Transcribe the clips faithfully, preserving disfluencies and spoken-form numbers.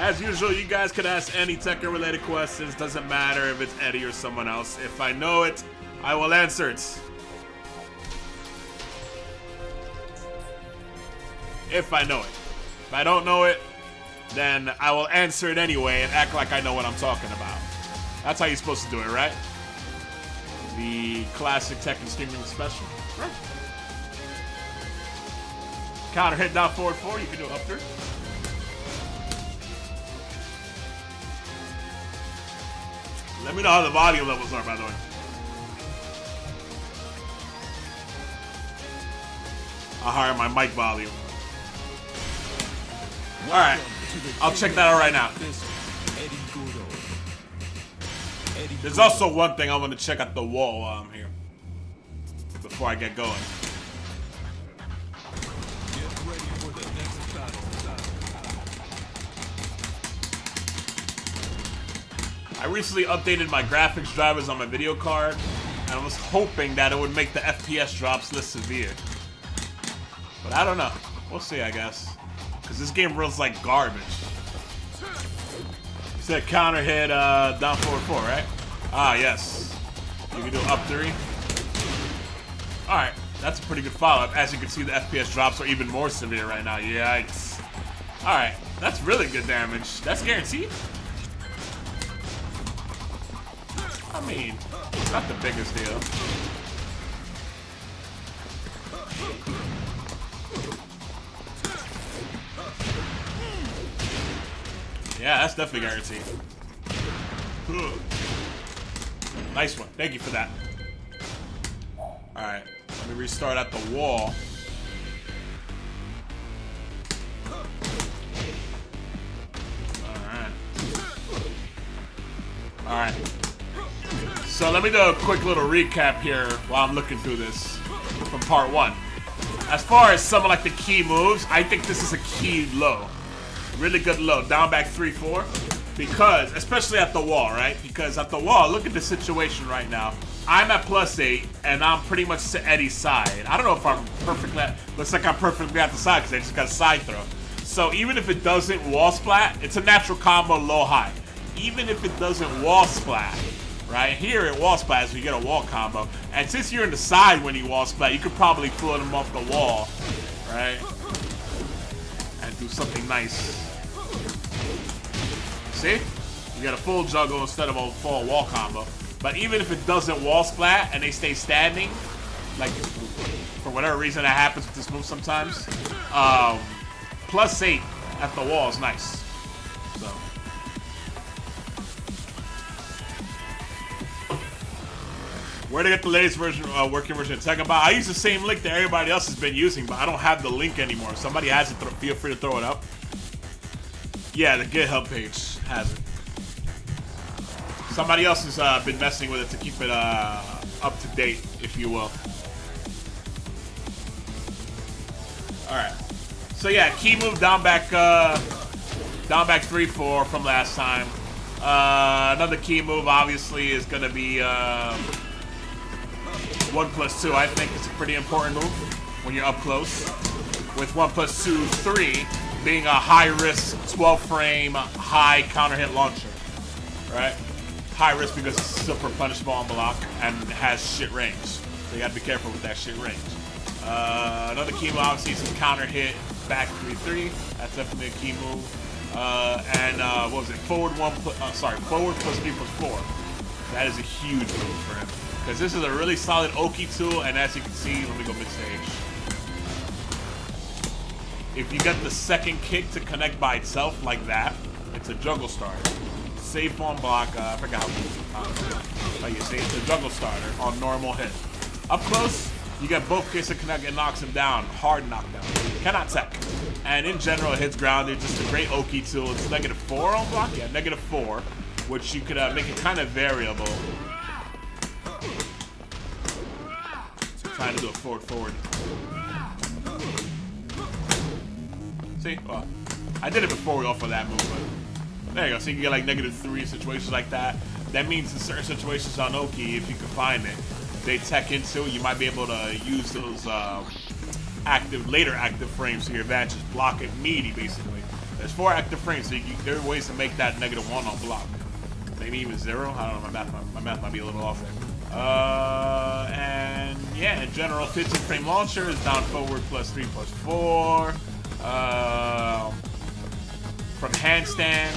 As usual, you guys could ask any Tekken-related questions. Doesn't matter if it's Eddie or someone else. If I know it, I will answer it. If I know it. If I don't know it, then I will answer it anyway and act like I know what I'm talking about. That's how you're supposed to do it, right? The classic Tekken streaming special. Right. Counter hit down forward four, you can do up three. Let me know how the volume levels are, by the way. I'll hire my mic volume. Alright, I'll check that out right now. There's also one thing I want to check out the wall while I'm here. Before I get going. I recently updated my graphics drivers on my video card, and I was hoping that it would make the F P S drops less severe. But I don't know. We'll see, I guess. Because this game runs like garbage. You said counter hit uh, down forward four, right? Ah, yes. You can do up three. Alright, that's a pretty good follow-up. As you can see, the F P S drops are even more severe right now. Yikes. Alright, that's really good damage. That's guaranteed? I mean, it's not the biggest deal. Yeah, that's definitely guaranteed. Nice one. Thank you for that. Alright, let me restart at the wall. Alright. Alright. So let me do a quick little recap here while I'm looking through this from part one. As far as some of like the key moves, I think this is a key low. Really good low. Down back three, four. Because, especially at the wall, right? Because at the wall, look at the situation right now. I'm at plus eight, and I'm pretty much to Eddie's side. I don't know if I'm perfectly at, looks like I'm perfectly at the side because I just got a side throw. So even if it doesn't wall splat, it's a natural combo low high. Even if it doesn't wall splat, right? Here it wall splats, you get a wall combo. And since you're in the side when you wall splat, you could probably float him off the wall, right? And do something nice. See? You got a full juggle instead of a full wall combo. But even if it doesn't wall splat and they stay standing, like for whatever reason that happens with this move sometimes, um, plus eight at the wall is nice. So. Where to get the latest version, uh, working version of TekkaBot? I use the same link that everybody else has been using, but I don't have the link anymore. If somebody has it, feel free to throw it up. Yeah, the GitHub page has it. Somebody else has uh, been messing with it to keep it uh, up to date, if you will. Alright. So yeah, key move down back, uh, down back three four from last time. Uh, another key move, obviously, is going to be... Uh, one plus two, I think it's a pretty important move when you're up close. With one plus two, three being a high-risk twelve-frame, high counter-hit launcher. Right? High-risk because it's super punishable on block and has shit range. So you gotta be careful with that shit range. Uh, another key move, obviously, is counter-hit back three three. That's definitely a key move. Uh, and, uh, what was it? Forward one plus... Uh, sorry, forward plus three plus four. That is a huge move for him. Because this is a really solid Oki tool, and as you can see, let me go mid-stage. If you get the second kick to connect by itself like that, it's a juggle starter. Safe on block, uh, I forgot how uh, you say it's a juggle starter on normal hit. Up close, you get both kicks to connect and knocks him down. Hard knockdown. Cannot tech. And in general, it hits grounded. Just a great Oki tool. It's negative four on block? Yeah, negative four, which you could uh, make it kind of variable. Trying to do a forward forward. See, well, I did it before we offered that move, but there you go. So you can get like negative three situations like that. That means in certain situations on Oki, if you can find it, they tech into, you might be able to use those uh, active, later active frames to your advantage. Block it meaty, basically. There's four active frames, so you can, there are ways to make that negative one on block. Maybe even zero? I don't know, my math, my, my math might be a little off there. Uh, and yeah, in general, fifteen frame launcher is down forward plus three plus four. Uh, from handstand.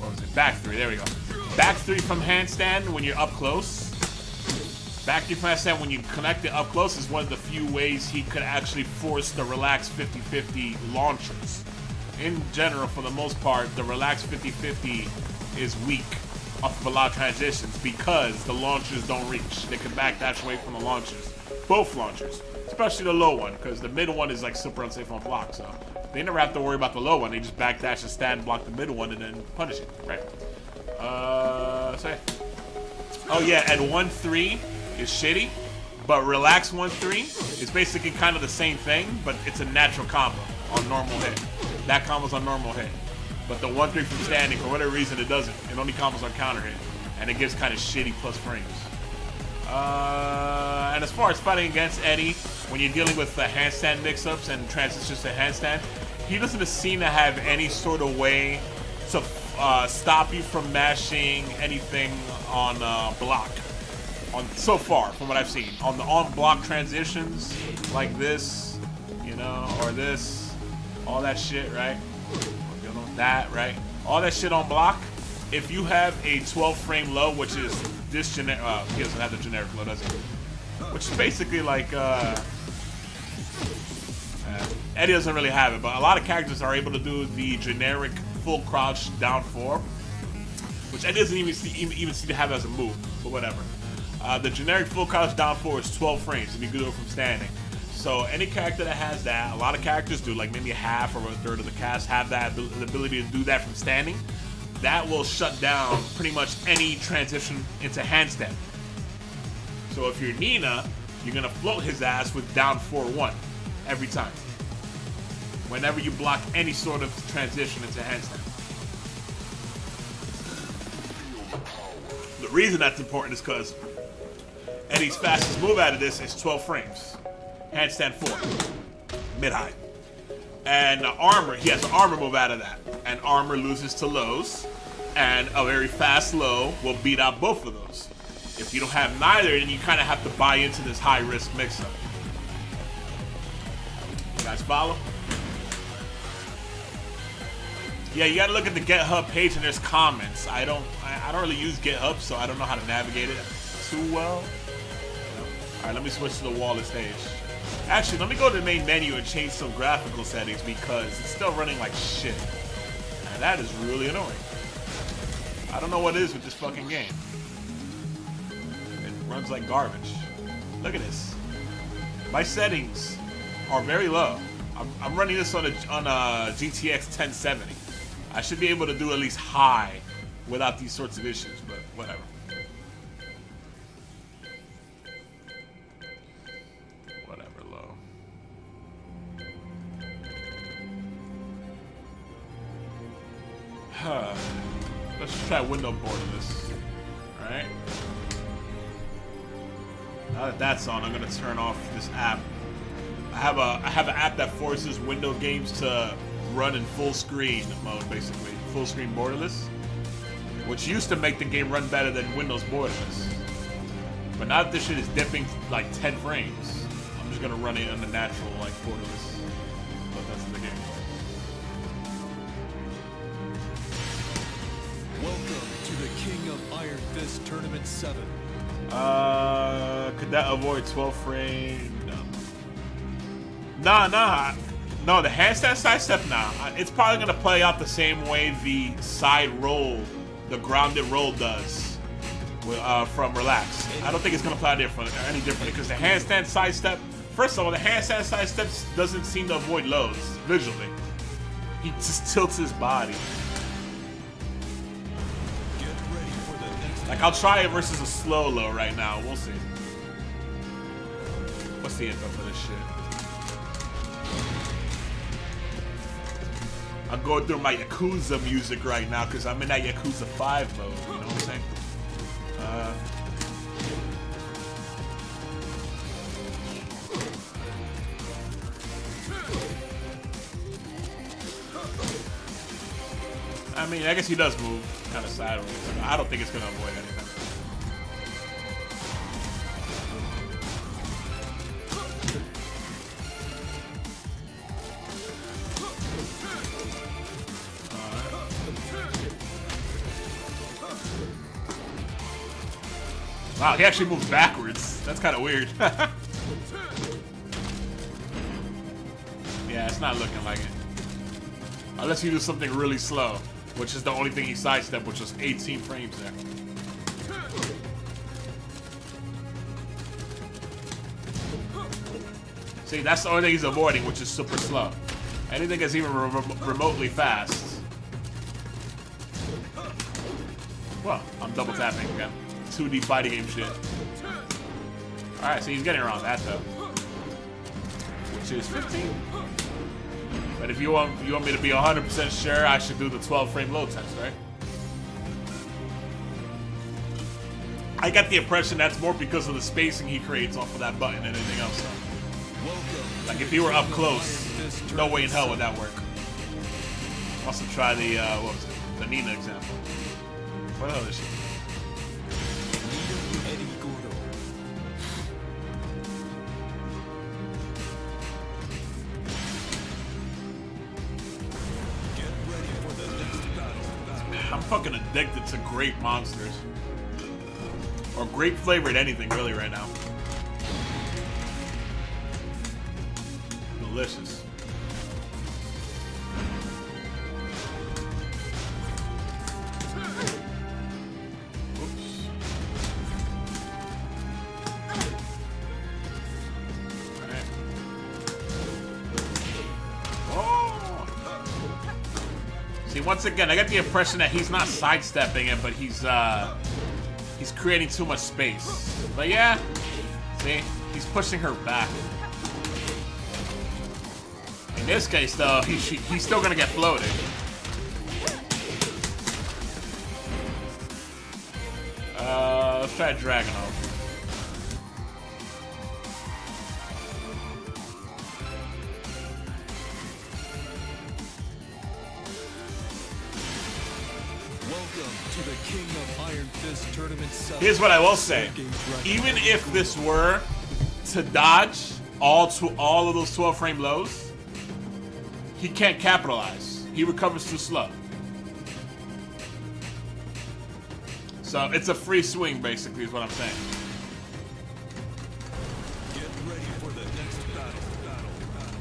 What was it? Back three, there we go. Back three from handstand when you're up close. Back three from handstand when you connect it up close is one of the few ways he could actually force the relaxed fifty fifty launchers. In general, for the most part, the relaxed fifty fifty is weak off of a lot of transitions because the launchers don't reach. They can backdash away from the launchers. Both launchers. Especially the low one, because the middle one is like super unsafe on block, so they never have to worry about the low one. They just backdash and stand, block the middle one, and then punish it. Right. Uh, sorry. Oh yeah, and one three is shitty, but relaxed one three is basically kind of the same thing, but it's a natural combo on normal hit. That combo's on normal hit, but the one three from standing, for whatever reason, it doesn't. It only combos on counter hit, and it gives kind of shitty plus frames. Uh, and as far as fighting against Eddie, when you're dealing with the handstand mix-ups and transitions to handstand, he doesn't seem to have any sort of way to uh, stop you from mashing anything on uh, block. On so far, from what I've seen, on the on-block transitions like this, you know, or this. All that shit, right? That, right? All that shit on block. If you have a twelve frame low, which is this generic, uh, he doesn't have the generic low, does he? Which is basically like, uh, uh, Eddie doesn't really have it, but a lot of characters are able to do the generic full crouch down four, which Eddie doesn't even see, even, even see to have as a move, but whatever. Uh, the generic full crouch down four is twelve frames, and you can do it from standing. So any character that has that, a lot of characters do, like maybe half or a third of the cast have that the ability to do that from standing. That will shut down pretty much any transition into handstand. So if you're Nina, you're gonna float his ass with down four one every time. Whenever you block any sort of transition into handstand. The reason that's important is because Eddie's fastest move out of this is twelve frames. Handstand four, mid-high. And uh, armor, he has an armor move out of that. And armor loses to lows, and a very fast low will beat out both of those. If you don't have neither, then you kind of have to buy into this high-risk mix-up. You guys follow? Yeah, you gotta look at the GitHub page and there's comments. I don't, I, I don't really use GitHub, so I don't know how to navigate it too well. All right, let me switch to the wallet stage. Actually, let me go to the main menu and change some graphical settings because it's still running like shit. And that is really annoying. I don't know what it is with this fucking game. It runs like garbage. Look at this. My settings are very low. I'm, I'm running this on a, on a G T X ten seventy. I should be able to do at least high without these sorts of issues, but whatever. Huh. Let's just try window borderless. Alright. Now that that's on, I'm gonna turn off this app. I have a I have an app that forces window games to run in full screen mode, basically. Full screen borderless. Which used to make the game run better than Windows borderless. But now that this shit is dipping like ten frames, I'm just gonna run it on the natural like borderless. But that's the game. Welcome to the King of Iron Fist Tournament seven. Uh, could that avoid twelve frame? No. Nah, nah. No, the handstand sidestep, nah. It's probably going to play out the same way the side roll, the grounded roll does uh, from Relax. I don't think it's going to play out different, any differently because the handstand sidestep, first of all, the handstand sidestep doesn't seem to avoid lows visually. He just tilts his body. Like, I'll try it versus a slow low right now. We'll see. What's the info for this shit? I'm going through my Yakuza music right now because I'm in that Yakuza five mode. You know what I'm saying? Uh, I mean, I guess he does move kind of sideways. So I don't think it's going to avoid anything. Wow, he actually moved backwards. That's kind of weird. Yeah, it's not looking like it. Unless you do something really slow, which is the only thing he sidestepped, which was eighteen frames there. See, that's the only thing he's avoiding, which is super slow. Anything that's even re remotely fast. Well, I'm double tapping again. two D fighting game shit. Alright, so he's getting around that though. Which is fifteen. But if you want you want me to be one hundred percent sure, I should do the twelve frame load test, right? I got the impression that's more because of the spacing he creates off of that button than anything else though. Like if you were up close, no way in hell would that work. Also try the uh, what was it? The Nina example. What other shit? Fucking addicted to grape monsters. Or grape flavored anything really right now. Delicious. Oops. Alright. See, once again, I got the impression that he's not sidestepping it, but he's, uh, he's creating too much space. But yeah, see, he's pushing her back. In this case, though, he, she, he's still gonna get floated. Uh, let's try Dragunov. Here's what I will say, even if this were to dodge all to all of those twelve frame lows, he can't capitalize. He recovers too slow. So it's a free swing basically is what I'm saying. Get ready for the next battle, battle,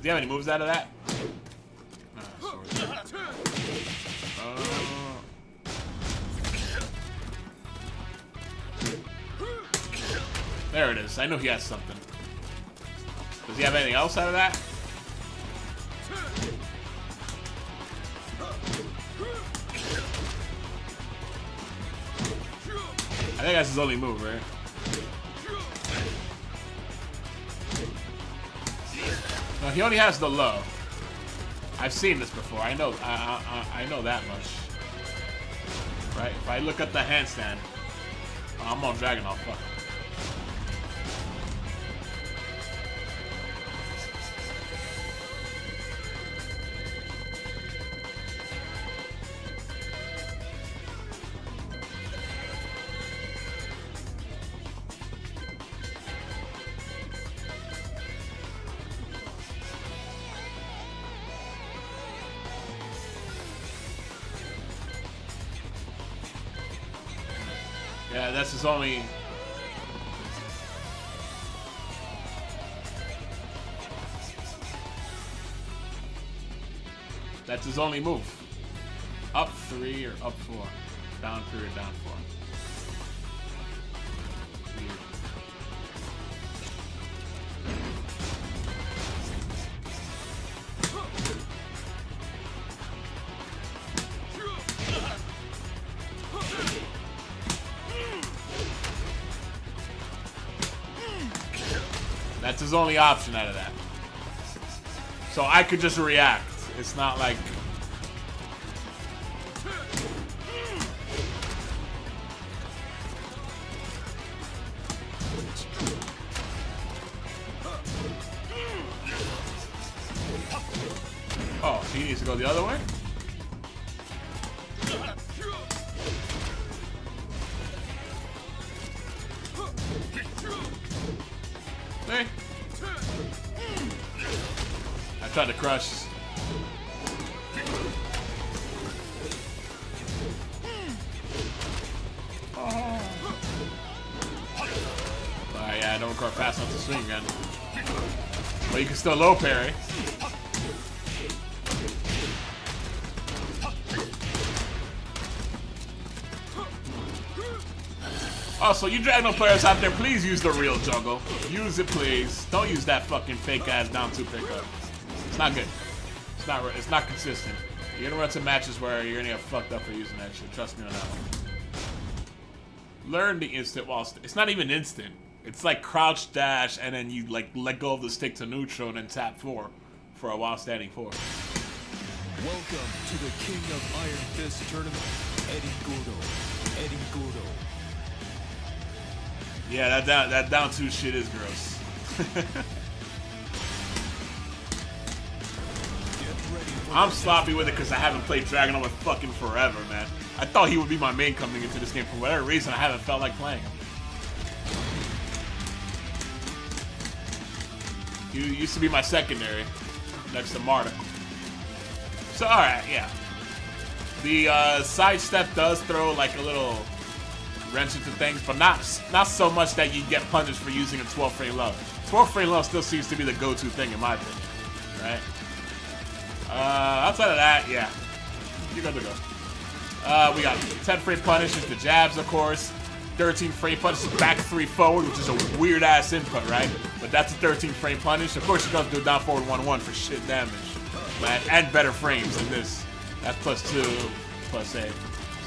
do you have any moves out of that? Uh, there it is. I knew he had something. Does he have anything else out of that? I think that's his only move, right? No, he only has the low. I've seen this before. I know. I, I I know that much. Right? If I look at the handstand, I'm on Dragunov. Fuck. Yeah, that's his only. That's his only move. Up three or up four. Down three or down four. That's his only option out of that. So I could just react. It's not like... Oh, he needs to go the other way? Hey. I tried to crush. Oh. Oh yeah, I don't require fast enough to swing again. But you can still low parry. Also, you Dragunov players out there, please use the real juggle. Use it, please. Don't use that fucking fake ass down two pickup. It's not good. It's not. It's not consistent. You're gonna run some matches where you're gonna get fucked up for using that shit. Trust me on that one. Learn the instant while st it's not even instant. It's like crouch dash and then you like let go of the stick to neutral and then tap four for a while standing four. Welcome to the King of Iron Fist tournament, Eddie Gordo. Eddie Gordo. Yeah, that down, that down two shit is gross. I'm sloppy with it because I haven't played Dragunov in fucking forever, man. I thought he would be my main coming into this game. For whatever reason, I haven't felt like playing him. He used to be my secondary, next to Marta. So, alright, yeah. The uh, sidestep does throw like a little... wrench into things, but not not so much that you get punished for using a twelve frame low. twelve frame low still seems to be the go-to thing in my opinion, right? Uh, outside of that, yeah, you're good to go. Uh, we got ten frame punishes, the jabs, of course. thirteen frame punishes, back three forward, which is a weird-ass input, right? But that's a thirteen frame punish. Of course, you're gonna do down forward one one for shit damage, man, and better frames than this. That's plus two, plus eight.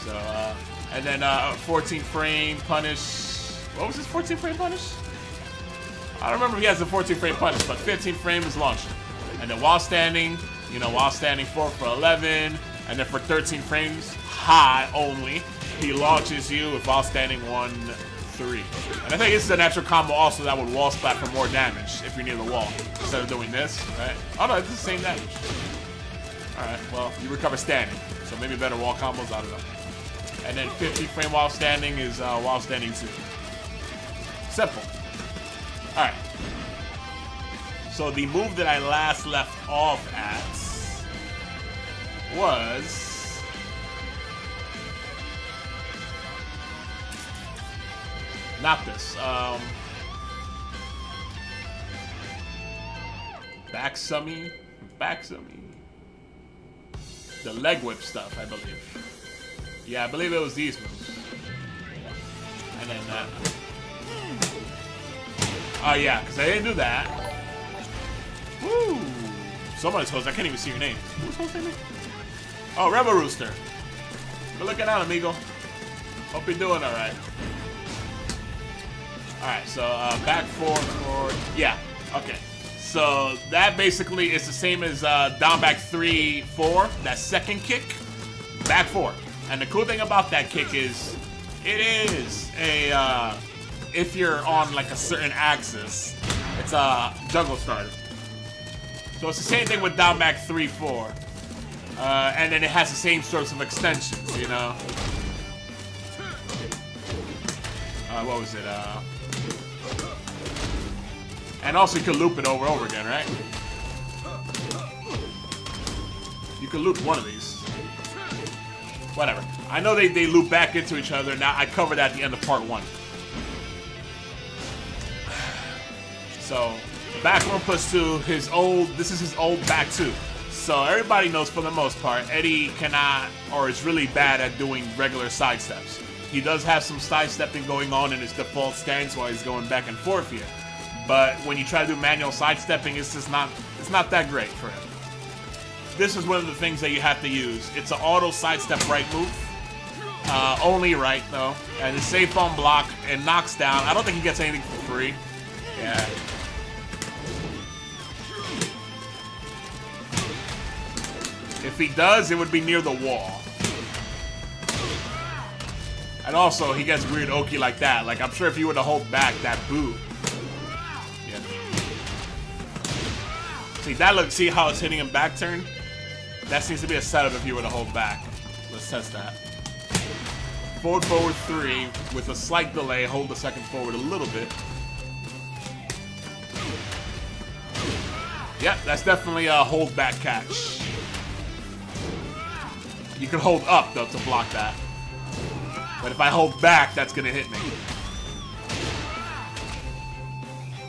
So. Uh, And then uh, fourteen frame punish. What was his fourteen frame punish? I don't remember if he has a fourteen frame punish, but fifteen frame is launched. And then while standing, you know, while standing four for eleven, and then for thirteen frames high only, he launches you with while standing one three. And I think this is a natural combo also that would wall splat for more damage if you're near the wall instead of doing this, right? Oh no, it's the same damage. All right, well you recover standing, so maybe better wall combos. I don't know. And then fifty frame while standing is uh, while standing two. Simple. Alright. So the move that I last left off at was... Not this. Um, back summy. Back summy. The leg whip stuff, I believe. Yeah, I believe it was these moves. And then that. Oh, yeah, because I didn't do that. Woo! Somebody's host. I can't even see your name. Who's hosting me? Oh, Rebel Rooster. Good looking out, amigo. Hope you're doing all right. All right, so uh, back, forward, forward. Yeah, okay. So that basically is the same as uh, down, back, three, four. That second kick, back, four. And the cool thing about that kick is, it is a, uh, if you're on like a certain axis, it's a juggle starter. So it's the same thing with down back three four. Uh, and then it has the same sorts of extensions, you know? Uh, what was it? Uh, and also you can loop it over and over again, right? You can loop one of these. Whatever. I know they, they loop back into each other. Now I covered that at the end of part one. So back one plus two, his old this is his old back two. So everybody knows for the most part, Eddie cannot or is really bad at doing regular side steps. He does have some side stepping going on in his default stance while he's going back and forth here. But when you try to do manual side stepping, it's just not it's not that great for him. This is one of the things that you have to use. It's an auto sidestep right move. Uh, only right, though. And it's safe on block and knocks down. I don't think he gets anything for free. Yeah. If he does, it would be near the wall. And also, he gets weird Oki like that. Like, I'm sure if you were to hold back that boot. Yeah. See, that look, see how it's hitting him back turn? That seems to be a setup if you were to hold back. Let's test that. Forward, forward, three. With a slight delay, hold the second forward a little bit. Yep, that's definitely a hold back catch. You can hold up, though, to block that. But if I hold back, that's gonna hit me.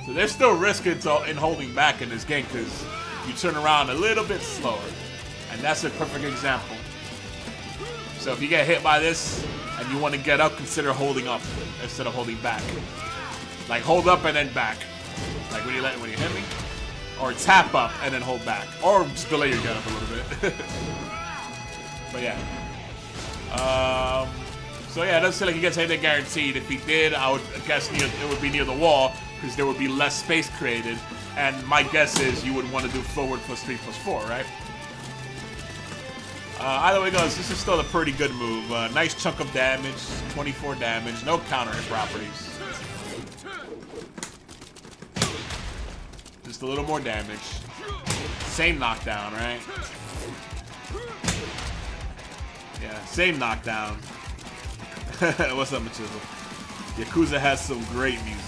So there's still risk in holding back in this game because you turn around a little bit slower. And that's a perfect example. So if you get hit by this and you want to get up, consider holding up instead of holding back. Like hold up and then back. Like when you let when you hit me. Or tap up and then hold back. Or just delay your get up a little bit. But yeah. Um So yeah, it doesn't seem like he gets anything guaranteed. If he did, I would guess near, it would be near the wall because there would be less space created. And my guess is you would want to do forward plus three plus four, right? Uh, either way it goes, this is still a pretty good move. Uh, nice chunk of damage, twenty-four damage, no counter properties. Just a little more damage. Same knockdown, right? Yeah, same knockdown. What's up, Machisel? Yakuza has some great music.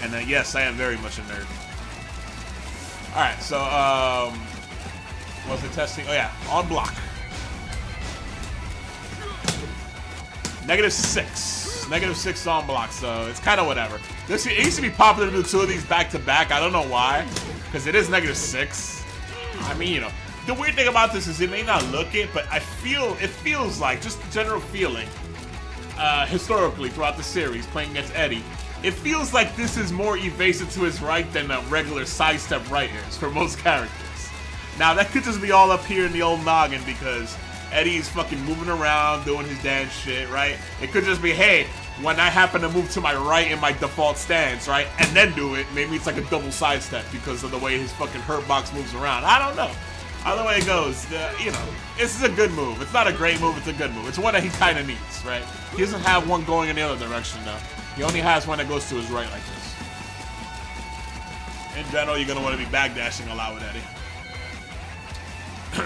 And uh, yes, I am very much a nerd. Alright, so, um... was it testing? Oh, yeah. On block. Negative six. Negative six on block, so it's kind of whatever. This, it used to be popular to do two of these back-to-back. I don't know why. Because it is negative six. I mean, you know. The weird thing about this is it may not look it, but I feel... It feels like, just the general feeling... Uh, historically, throughout the series, playing against Eddie, it feels like this is more evasive to his right than a regular sidestep right is for most characters. Now, that could just be all up here in the old noggin because Eddie's fucking moving around, doing his damn shit, right? It could just be, hey, when I happen to move to my right in my default stance, right, and then do it, maybe it's like a double sidestep because of the way his fucking hurt box moves around. I don't know. Either way it goes, uh, you know, this is a good move. It's not a great move, it's a good move. It's one that he kind of needs, right? He doesn't have one going in the other direction, though. He only has one that goes to his right like this. In general, you're going to want to be backdashing a lot with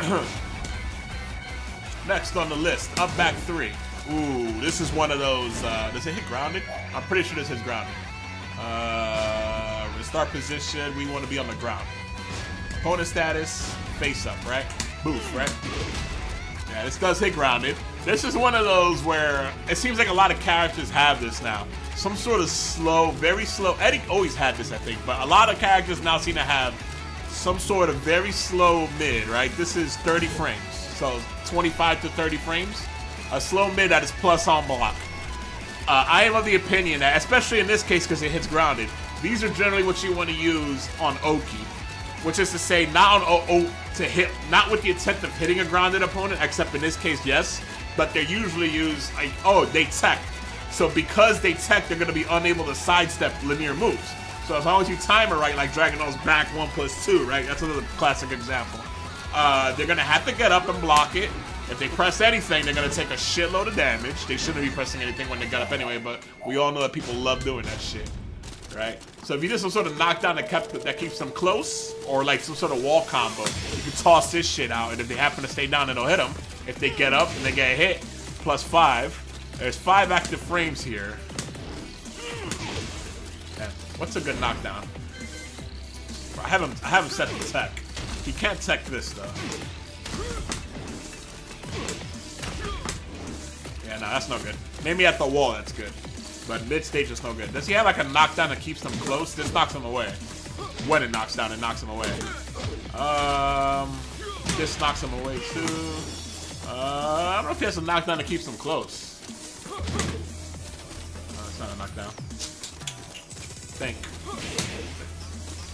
Eddie. Next on the list, up back three. Ooh, this is one of those, uh, does it hit grounded? I'm pretty sure this hits grounded. Uh, start position, we want to be on the ground. Opponent status, face up, right? Boof, right? Yeah, this does hit grounded. This is one of those where it seems like a lot of characters have this now. Some sort of slow, very slow. Eddie always had this, I think, but a lot of characters now seem to have some sort of very slow mid, right? This is thirty frames, so twenty-five to thirty frames. A slow mid that is plus on block. Uh, I am of the opinion that, especially in this case because it hits grounded, these are generally what you want to use on Oki. Which is to say, not on oh oh to hit, not with the intent of hitting a grounded opponent, except in this case, yes. But they're usually used like, oh, they tech. So because they tech, they're going to be unable to sidestep linear moves. So as long as you time it right, like Dragunov's back one plus two, right? That's another classic example. Uh, they're going to have to get up and block it. If they press anything, they're going to take a shitload of damage. They shouldn't be pressing anything when they get up anyway, but we all know that people love doing that shit. Right? So if you do some sort of knockdown that, kept, that keeps them close, or like some sort of wall combo, you can toss this shit out, and if they happen to stay down, it'll hit them. If they get up and they get hit, plus five. There's five active frames here. Yeah. What's a good knockdown? I haven't, I haven't set the tech. He can't tech this, though. Yeah, no, that's no good. Maybe at the wall, that's good. But mid-stage is no good. Does he have like a knockdown that keeps them close? This knocks him away. When it knocks down, it knocks him away. Um, this knocks him away too. Uh, I don't know if he has a knockdown that keeps him close. No, it's not a knockdown. Think.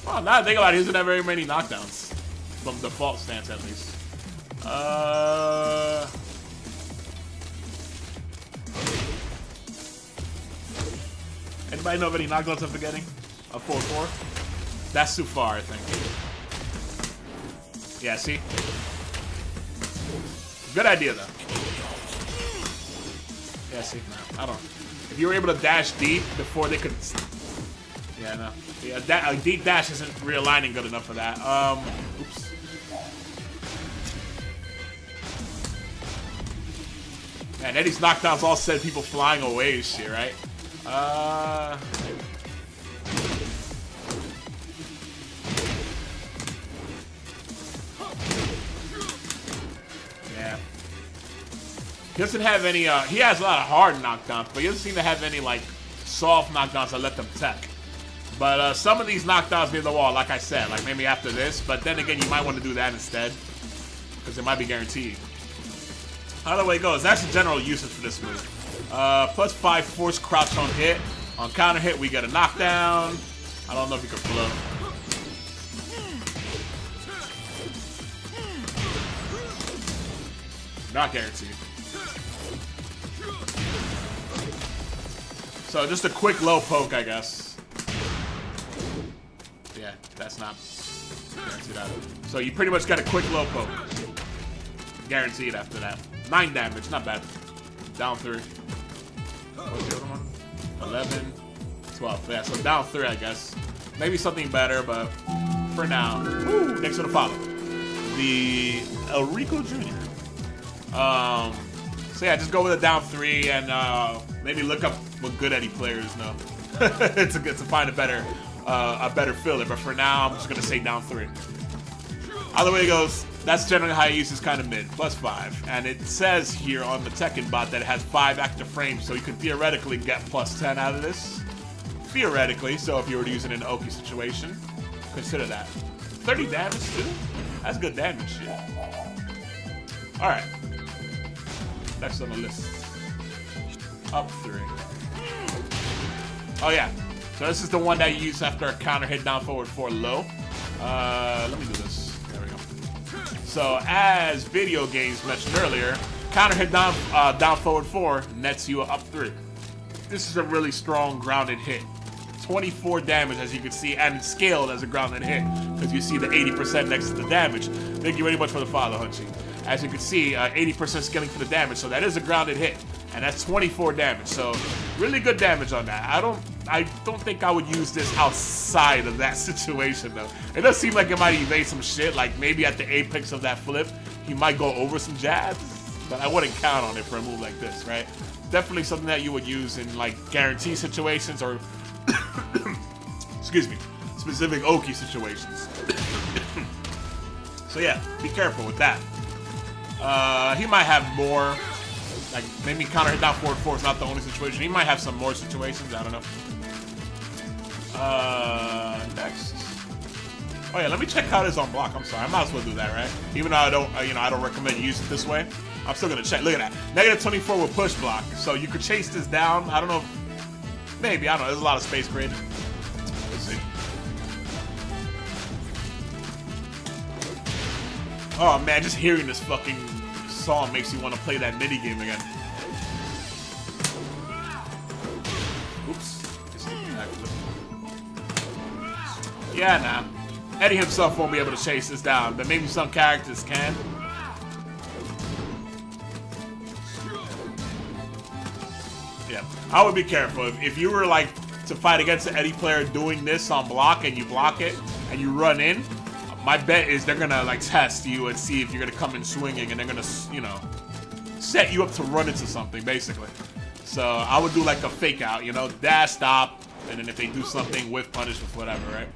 Well, now that I think about it, he doesn't have very many knockdowns. From default stance, at least. Uh... Anybody know of any knockdowns I'm forgetting? A four four? That's too far, I think. Yeah, see? Good idea, though. Yeah, see, no, I don't. If you were able to dash deep before they could... Yeah, no. Yeah, that, a deep dash isn't realigning good enough for that. Um, oops. Man, Eddie's knockdowns all send people flying away and shit, right? Uh... Yeah. He doesn't have any, uh... He has a lot of hard knockdowns, but he doesn't seem to have any, like, soft knockdowns that let them tech. But, uh, some of these knockdowns near the wall, like I said, like maybe after this, but then again, you might want to do that instead, because it might be guaranteed. How the way it goes, that's the general usage for this move. Uh, plus five force crouch on hit. On counter hit, we get a knockdown. I don't know if you can blow. Not guaranteed. So just a quick low poke, I guess. Yeah, that's not guaranteed either. So you pretty much got a quick low poke. Guaranteed after that. Nine damage, not bad. Down three. What's the other one? Eleven. Twelve. Yeah, so down three, I guess. Maybe something better, but for now. Woo! Thanks for the follow. The Elrico Junior Um. So yeah, just go with a down three and uh, maybe look up what good Eddie players know. It's a good to find a better, uh, a better filler. But for now, I'm just gonna say down three. Either way it goes. That's generally how I use this kind of mid, plus five. And it says here on the Tekken bot that it has five active frames, so you can theoretically get plus ten out of this. Theoretically, so if you were to use it in an Oki situation, consider that. thirty damage too? That's good damage, shit. Alright. Next on the list. Up three. Oh yeah. So this is the one that you use after a counter hit down forward four low. Uh, let me do this. So, as video games mentioned earlier, counter hit down, uh, down forward four nets you up three. This is a really strong grounded hit. twenty-four damage, as you can see, and it's scaled as a grounded hit, because you see the eighty percent next to the damage. Thank you very much for the follow, Hunchy. As you can see, uh, eighty percent scaling for the damage, so that is a grounded hit, and that's twenty-four damage. So, really good damage on that. I don't, I don't think I would use this outside of that situation, though. It does seem like it might evade some shit, like maybe at the apex of that flip, he might go over some jabs, but I wouldn't count on it for a move like this, right? Definitely something that you would use in, like, guarantee situations or, excuse me, specific Oki situations. So, yeah, be careful with that. Uh, he might have more, like, maybe counter hit down forward four is not the only situation. He might have some more situations, I don't know. Uh, next. Oh yeah, let me check how this on block. I'm sorry, I might as well do that, right? Even though I don't, uh, you know, I don't recommend you use it this way. I'm still gonna check. Look at that, negative twenty-four with push block. So you could chase this down. I don't know. If, maybe I don't know. There's a lot of space created. Let's see. Oh man, just hearing this fucking song makes you want to play that mini game again. Oops. Yeah, nah. Eddie himself won't be able to chase this down, but maybe some characters can. Yeah, I would be careful. If, if you were, like, to fight against an Eddie player doing this on block and you block it and you run in, my bet is they're going to, like, test you and see if you're going to come in swinging and they're going to, you know, set you up to run into something, basically. So I would do, like, a fake out, you know, dash, stop, and then if they do something with punishment, whatever, right?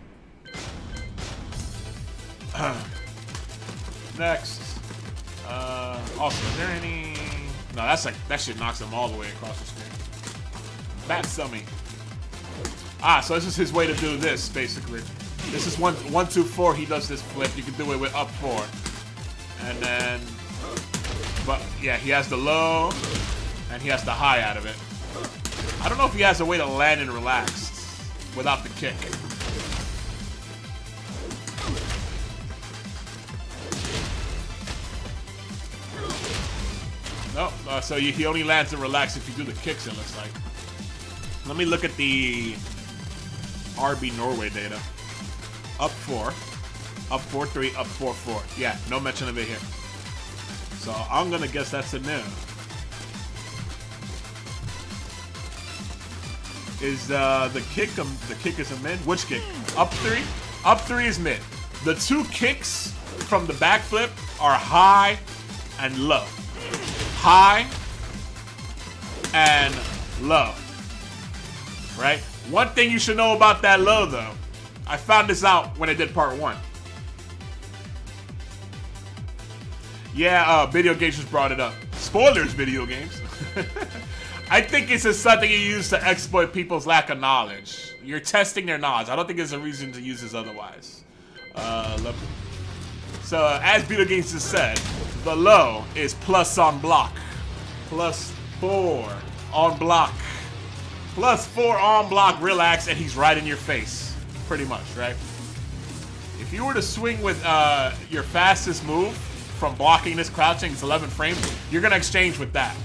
Next. Uh, also, is there any... No, that's like... That shit knocks him all the way across the screen. Bat summy. Ah, so this is his way to do this, basically. This is one, one, two, four. He does this flip. You can do it with up four. And then... But, yeah, he has the low. And he has the high out of it. I don't know if he has a way to land and relax without the kick. No, oh, uh, so you, he only lands and relax if you do the kicks, it looks like. Let me look at the R B Norway data. Up four. Up four three, up four four. Yeah, no mention of it here. So I'm gonna guess that's a no. Is uh, the kick um, the kick is a mid? Which kick? Up three? Up three is mid. The two kicks from the backflip are high and low. High and low. Right? One thing you should know about that low though, I found this out when I did part one. Yeah, uh, video games just brought it up. Spoilers, video games. I think it's just something you use to exploit people's lack of knowledge. You're testing their knowledge. I don't think there's a reason to use this otherwise. Uh, love it. So, uh, as Video Games just said, the low is plus on block. Plus four on block. Plus four on block, relax, and he's right in your face. Pretty much, right? If you were to swing with uh, your fastest move from blocking this crouching, it's eleven frames, you're going to exchange with that.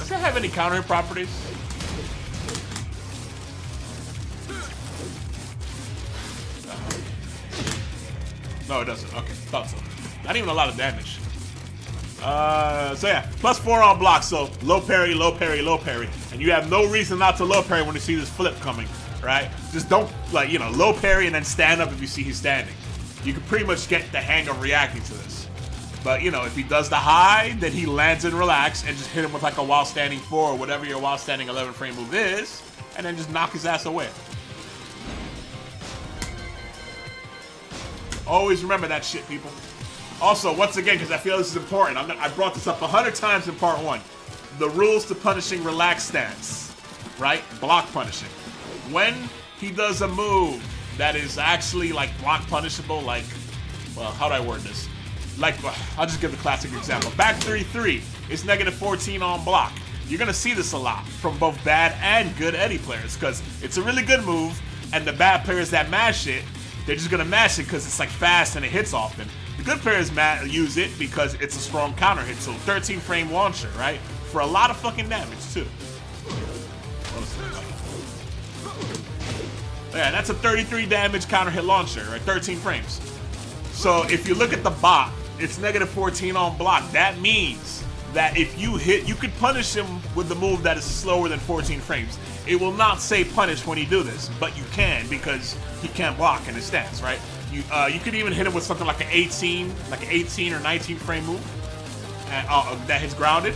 Does that have any countering properties? Uh-huh. No, it doesn't. Okay, thought so. Not even a lot of damage. Uh, so yeah, plus four on block, so low parry, low parry, low parry. And you have no reason not to low parry when you see this flip coming, right? Just don't, like, you know, low parry and then stand up if you see he's standing. You can pretty much get the hang of reacting to this. But, you know, if he does the high, then he lands and relax and just hit him with like a while standing four or whatever your while standing eleven frame move is, and then just knock his ass away. Always remember that shit, people. Also, once again, because I feel this is important, I'm gonna, I brought this up a hundred times in part one. The rules to punishing relax stance, right? Block punishing. When he does a move that is actually like block punishable, like, well, how do I word this? Like, I'll just give the classic example. Back three three is negative fourteen on block. You're going to see this a lot from both bad and good Eddie players because it's a really good move, and the bad players that mash it, they're just going to mash it because it's like fast and it hits often. The good players use it because it's a strong counter hit, so thirteen frame launcher, right? For a lot of fucking damage, too. Yeah, that's a thirty-three damage counter hit launcher, right? thirteen frames. So if you look at the bot, it's negative fourteen on block. That means that if you hit, you could punish him with the move that is slower than fourteen frames. It will not say punish when you do this, but you can because he can't block in his stance, right? You uh, you could even hit him with something like an eighteen, like an eighteen or nineteen frame move and, uh, that hits grounded.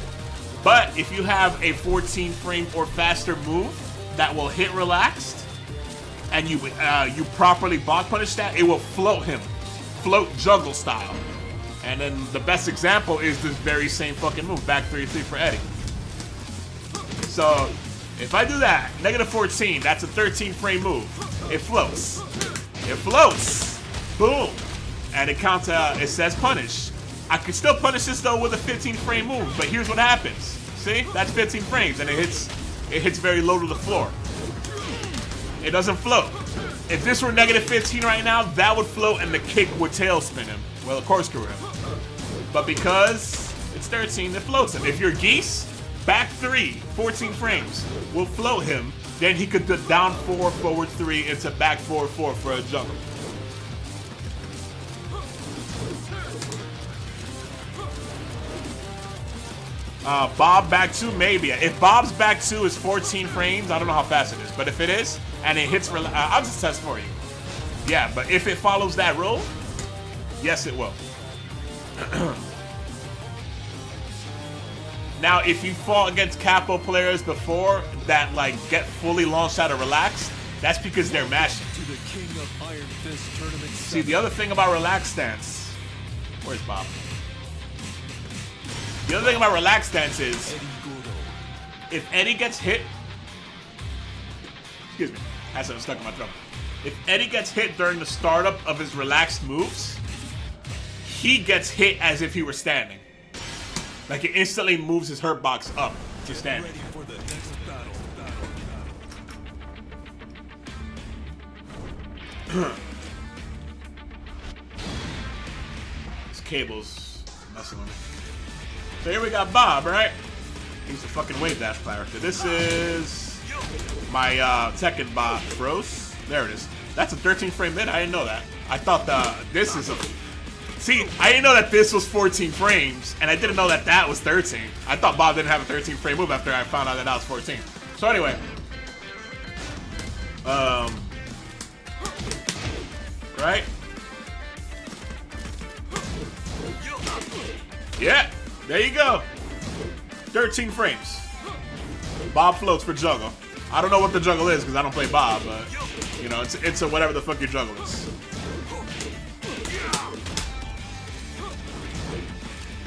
But if you have a fourteen frame or faster move that will hit relaxed, and you uh, you properly block punish that, it will float him, float juggle style. And then the best example is this very same fucking move, back three three for Eddie. So if I do that, negative fourteen, that's a thirteen frame move. It floats. It floats. Boom. And it counts, uh, it says punish. I could still punish this though with a fifteen frame move, but here's what happens. See, that's fifteen frames and it hits, it hits very low to the floor. It doesn't float. If this were negative fifteen right now, that would float and the kick would tailspin him. Well, of course, Karoo. But because it's thirteen, it floats him. If you're Geese, back three, fourteen frames, will float him. Then he could do down four, forward three, into back four, four for a juggle. Uh, Bob back two, maybe. If Bob's back two is fourteen frames, I don't know how fast it is, but if it is, and it hits, rela uh, I'll just test for you. Yeah, but if it follows that rule, yes, it will. Now, if you fought against capo players before that, like, get fully launched out of relaxed, that's because they're mashing. To the King of Iron Fist Tournament. See, the other thing about relaxed stance, where's Bob? The other thing about relaxed stance is, if Eddie gets hit, excuse me, that's what I'm stuck in my throat. If Eddie gets hit during the startup of his relaxed moves, he gets hit as if he were standing. Like, it instantly moves his hurt box up to standing. These cable's messing with me. So here we got Bob, right? He's a fucking wave dash character. This is my uh, TekkaBot Bros. There it is. That's a thirteen frame mid? I didn't know that. I thought the this is a... See, I didn't know that this was fourteen frames, and I didn't know that that was thirteen. I thought Bob didn't have a thirteen frame move after I found out that that was fourteen. So anyway. Um... Right? Yeah, there you go. thirteen frames. Bob floats for juggle. I don't know what the juggle is because I don't play Bob, but you know, it's it's a whatever the fuck your juggle is.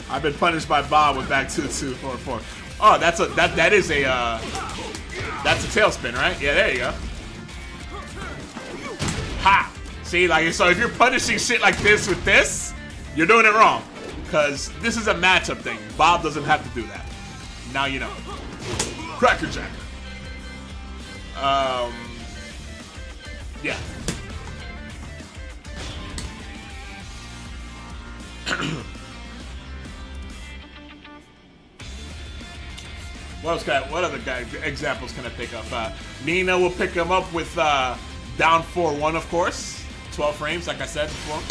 I've been punished by Bob with back two two four four. Oh, that's a that that is a uh, that's a tailspin, right? Yeah, there you go. Ha! See, like so, if you're punishing shit like this with this, you're doing it wrong. Because this is a matchup thing. Bob doesn't have to do that. Now you know. Crackerjack. Um. Yeah. What else can I, what other guy, examples can I pick up? Uh, Nina will pick him up with uh, down four one, of course. twelve frames, like I said before.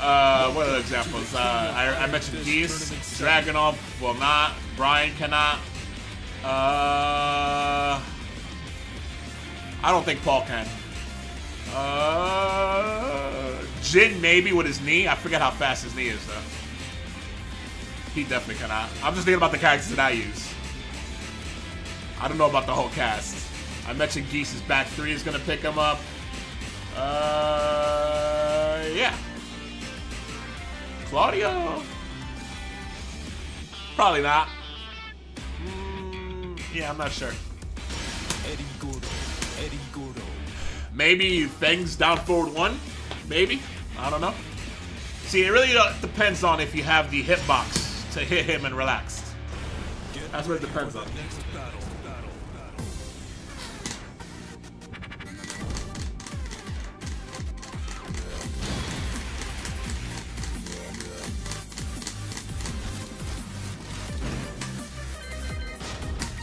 Uh, what other examples? Uh, I, I mentioned Geese, Dragunov will not, Brian cannot. Uh, I don't think Paul can. Uh, Jin maybe with his knee. I forget how fast his knee is though. He definitely cannot. I'm just thinking about the characters that I use. I don't know about the whole cast. I mentioned Geese's back three is gonna pick him up. Uh, yeah. Claudio? Probably not. Mm, yeah, I'm not sure. Eddie Gordo. Eddie Gordo. Maybe things down forward one? Maybe? I don't know. See, it really uh, depends on if you have the hitbox to hit him and relaxed. That's what it depends on.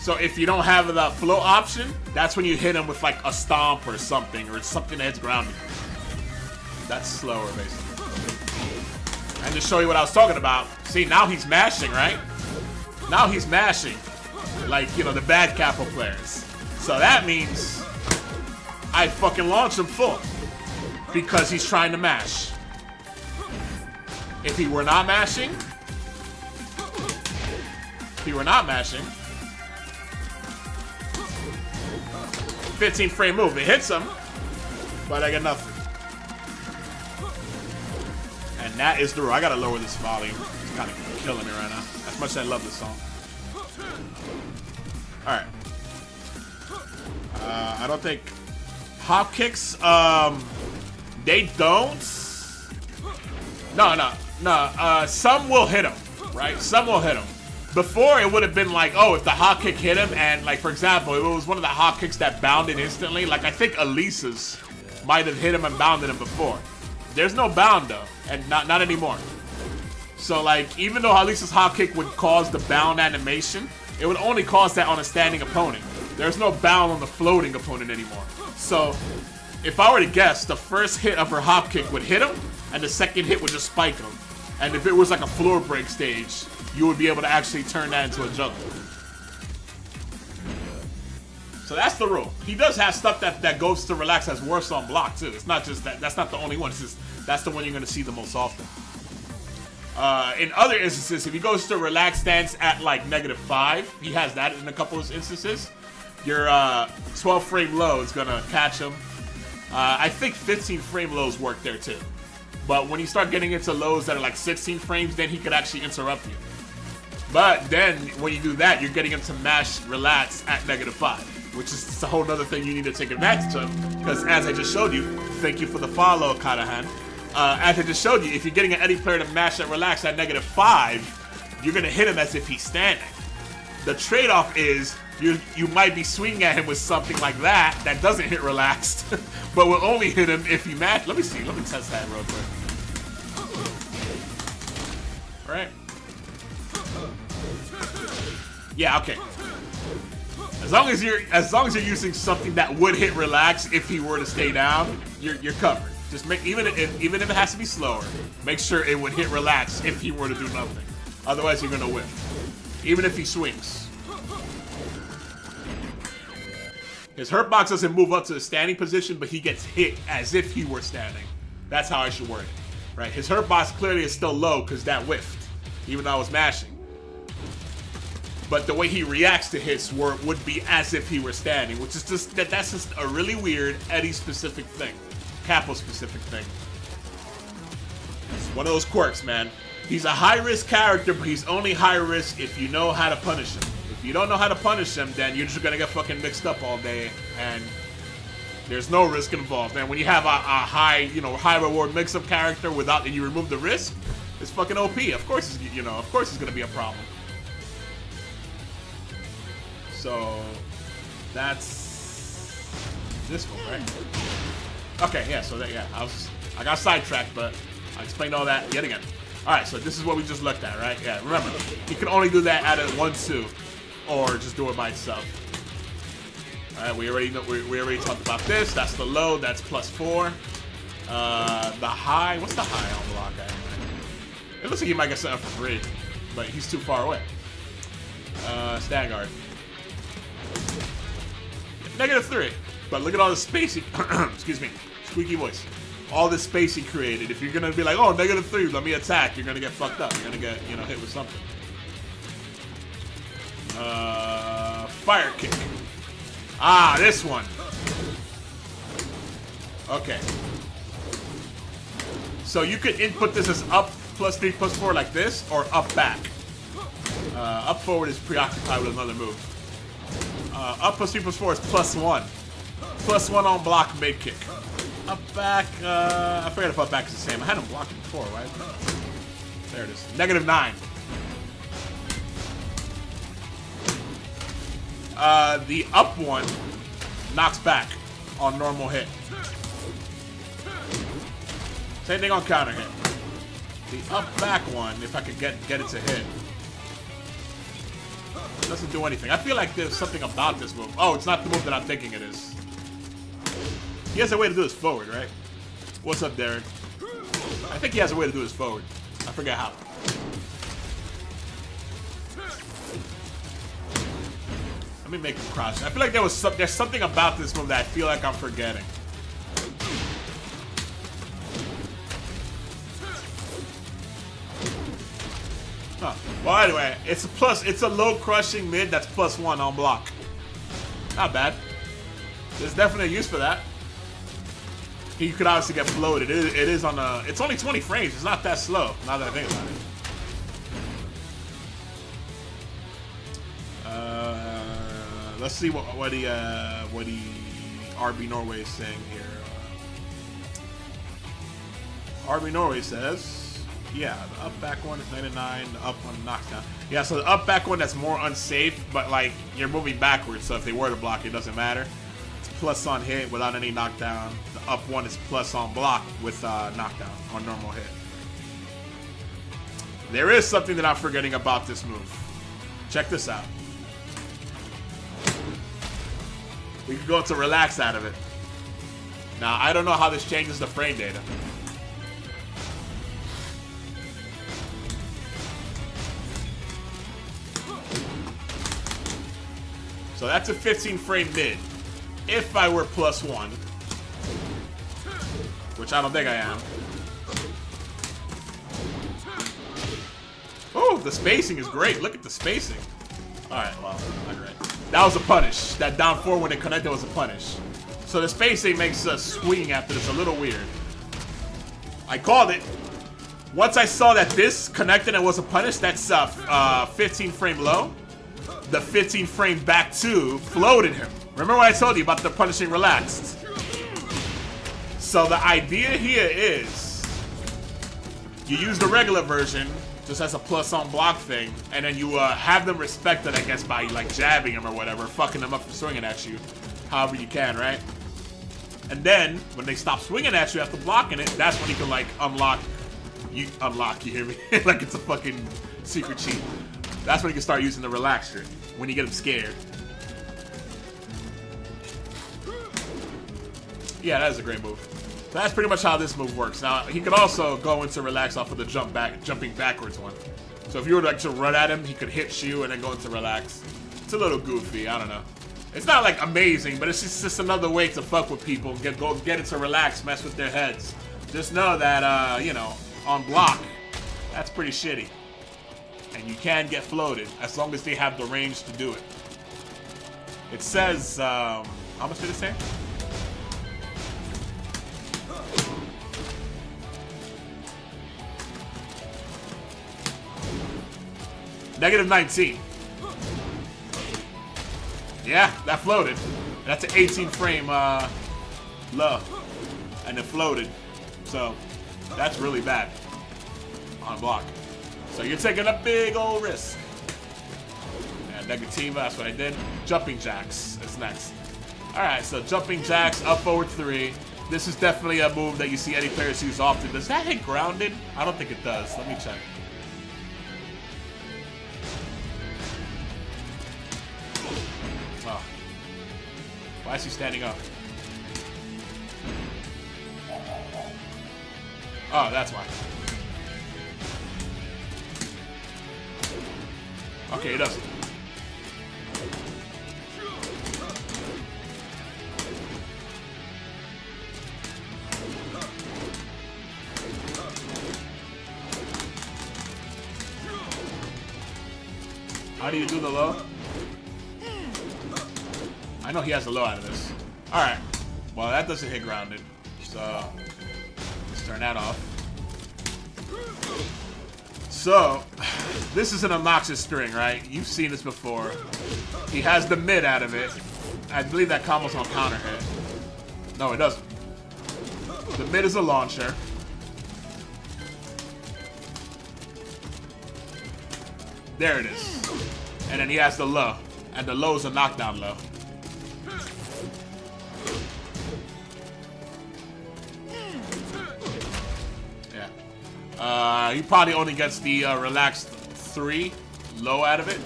So if you don't have the float option, that's when you hit him with like a stomp or something, or it's something that hits grounding. That's slower, basically. And to show you what I was talking about, see, now he's mashing, right? Now he's mashing, like, you know, the bad capo players. So that means I fucking launch him full because he's trying to mash. If he were not mashing, if he were not mashing, fifteen frame move. It hits him, but I get nothing. And that is the rule. I gotta lower this volume. It's kind of killing me right now. As much as I love this song. Alright. Uh, I don't think... Hop kicks, um... they don't... No, no, no. Uh, some will hit him, right? Some will hit him. Before, it would have been like, oh, if the hop kick hit him, and like, for example, it was one of the hop kicks that bounded instantly. Like, I think Eliza's might have hit him and bounded him before. There's no bound, though, and not not anymore. So, like, even though Eliza's hop kick would cause the bound animation, it would only cause that on a standing opponent. There's no bound on the floating opponent anymore. So, if I were to guess, the first hit of her hop kick would hit him, and the second hit would just spike him. And if it was like a floor break stage, you would be able to actually turn that into a juggle. So that's the rule. He does have stuff that, that goes to relax as worse on block too. It's not just that. That's not the only one. It's just that's the one you're going to see the most often. Uh, in other instances, if he goes to relax stance at like negative five, he has that in a couple of instances. Your uh, twelve frame low is going to catch him. Uh, I think fifteen frame lows work there too. But when you start getting into lows that are like sixteen frames, then he could actually interrupt you. But then when you do that, you're getting him to mash relax at negative five, which is a whole other thing you need to take advantage of. Because as I just showed you, thank you for the follow, Kadahan. Uh, as I just showed you, if you're getting an Eddie player to mash at relax at negative five, you're gonna hit him as if he's standing. The trade-off is you you might be swinging at him with something like that that doesn't hit relaxed, but will only hit him if he match. Let me see. Let me test that real quick. All right. Yeah. Okay. As long as you're as long as you're using something that would hit relax if he were to stay down, you're you're covered. Just make even if even if it has to be slower, make sure it would hit relax if he were to do nothing. Otherwise you're gonna whiff. Even if he swings. His hurtbox doesn't move up to the standing position, but he gets hit as if he were standing. That's how I should word it. Right? His hurtbox clearly is still low because that whiffed, even though I was mashing. But the way he reacts to hits were, would be as if he were standing, which is just that that's just a really weird Eddie specific thing. Capo specific thing. It's one of those quirks, man. He's a high-risk character, but he's only high-risk if you know how to punish him. If you don't know how to punish him, then you're just gonna get fucking mixed up all day, and there's no risk involved. And when you have a, a high, you know, high-reward mix-up character without, and you remove the risk, it's fucking O P. Of course, it's, you know, of course it's gonna be a problem. So, that's this one, right? Okay, yeah, so that, yeah, I was, I got sidetracked, but I explained all that yet again. All right, so this is what we just looked at, right? Yeah, remember, you can only do that at a one two, or just do it by itself. All right, we already know, we, we already talked about this. That's the low, that's plus four. Uh, the high, what's the high on block? It looks like he might get something for free, but he's too far away. Uh, Stag guard. Negative three, but look at all the space he, excuse me, squeaky voice. All this space he created. If you're gonna be like, oh, negative three, let me attack, you're gonna get fucked up. You're gonna get, you know, hit with something. Uh, fire kick. Ah, this one. Okay. So you could input this as up plus three plus four like this, or up back. Uh, up forward is preoccupied with another move. Uh, up plus three plus four is plus one. Plus one on block mid kick. Up back, uh, I forget if up back is the same. I had him blocking before, right? There it is. Negative nine. Uh, the up one knocks back on normal hit. Same thing on counter hit. The up back one, if I could get get it to hit, it doesn't do anything. I feel like there's something about this move. Oh, it's not the move that I'm thinking it is. He has a way to do this forward, right? What's up, Derek? I think he has a way to do this forward. I forget how. Let me make him cross. I feel like there was some, there's something about this move that I feel like I'm forgetting. Huh. Well, anyway, it's a plus. It's a low crushing mid that's plus one on block. Not bad. There's definitely a use for that. You could obviously get floated. It is, it is on a. It's only twenty frames. It's not that slow. Now that I think about it. Uh, let's see what what the uh, what the R B Norway is saying here. Uh, R B Norway says, yeah, the up back one is ninety-nine. The up one knockdown. Yeah, so the up back one that's more unsafe, but like you're moving backwards, so if they were to block, it doesn't matter. Plus on hit without any knockdown. The up one is plus on block with uh, knockdown on normal hit. There is something that I'm forgetting about this move. Check this out. We could go to relax out of it. Now, I don't know how this changes the frame data. So that's a fifteen frame mid. If I were plus one, which I don't think I am. Oh, the spacing is great. Look at the spacing. All right, well, all right. That was a punish. That down four when it connected was a punish. So the spacing makes us swing after this a little weird. I called it. Once I saw that this connected and was a punish, that's a uh, fifteen frame low. The fifteen frame back two floated him. Remember what I told you about the punishing relaxed? So the idea here is you use the regular version just as a plus on block thing, and then you uh, have them respect it, I guess, by like jabbing them or whatever, fucking them up for swinging at you, however you can, right? And then when they stop swinging at you after blocking it, that's when you can like unlock, you unlock, you hear me? Like it's a fucking secret cheat. That's when you can start using the relaxer, when you get them scared. Yeah, that is a great move. That's pretty much how this move works. Now, he could also go into relax off of the jump back, jumping backwards one. So if you were to, like, to run at him, he could hit you and then go into relax. It's a little goofy, I don't know. It's not, like, amazing, but it's just, just another way to fuck with people. Get go get it to relax, mess with their heads. Just know that, uh, you know, on block, that's pretty shitty. And you can get floated, as long as they have the range to do it. It says, um, how much did it say? negative nineteen. Yeah, that floated. That's an eighteen frame uh, Law. And it floated. So, that's really bad. On block. So you're taking a big old risk. And Negativa, that's what I did. Jumping jacks is next. Alright, so jumping jacks, up forward three. This is definitely a move that you see Eddie players use often. Does that hit grounded? I don't think it does. Let me check. Oh. Why is he standing up? Oh, that's why. Okay, it doesn't. How do you do the Law? I know he has a Law out of this. Alright. Well, that doesn't hit grounded. So, let's turn that off. So, this is an obnoxious string, right? You've seen this before. He has the mid out of it. I believe that combo's on counter hit. No, it doesn't. The mid is a launcher. There it is. And then he has the Low. And the Low is a knockdown Low. Uh, he probably only gets the uh, relaxed three Law out of it.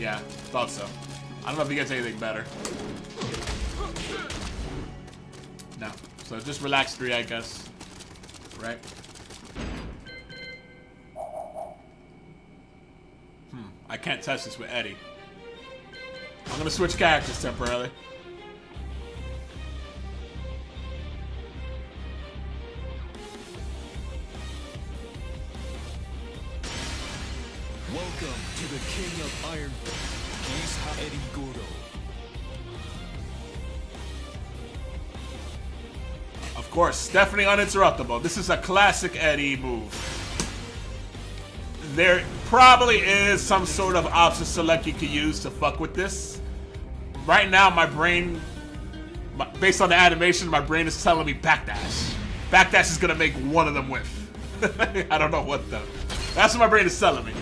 Yeah, thought so. I don't know if he gets anything better. No. So just relax three, I guess. Right? Hmm. I can't touch this with Eddie. I'm gonna switch characters temporarily. Welcome to the King of Iron Geese, Eddie Gordo. Of course, definitely uninterruptible. This is a classic Eddie move. There probably is some sort of option select you could use to fuck with this. Right now, my brain, my, based on the animation, my brain is telling me backdash. Backdash is gonna make one of them whiff. I don't know what though. That's what my brain is telling me.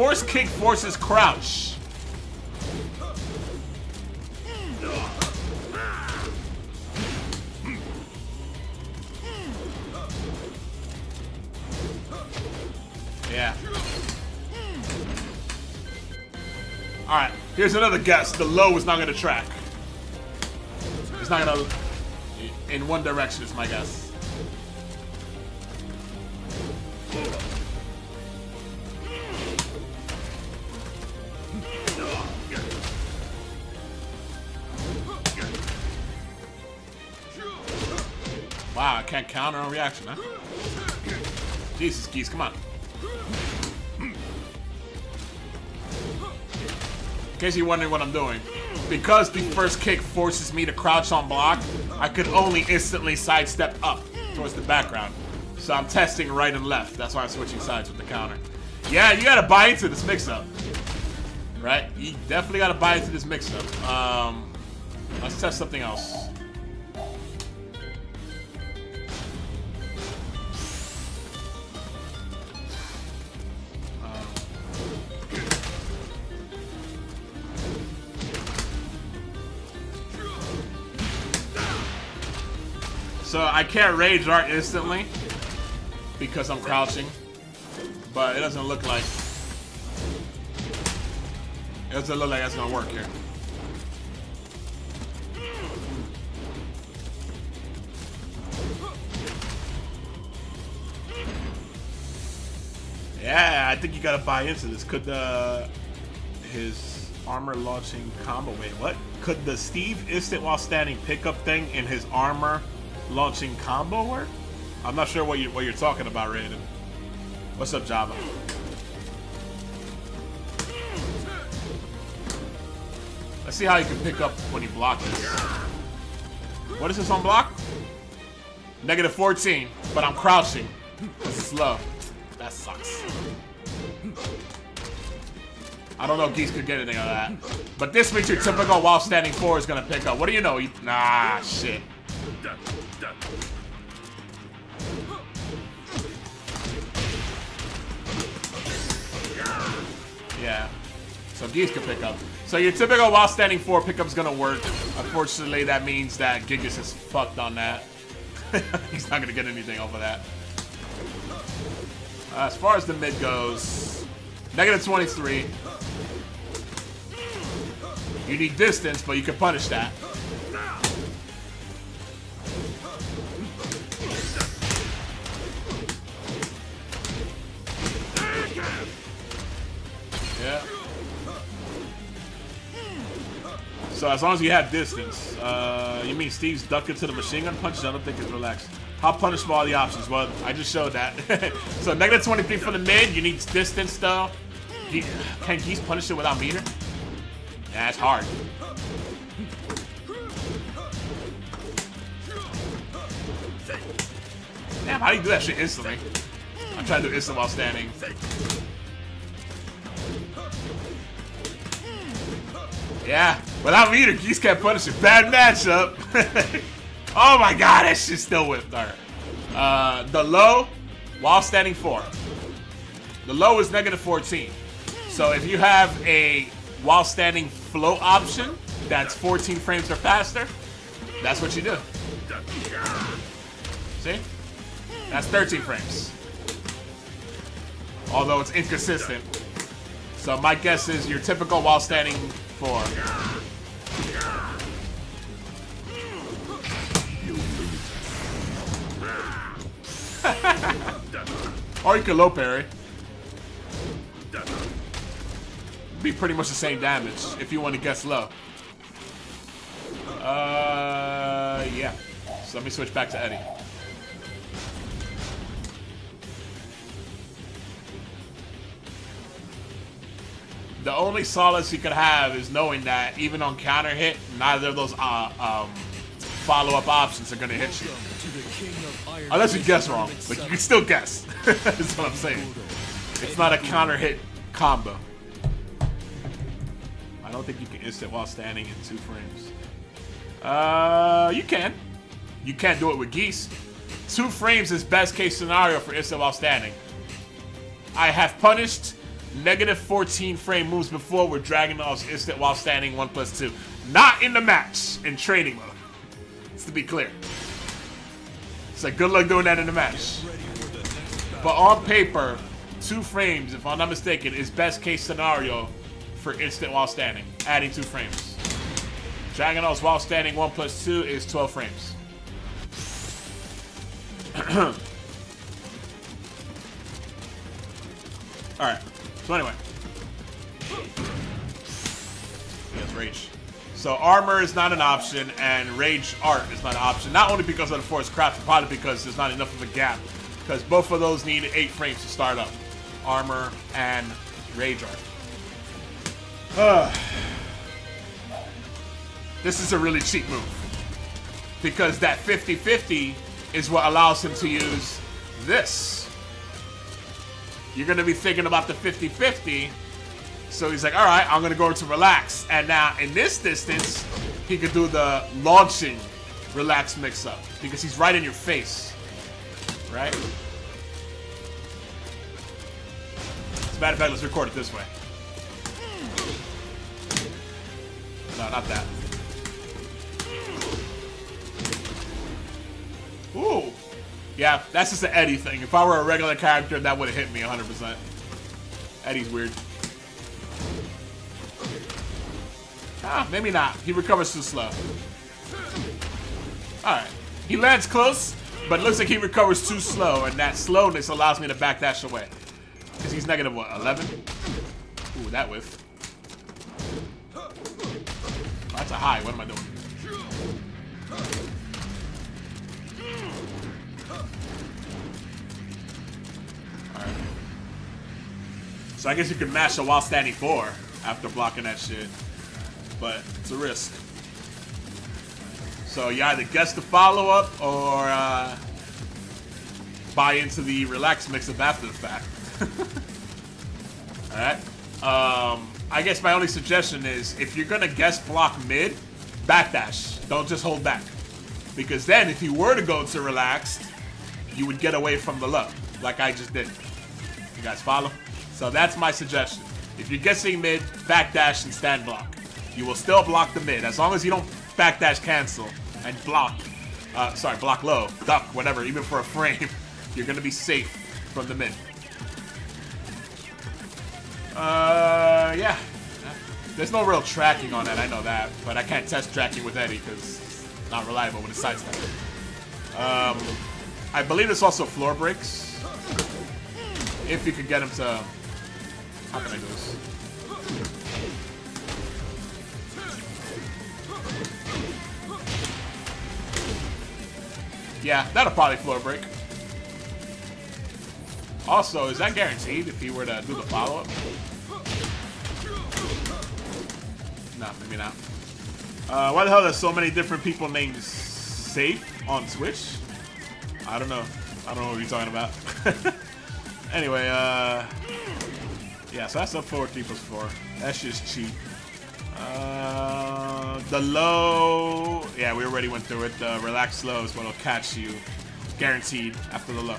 Force kick forces crouch. Yeah. Alright, here's another guess. The Low is not going to track. It's not going to... In one direction is my guess. Can't counter on reaction, huh? Jesus, Geese, come on. In case you're wondering what I'm doing, because the first kick forces me to crouch on block, I could only instantly sidestep up towards the background. So I'm testing right and left. That's why I'm switching sides with the counter. Yeah, you gotta buy into this mix-up. Right? You definitely gotta buy into this mix-up. Um, let's test something else. So I can't rage dart instantly because I'm crouching, but it doesn't look like it doesn't look like that's gonna work here. Yeah, I think you gotta buy into this. Could the his armor launching combo? Wait, what? Could the Steve instant while standing pickup thing in his armor launching combo work? I'm not sure what you what you're talking about, Raiden. What's up, Java? Let's see how you can pick up when you block this. What is this on block? Negative fourteen, but I'm crouching. This is slow. That sucks. I don't know if Geese could get anything out of that. But this makes your typical while standing four is gonna pick up. What do you know? You, nah, shit. Yeah. So Geese could pick up. So your typical while standing four pickup's gonna work. Unfortunately, that means that Gigas is fucked on that. He's not gonna get anything off of that. Uh, as far as the mid goes, negative twenty-three. You need distance, but you can punish that. Yeah. So as long as you have distance, uh, you mean Steve's ducking to the machine gun punch? I don't think it's relaxed. How punishable are the options? Well, I just showed that. So negative twenty-three for the mid. You need distance though. Ge Can Geese punish it without meter? Yeah, it's hard. Damn, how do you do that shit instantly? I'm trying to do instant while standing. Yeah, without meter, Geese can't punish it. Bad matchup. Oh my god, that shit's still whipped. All right. Uh, the low, while standing four. The low is negative fourteen. So if you have a while standing float option that's fourteen frames or faster, that's what you do. See? That's thirteen frames. Although it's inconsistent. So my guess is your typical while standing four. Or you could low parry. Be pretty much the same damage if you want to guess low. Uh, yeah. So let me switch back to Eddie. The only solace you could have is knowing that even on counter hit, neither of those uh, um, follow-up options are gonna hit you. Unless you guess wrong, but you can still guess. That's what I'm saying. It's not a counter hit combo. I don't think you can instant while standing in two frames. Uh, you can. You can't do it with Geese. Two frames is best case scenario for instant while standing. I have punished negative fourteen frame moves before with Dragunov's instant while standing one plus two. Not in the match, in training mode. Just to be clear. It's like, good luck doing that in the match. But on paper, two frames, if I'm not mistaken, is best case scenario for instant while standing. Adding two frames. Dragunov's while standing one plus two is twelve frames. Alright. So anyway. Yes, rage. So armor is not an option, and rage art is not an option. Not only because of the force craft, but probably because there's not enough of a gap. Because both of those need eight frames to start up. Armor and rage art. This is a really cheap move. Because that fifty fifty is what allows him to use this. You're going to be thinking about the fifty fifty. So he's like, all right, I'm going to go to relax. And now in this distance, he could do the launching relax mix-up because he's right in your face, right? As a matter of fact, let's record it this way. No, not that. Ooh. Yeah, that's just an Eddie thing. If I were a regular character, that would have hit me one hundred percent. Eddie's weird. Ah, maybe not. He recovers too slow. Alright. He lands close, but looks like he recovers too slow, and that slowness allows me to backdash away. Because he's negative, what, eleven? Ooh, that whiff. Oh, that's a high. What am I doing? Alright. So I guess you can mash a while standing four after blocking that shit. But it's a risk. So you either guess the follow-up or uh, buy into the relax mix-up after the fact. Alright. Um, I guess my only suggestion is if you're going to guess block mid, backdash. Don't just hold back. Because then if you were to go to relaxed, you would get away from the low, like I just did. You guys follow? So that's my suggestion. If you're guessing mid, backdash and stand block. You will still block the mid as long as you don't backdash cancel and block, uh, sorry, block low, duck, whatever, even for a frame. You're going to be safe from the mid. Uh, yeah. There's no real tracking on that, I know that. But I can't test tracking with Eddie because it's not reliable when it's sidestep. Um, I believe there's also floor breaks. If you could get him to... How can I do this? Yeah, that'll probably floor break. Also, is that guaranteed if he were to do the follow-up? No, maybe not. Uh, why the hell there's so many different people named Safe on Twitch? I don't know. I don't know what you're talking about. Anyway, uh... yeah, so that's up forward three plus four. That's just cheap. Uh, the low... Yeah, we already went through it. The relaxed low is what'll catch you. Guaranteed after the low.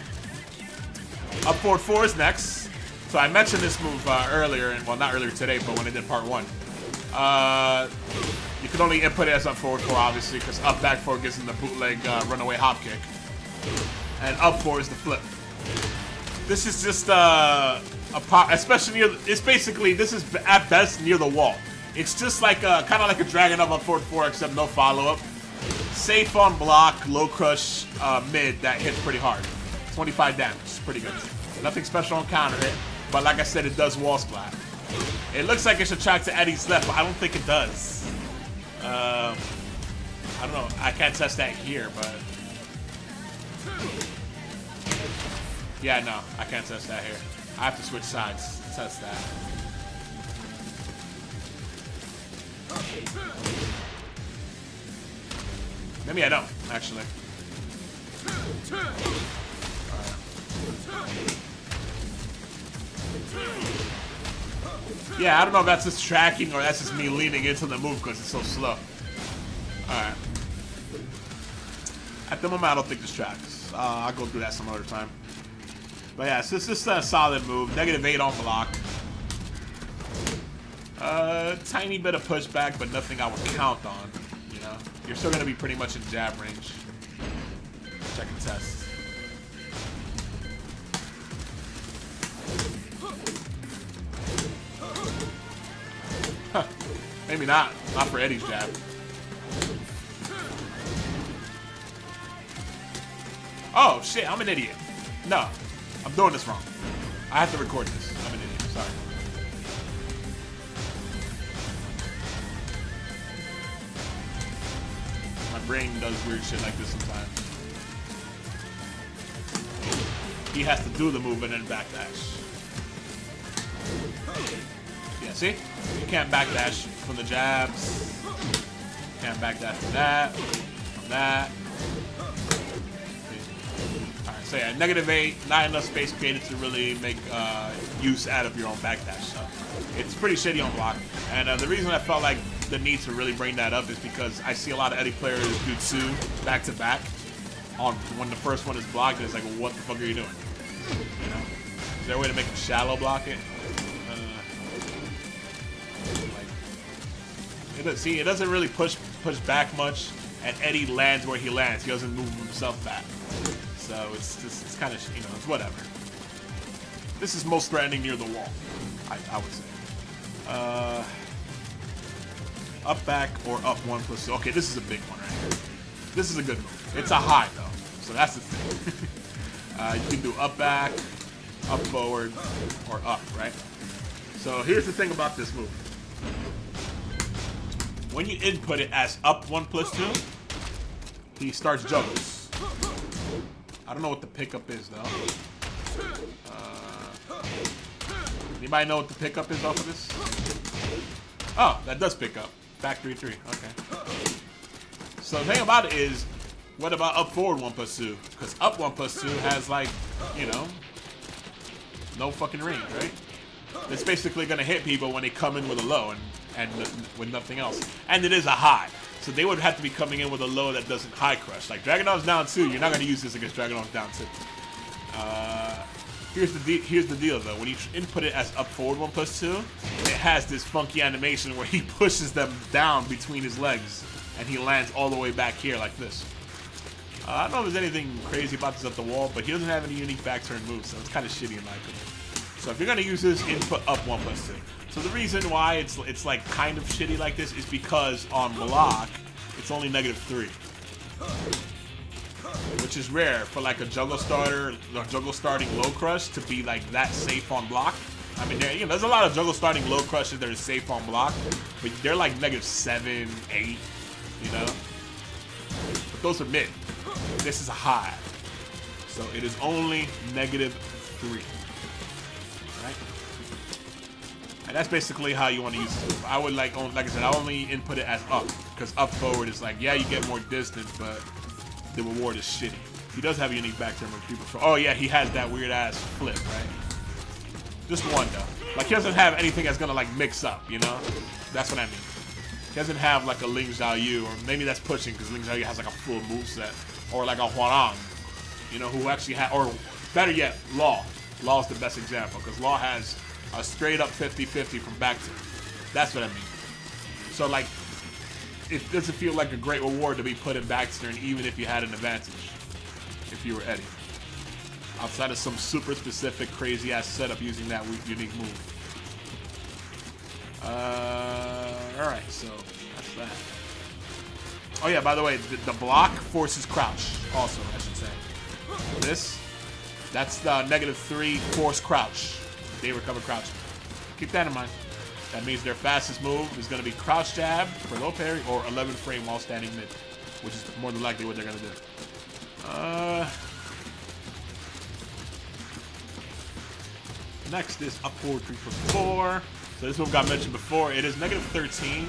Up forward four is next. So I mentioned this move uh, earlier, and well, not earlier today, but when I did part one. Uh, you can only input it as up forward four, obviously, because up back four gives him the bootleg uh, runaway hop kick. And up four is the flip. This is just uh, a pop, especially near, the, it's basically, this is at best near the wall. It's just like a, kind of like a Dragunov on forward four, except no follow-up. Safe on block, low crush, uh, mid, that hits pretty hard. twenty-five damage, pretty good. Nothing special on counter hit, but like I said, it does wall splat. It looks like it should track to Eddie's left, but I don't think it does. Um, I don't know, I can't test that here, but... Yeah, no, I can't test that here. I have to switch sides to test that. Maybe I don't, actually. Right. Yeah, I don't know if that's just tracking or that's just me leaning into the move because it's so slow. Alright. At the moment, I don't think this tracks. Uh, I'll go through that some other time. But yeah, so it's just a solid move. Negative eight on block. A uh, tiny bit of pushback, but nothing I would count on, you know? You're still going to be pretty much in jab range. Check and test. Huh. Maybe not. Not for Eddie's jab. Oh, shit, I'm an idiot. No, I'm doing this wrong. I have to record this. I'm an idiot, sorry. Brain does weird shit like this sometimes. He has to do the move and then backdash. Yeah, see? You can't backdash from the jabs. Can't backdash from that. From that. Alright, so yeah, negative eight, not enough space created to really make uh, use out of your own backdash. So it's pretty shitty on block. And uh, the reason I felt like the need to really bring that up is because I see a lot of Eddie players do two back to back on when the first one is blocked. And it's like, well, what the fuck are you doing? You know? Is there a way to make them shallow block it? Uh, like, it see, it doesn't really push push back much. and Eddie lands where he lands. He doesn't move himself back. So it's just, it's kind of, you know, it's whatever. This is most threatening near the wall, I, I would say. Uh, up, back, or up one plus two. Okay, this is a big one right here. This is a good move. It's a high, though, so that's the thing. Uh, you can do up, back, up, forward, or up, right? So here's the thing about this move. When you input it as up one plus two, he starts juggling. I don't know what the pickup is, though. Uh, anybody know what the pickup is off of this? Oh, that does pick up. Back three, three. Okay. So the thing about it is, what about up forward one plus two? Because up one plus two has, like, you know, no fucking range, right? It's basically going to hit people when they come in with a low and, and with nothing else. And it is a high. So they would have to be coming in with a low that doesn't high crush. Like, Dragunov's down two. You're not going to use this against Dragunov down two. Uh, here's, the here's the deal, though. When you input it as up forward one plus two, it has this funky animation where he pushes them down between his legs. And he lands all the way back here like this. Uh, I don't know if there's anything crazy about this up the wall, but he doesn't have any unique back turn moves. So it's kind of shitty in my opinion. So if you're gonna use this, input up one plus two. So the reason why it's it's like kind of shitty like this is because on block it's only negative three, which is rare for like a juggle starter, or juggle starting low crush to be like that safe on block. I mean, there, you know, there's a lot of juggle starting low crushes that are safe on block, but they're like negative seven, eight, you know. But those are mid. This is a high, so it is only negative three. Right? And that's basically how you want to use it. I would like, like I said, I only input it as up, because up forward is like, yeah, you get more distance, but the reward is shitty. He does have a unique back turn with people. Oh yeah, he has that weird ass flip, right? Just one though. Like he doesn't have anything that's gonna like mix up, you know? That's what I mean. He doesn't have like a Ling Xiaoyu, or maybe that's pushing because Ling Xiaoyu has like a full moveset, or like a Hwoarang, you know, who actually had, or better yet, Law. Law's the best example, because Law has a straight-up fifty fifty from back to. That's what I mean. So, like, it doesn't feel like a great reward to be put in back turn, even if you had an advantage, if you were Eddie. Outside of some super specific, crazy-ass setup using that unique move. Uh, Alright, so that's that. Oh, yeah, by the way, the, the block forces crouch, also, I should say. This... That's the negative three force crouch. They recover crouch. Keep that in mind. That means their fastest move is going to be crouch jab for low parry or eleven frame while standing mid, which is more than likely what they're going to do. Uh, next is up forward three for four. So this move got mentioned before. It is negative thirteen.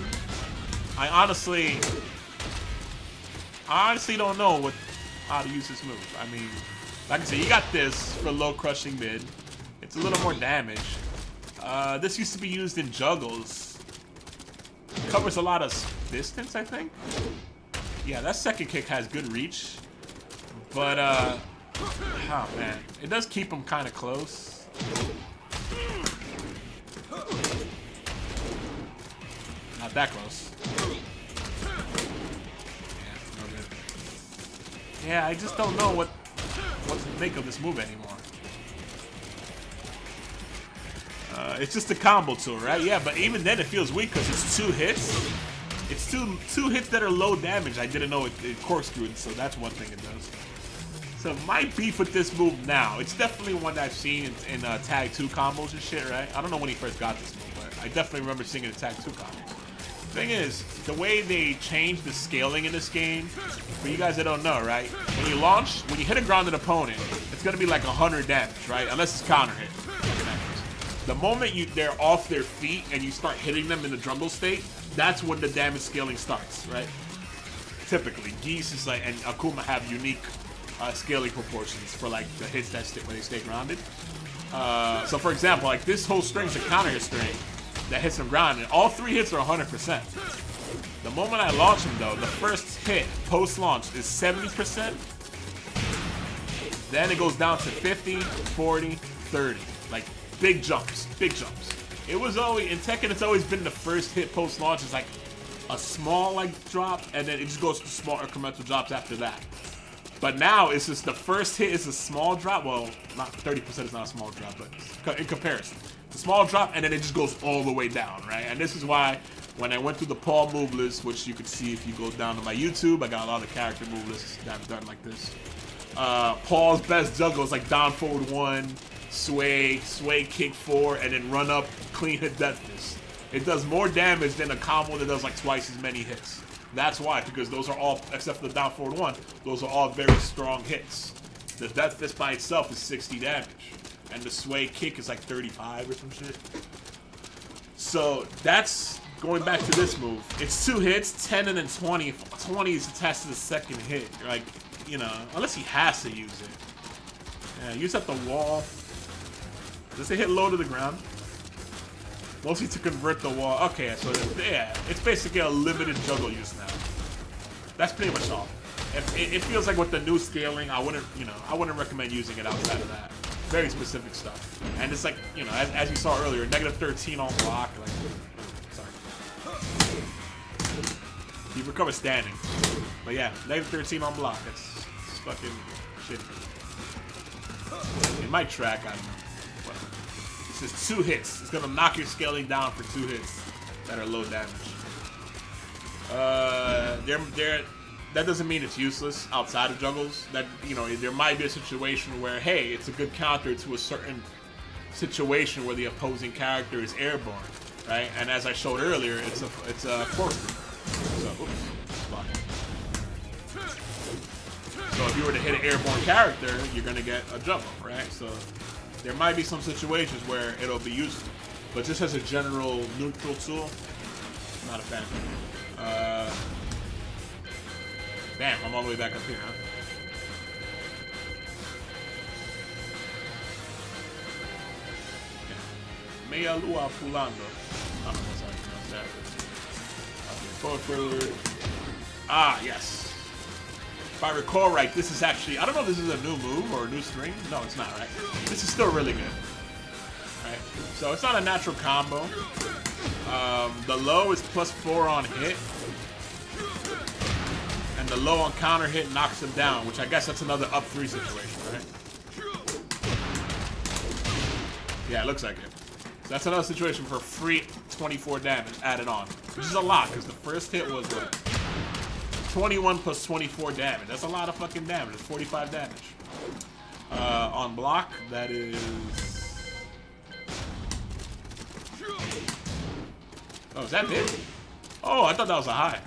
I honestly, I honestly don't know what how to use this move. I mean. Like I said, you got this for low crushing mid. It's a little more damage. Uh, this used to be used in juggles. It covers a lot of distance, I think. Yeah, that second kick has good reach. But, uh, oh man. It does keep them kind of close. Not that close. Yeah, no good. Yeah, I just don't know what... what to make of this move anymore. Uh, it's just a combo tool, right? Yeah, but even then it feels weak because it's two hits. It's two two hits that are low damage. I didn't know it, it corkscrewed, so that's one thing it does. So my beef with this move now, it's definitely one that I've seen in, in uh, Tag two combos and shit, right? I don't know when he first got this move, but I definitely remember seeing it in Tag two combos. Thing is, the way they change the scaling in this game, for you guys that don't know, right? When you launch, when you hit a grounded opponent, it's gonna be like one hundred damage, right? Unless it's counter hit. The moment you they're off their feet and you start hitting them in the jungle state, that's when the damage scaling starts, right? Typically, Geese is like, and Akuma have unique uh, scaling proportions for like the hits that stick when they stay grounded. Uh, so for example, like this whole string's a counter hit string. That hits him ground, and all three hits are one hundred percent. The moment I launch him, though, the first hit post-launch is seventy percent. Then it goes down to fifty, forty, thirty. Like, big jumps, big jumps. It was always, in Tekken, it's always been the first hit post-launch. It's like, a small like drop, and then it just goes to small incremental drops after that. But now it's just the first hit is a small drop. Well, not thirty percent is not a small drop, but in comparison, it's a small drop, and then it just goes all the way down, right? And this is why when I went through the Paul move list, which you can see if you go down to my YouTube, I got a lot of character move lists that I've done like this. Uh, Paul's best juggle is like down forward one, sway, sway kick four, and then run up, clean hit death fist. It does more damage than a combo that does like twice as many hits. That's why, because those are all, except for the down forward one, those are all very strong hits. The death fist by itself is sixty damage, and the sway kick is like thirty-five or some shit. So that's, going back to this move, it's two hits, ten and then twenty. twenty is attached to the second hit, like, you know, unless he has to use it. Yeah, use up the wall. Does it hit low to the ground? Mostly to convert the wall. Okay, so yeah, it's basically a limited juggle use now. That's pretty much all. If, it, it feels like with the new scaling, I wouldn't, you know, I wouldn't recommend using it outside of that. Very specific stuff. And it's like, you know, as, as you saw earlier, negative thirteen on block. Like, sorry. He recovers standing. But yeah, negative thirteen on block. That's fucking shitty. It might track, I don't know. It's two hits. It's gonna knock your scaling down for two hits that are low damage. Uh, there, there. That doesn't mean it's useless outside of juggles. That, you know, there might be a situation where, hey, it's a good counter to a certain situation where the opposing character is airborne, right? And as I showed earlier, it's a, it's a corner. So, oops, so if you were to hit an airborne character, you're gonna get a jump up, right? So. There might be some situations where it'll be useful, but just as a general neutral tool, I'm not a fan. Uh, damn, I'm all the way back up here, huh? Mea Lua Pulando. I don't know how to pronounce that. Forward, forward. Ah, yes. If I recall right, this is actually, I don't know if this is a new move or a new string. No, it's not, right? This is still really good. Right? So it's not a natural combo. Um, the low is plus four on hit. And the low on counter hit knocks him down, which I guess that's another up three situation, right? Yeah, it looks like it. So that's another situation for free twenty-four damage added on, which is a lot, because the first hit was what? twenty-one plus twenty-four damage. That's a lot of fucking damage. That's forty-five damage. Uh, on block, that is... Oh, is that it? Oh, I thought that was a high.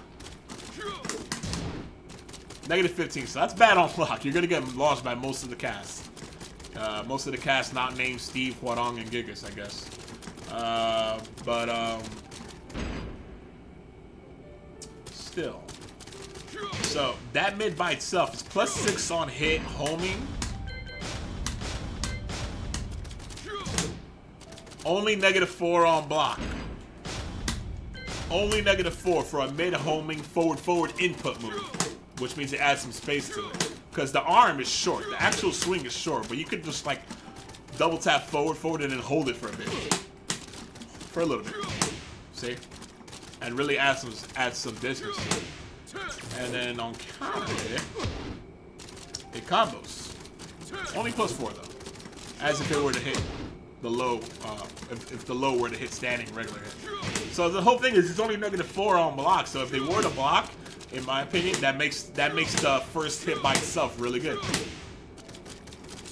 Negative fifteen, so that's bad on block. You're gonna get lost by most of the cast. Uh, most of the cast not named Steve, Hwoarang, and Gigas, I guess. Uh, but, um... Still. So that mid by itself is plus six on hit, homing. Only negative four on block. Only negative four for a mid homing forward forward input move, which means it adds some space to it. Because the arm is short, the actual swing is short, but you could just like double tap forward forward and then hold it for a bit, for a little bit. See, and really add some add some distance to it. And then on counter hit, it combos. Only plus four though, as if it were to hit the low, uh, if, if the low were to hit standing regular hit. So the whole thing is it's only negative four on block. So if they were to block, in my opinion, that makes that makes the first hit by itself really good.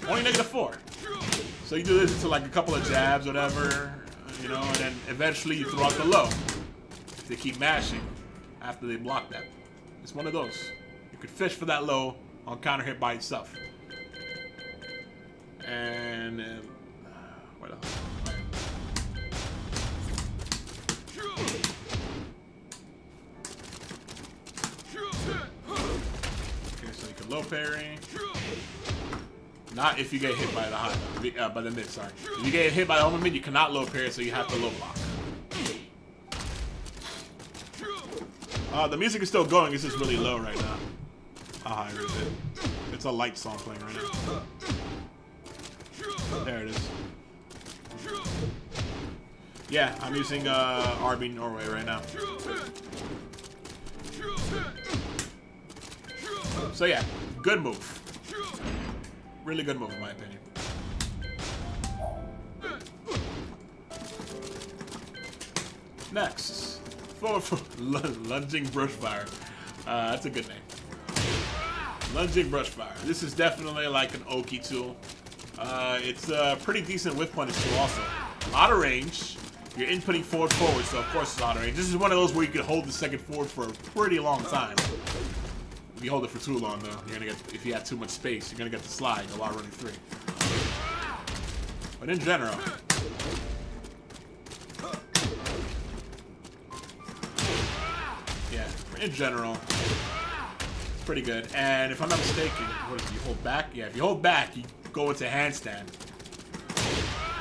Only negative four. So you do this to like a couple of jabs, whatever, you know, and then eventually you throw out the low. If they keep mashing after they block that. It's one of those. You could fish for that low on counter hit by itself. And uh, what else? Okay, so you can low parry. Not if you get hit by the high, uh, by the mid. Sorry, if you get hit by the home mid, you cannot low parry, so you have to low block. Uh, the music is still going, it's just really low right now. How high is it? It's a light song playing right now. There it is. Yeah, I'm using uh, R B Norway right now. So yeah, good move. Really good move in my opinion. Next, forward for lunging brush fire. Uh, that's a good name. Lunging brush fire. This is definitely like an Oki tool. Uh, it's uh, pretty decent with punish too. Also, out of range. You're inputting forward forward, so of course it's out of range. This is one of those where you can hold the second forward for a pretty long time. If you hold it for too long, though, you're gonna get, if you have too much space, you're gonna get the slide. The Law running three. But in general. Yeah, in general, it's pretty good. And if I'm not mistaken, what if you hold back? Yeah, if you hold back, you go into handstand.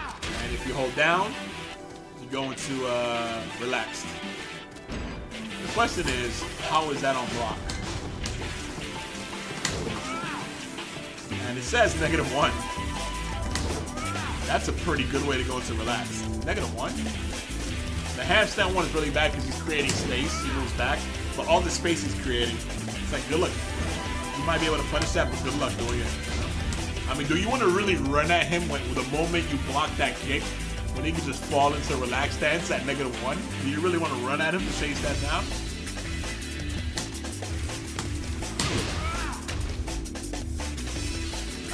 And if you hold down, you go into uh, relaxed. The question is, how is that on block? And it says negative one. That's a pretty good way to go into relaxed. Negative one? The handstand one is really bad because he's creating space. He moves back. But all the space he's creating, it's like, good luck. You might be able to punish that, but good luck doing it. I mean, do you want to really run at him when the moment you block that kick, when he can just fall into relaxed stance at negative one? Do you really want to run at him to chase that down?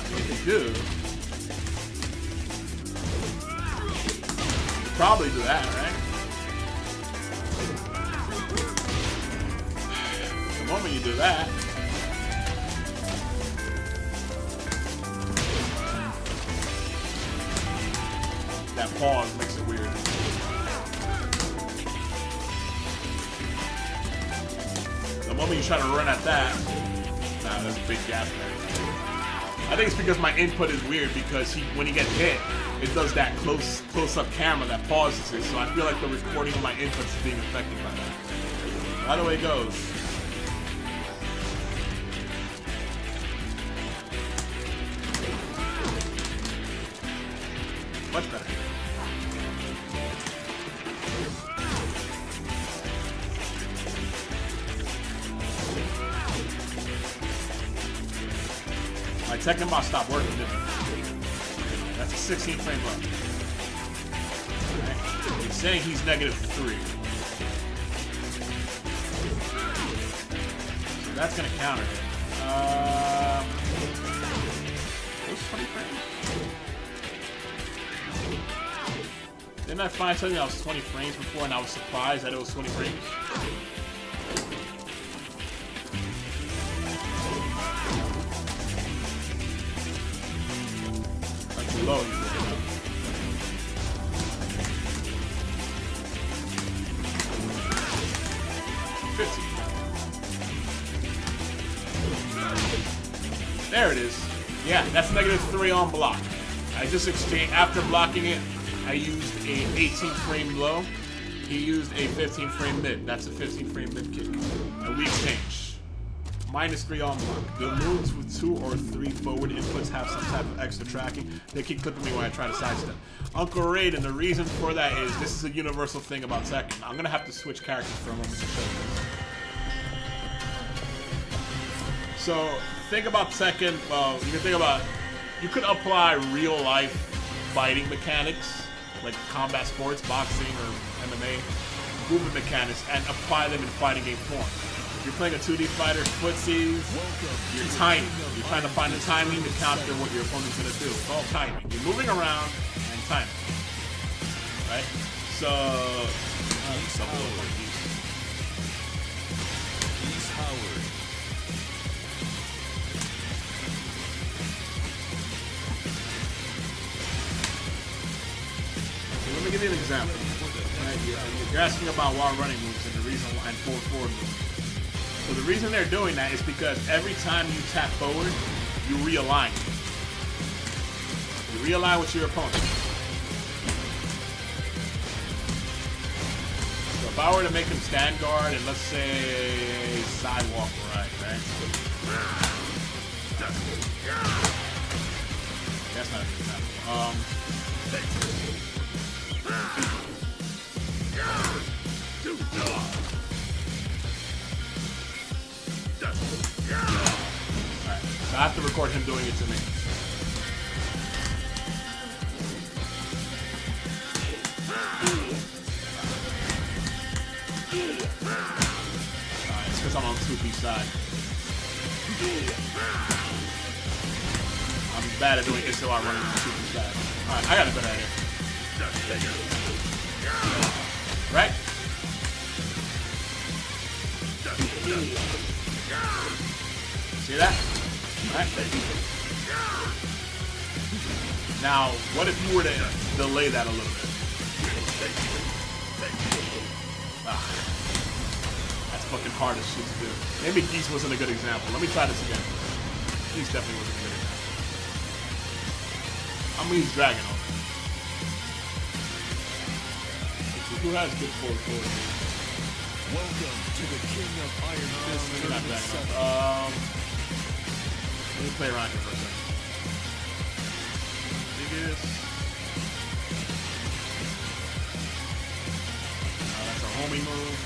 I mean, if you do, probably do that, right? The moment you do that, that pause makes it weird. The moment you try to run at that, nah, there's a big gap there. I think it's because my input is weird because he, when he gets hit, it does that close, close-up camera that pauses it, so I feel like the recording of my inputs is being affected by that. By the way it goes. Much better. My TekkaBot stopped working, didn't it? That's a sixteen frame bug. Okay. He's saying he's negative three. So that's gonna counter it. Uh, those twenty frames? Didn't I find something that was twenty frames before and I was surprised that it was twenty frames? That's too low. fifty. There it is. Yeah, that's negative three on block. I just exchanged, after blocking it, I used a eighteen frame low. He used a fifteen frame mid. That's a fifteen frame mid kick. And we exchange. Minus three on block. The moves with two or three forward inputs have some type of extra tracking. They keep clipping me when I try to sidestep. Uncle Raiden, the reason for that is this is a universal thing about Tekken. I'm gonna have to switch characters for a moment to show this. So think about Tekken. Well, you can think about, you could apply real life fighting mechanics, like combat sports, boxing, or M M A, movement mechanics, and apply them in fighting game form. If you're playing a two D fighter, footsies, you're timing. You're trying to find the timing to counter what your opponent's gonna do. It's all timing. You're moving around and timing. Right? So, uh, Geese Hwoarang. Let me give you an example. Right, you're, you're asking about wall running moves and the reason why, and forward forward moves. So the reason they're doing that is because every time you tap forward, you realign. You realign with your opponent. So if I were to make him stand guard and let's say sidewalk right, right? That's not a good example. Um, I have to record him doing it to me. Alright, it's because I'm on Snoopy's side. I'm bad at doing it so I run into Snoopy's side. Alright, I got a better idea. Right? See that? Alright. Now, what if you were to delay that a little bit? Ah, that's fucking hard as shit to do. Maybe Geese wasn't a good example. Let me try this again. Geese definitely wasn't a good example. I'm gonna use Dragunov. Who has good forward forward? Welcome to the King of Iron Fist. No, not that. Um, let me play around here for a second. Gigas. Uh, that's a homie move.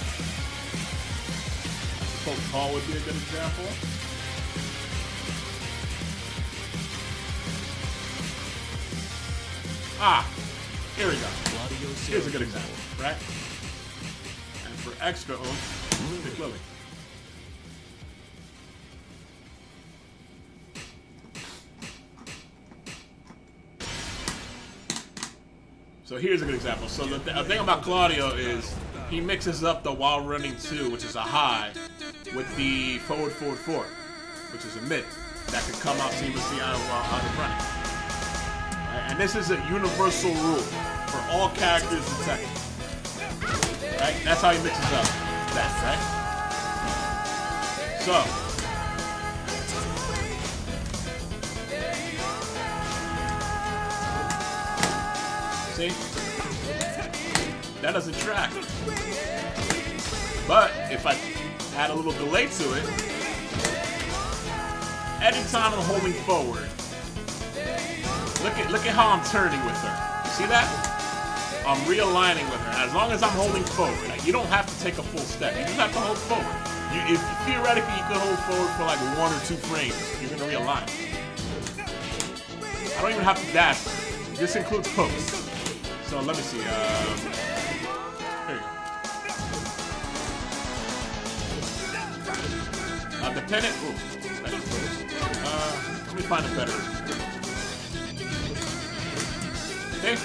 I suppose Paul would be a good example. Ah, here we go. Here's a good example, right? For extra oomph, pick Lily. So here's a good example. So the, th the thing about Claudio is he mixes up the while running two, which is a high, with the forward forward four, which is a mid that could come out seamlessly out of, uh, out of running. Right? And this is a universal rule for all characters in Tekken. Right? That's how he mixes up. That's right. So see? That doesn't track. But if I add a little delay to it, anytime I'm holding forward, look at look at how I'm turning with her. You see that? I'm realigning with her. As long as I'm holding forward, like, you don't have to take a full step. You just have to hold forward. You, if theoretically you could hold forward for like one or two frames, you're gonna realign. I don't even have to dash. This includes pokes. So let me see. Um, here you go. Uh, the pennant. Ooh, that is close. Uh, let me find a better. Okay.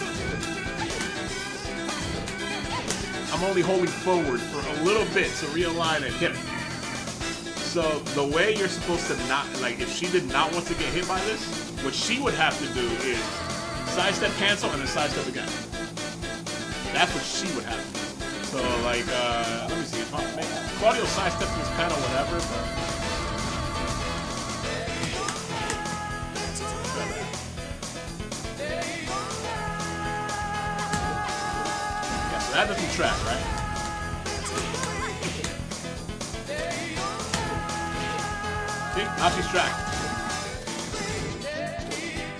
I'm only holding forward for a little bit to realign and hit it. So the way you're supposed to not, like if she did not want to get hit by this, what she would have to do is sidestep cancel and then sidestep again. That's what she would have to do. So like, uh, let me see, if I'm, Claudio sidesteps his pen or whatever, but... That doesn't track, right? See? Now she's tracked.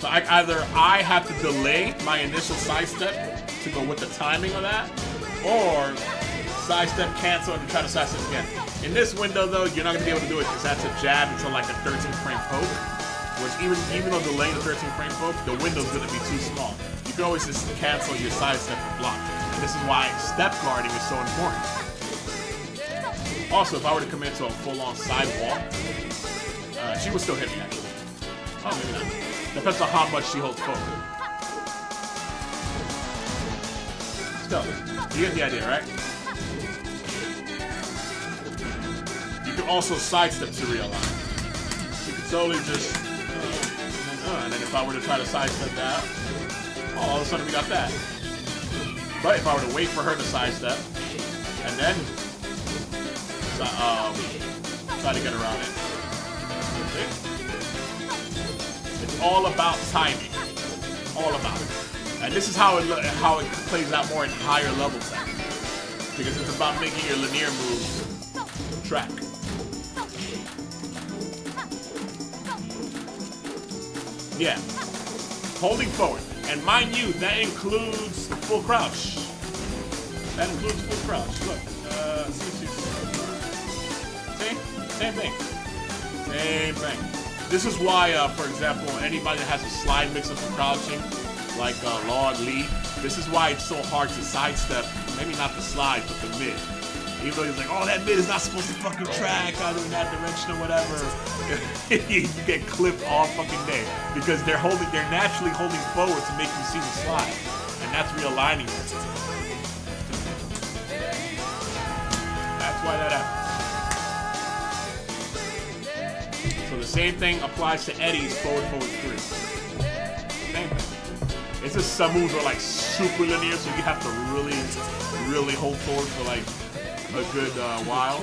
So I, either I have to delay my initial sidestep to go with the timing of that, or sidestep cancel and try to sidestep again. In this window, though, you're not going to be able to do it because that's a jab until like a thirteen frame poke, which even, even though delaying the thirteen frame poke, the window's going to be too small. You can always just cancel your sidestep and block. This is why step guarding is so important. Also, if I were to commit to a full-on sidewalk, uh, she would still hit me, actually. Oh, maybe not. Depends on how much she holds forward. Still, you get the idea, right? You can also sidestep to realign. You can totally just... Uh, uh, and then if I were to try to sidestep that, oh, all of a sudden we got that. But if I were to wait for her to sidestep, and then um, try to get around it. Okay. It's all about timing. All about it. And this is how it how it plays out more in higher level time. Because it's about making your linear moves track. Yeah. Holding forward. And mind you, that includes full crouch. That includes full crouch. Look, uh, see, see, see. Same, same thing. Same thing. This is why, uh, for example, anybody that has a slide mix-up for crouching, like uh, Law and Lee, this is why it's so hard to sidestep, maybe not the slide, but the mid. Even though he's like, oh, that mid is not supposed to fucking track either in that direction or whatever. You get clipped all fucking day because they're holding, they're naturally holding forward to make you see the slide, and that's realigning it. That's why that happens. So the same thing applies to Eddie's forward forward three. Same thing. It's just some moves are like super linear, so you have to really, really hold forward for like a good uh, while,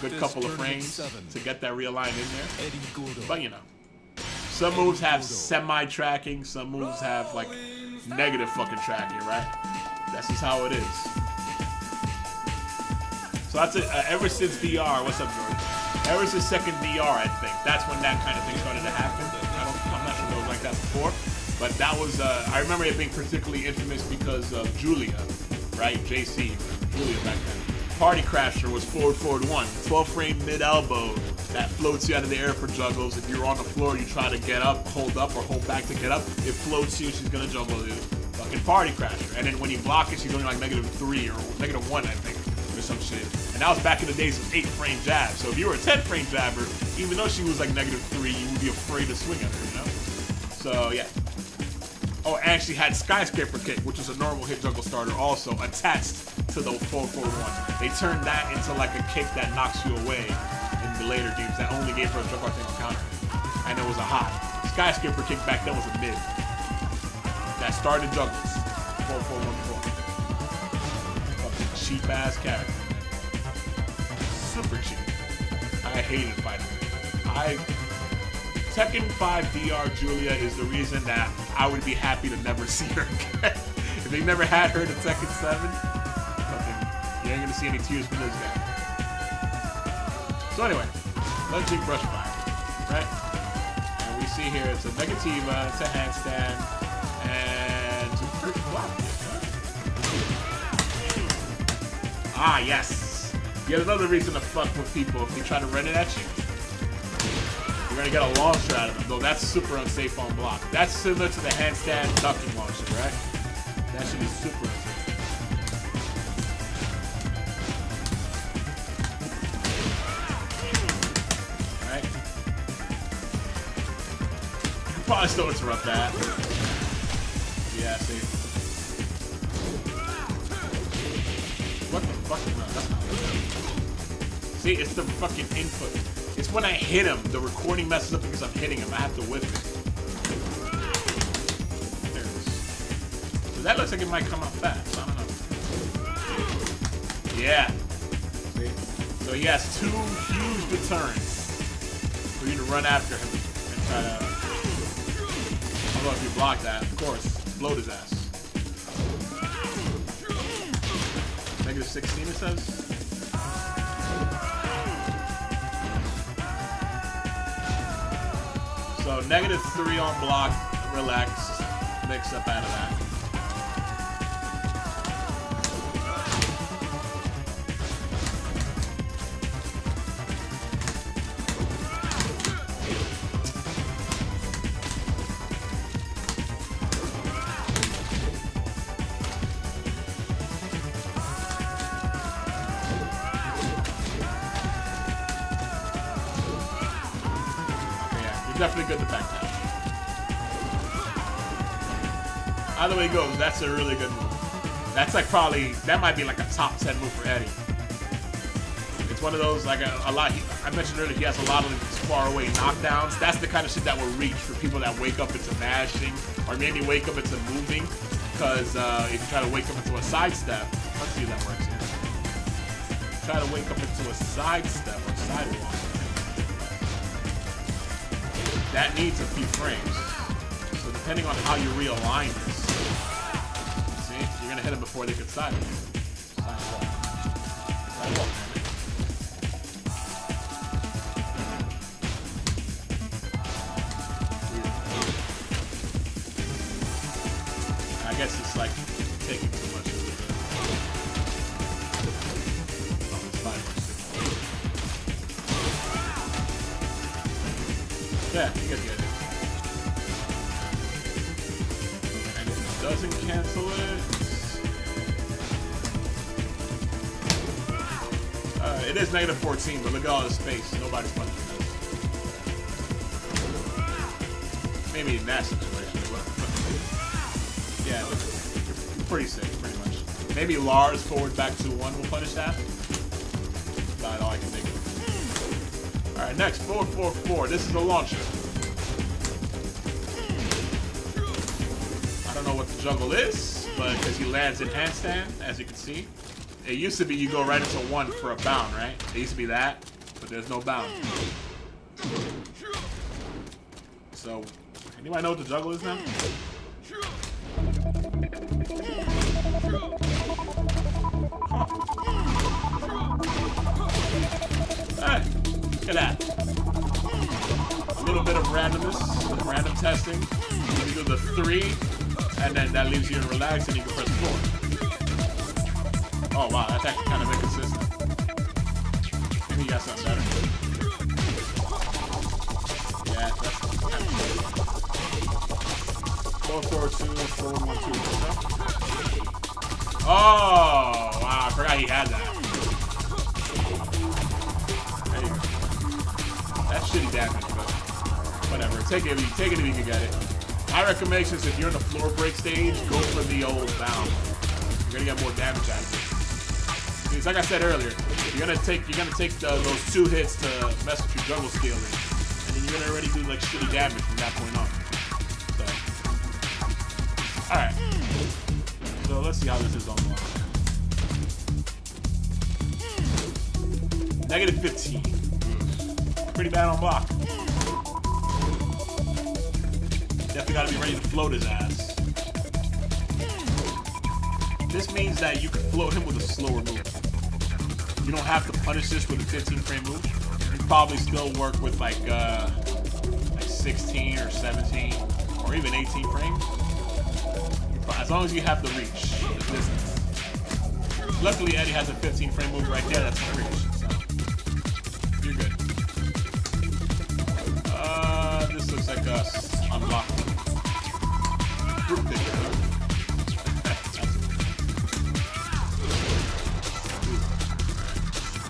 good couple of frames to get that realigned in there. But you know, some moves have semi-tracking, some moves have like negative fucking tracking, right? That's just how it is. So that's it. Uh, ever since D R, what's up, Jordan? Ever since second D R, I think that's when that kind of thing started to happen. I don't, I'm not sure if it was like that before, but that was. Uh, I remember it being particularly infamous because of Julia, right? J C, Julia back then. Party Crasher was forward forward one. twelve frame mid-elbow that floats you out of the air for juggles. If you're on the floor, you try to get up, hold up, or hold back to get up. It floats you, she's gonna juggle you. Fucking Party Crasher. And then when you block it, she's going like negative three or negative one, I think, or some shit. And that was back in the days of eight frame jabs. So if you were a ten frame jabber, even though she was like negative three, you would be afraid to swing at her, you know? So, yeah. Oh, and she had Skyscraper Kick, which is a normal hit juggle starter also, attached to the four four one. They turned that into like a kick that knocks you away in the later games that only gave her a juggle thing on counter. And it was a hot. Skyscraper Kick back then was a mid. That started juggles. four four one four. Fucking cheap ass character. Super cheap. I hated fighting. I... Tekken five D R Julia is the reason that I would be happy to never see her again. If they never had her to Tekken seven, fucking, you ain't gonna see any tears from this guy. So anyway, lunging brush fire, right? And we see here it's a negativa, it's a handstand, and it's a perfect block. Ah, yes. Yet another reason to fuck with people if they try to run it at you. Gonna get a launcher out of him, though that's super unsafe on block. That's similar to the handstand ducking launcher, right? That should be super unsafe. Alright. You can probably still interrupt that. Yeah, see. What the fuck is that? That's not good. See, it's the fucking input. It's when I hit him, the recording messes up because I'm hitting him. I have to whip it. There it is. So that looks like it might come up fast. I don't know. Yeah. So he has two huge deterrents for you to run after him and try to... I don't know if you block that, of course. Blow his ass. negative sixteen it says? So negative three on block, relaxed, mix up out of that. Definitely good to back down. Either way it goes, that's a really good move. That's like probably, that might be like a top ten move for Eddie. It's one of those, like a, a lot, he, I mentioned earlier, he has a lot of these faraway knockdowns. That's the kind of shit that will reach for people that wake up into mashing, or maybe wake up into moving, because uh, if you try to wake up into a sidestep, let's see if that works here. Try to wake up into a sidestep or sidewalk. That needs a few frames. So depending on how you realign this, see, you're gonna hit them before they could side it. Sidewalk. Sidewalk. I guess it's like taking too much of it. Oh, it's five or six. Yeah, you guys get it. And it doesn't cancel it. Uh, it is negative fourteen, but look at all the space. Nobody's punching this. Maybe in that situation, but yeah, you're pretty safe, pretty much. Maybe Lars forward back to one will punish that. About all I can think of. Alright, next, four four four. This is a launcher. I don't know what the juggle is, but because he lands in handstand, as you can see. It used to be you go right into one for a bound, right? It used to be that, but there's no bound. So, anybody know what the juggle is now? Huh. Hey. Look at that. A little bit of randomness, random testing. You do the three, and then that leaves you in relax, and you can press four. Oh, wow, that's actually kind of inconsistent. Maybe you got something better. Yeah, that's kind of cool. four four two, four one two, Oh, wow, I forgot he had that. That's shitty damage, but whatever. Take it if you take it if you can get it. My recommendation is if you're in the floor break stage, go for the old bound. You're gonna get more damage out of it. Because like I said earlier, you're gonna take you're gonna take the, those two hits to mess with your juggle skill, and then you're gonna already do like shitty damage from that point on. So, all right. So let's see how this is online. Negative fifteen. Pretty bad on block. Definitely gotta be ready to float his ass. This means that you can float him with a slower move. You don't have to punish this with a fifteen frame move. You probably still work with like, uh, like sixteen or seventeen or even eighteen frames. As long as you have the reach, the distance. Luckily, Eddie has a fifteen frame move right there. That's my reach. Looks like us unlocked group picture.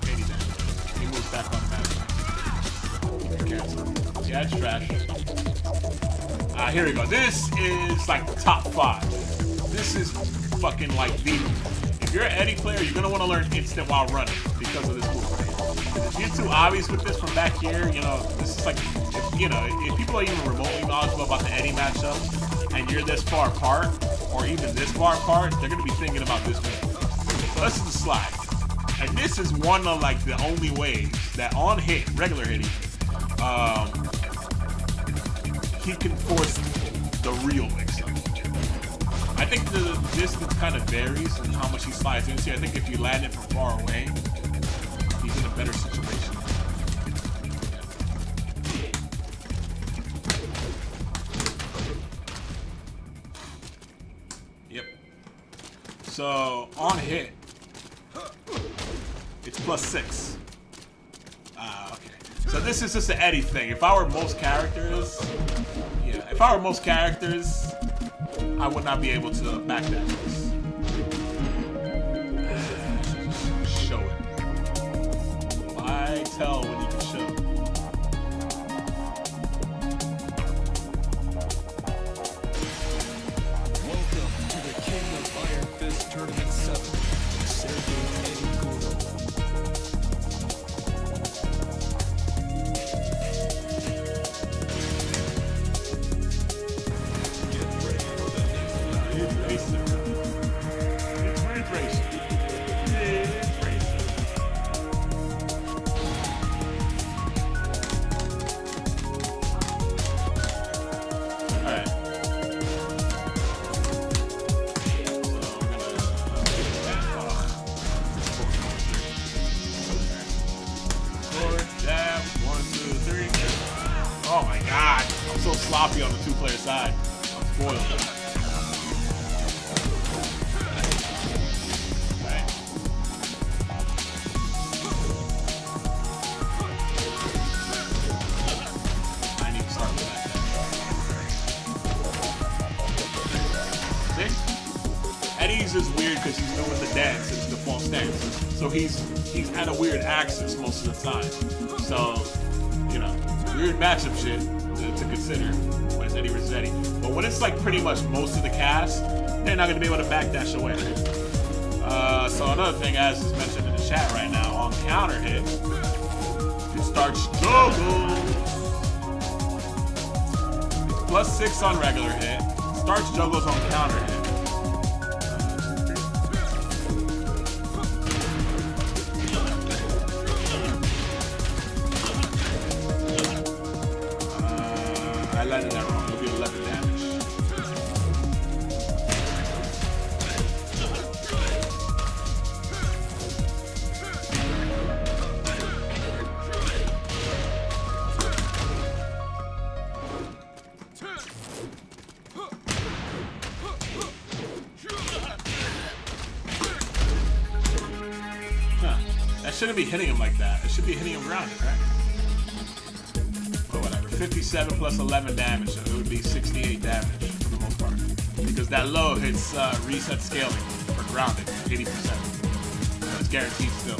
eighty damage. He moves back on that. Yeah, it's trash. Ah, uh, here we go. This is like the top five. This is fucking like the. If you're an Eddie player, you're gonna want to learn instant while running because of this move. If you're too obvious with this from back here, you know, this is like, if, you know, if people are even remotely knowledgeable about the Eddie matchup, and you're this far apart, or even this far apart, they're going to be thinking about this move. So this is the slide. And this is one of, like, the only ways that on hit, regular hitting, um, he can force the real mix-up. I think the distance kind of varies in how much he slides into. I think if you land it from far away, in a better situation. Yep. So on hit, it's plus six. Ah, uh, okay. So this is just an Eddie thing. If I were most characters, yeah. If I were most characters, I would not be able to back that close. I tell when you can show. Welcome to the King of Iron Fist Tournament seven. Eddie Gordo. Get ready for the next round. It's racing. Sloppy on the two-player side. I'm spoiled. Right. I need to He's just weird because he's doing the dance, it's the false dance. So he's he's at a weird axis most of the time. So, you know, weird matchup shit to, to consider when it's Eddie versus Eddie. But when it's like pretty much most of the cast, they're not gonna be able to backdash away. Uh, so another thing, as is mentioned in the chat right now, on counter hit, it starts juggle. It's plus six on regular hit. Starts juggles on counter hit. Uh, I landed that wrong. It'll be eleven damage. Shouldn't be hitting him like that. It should be hitting him grounded, right? But whatever. fifty-seven plus eleven damage, so it would be sixty-eight damage for the most part. Because that low hits uh, reset scaling for grounded, eighty percent. So it's guaranteed still.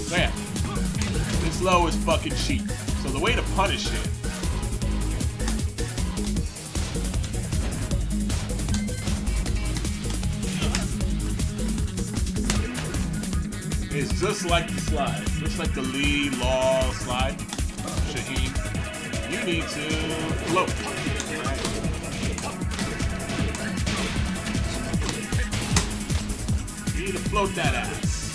So yeah. This low is fucking cheap. So the way to punish it. It's just like the slide. It's just like the Lee Law slide. Shaheen, you need to float. You need to float that ass.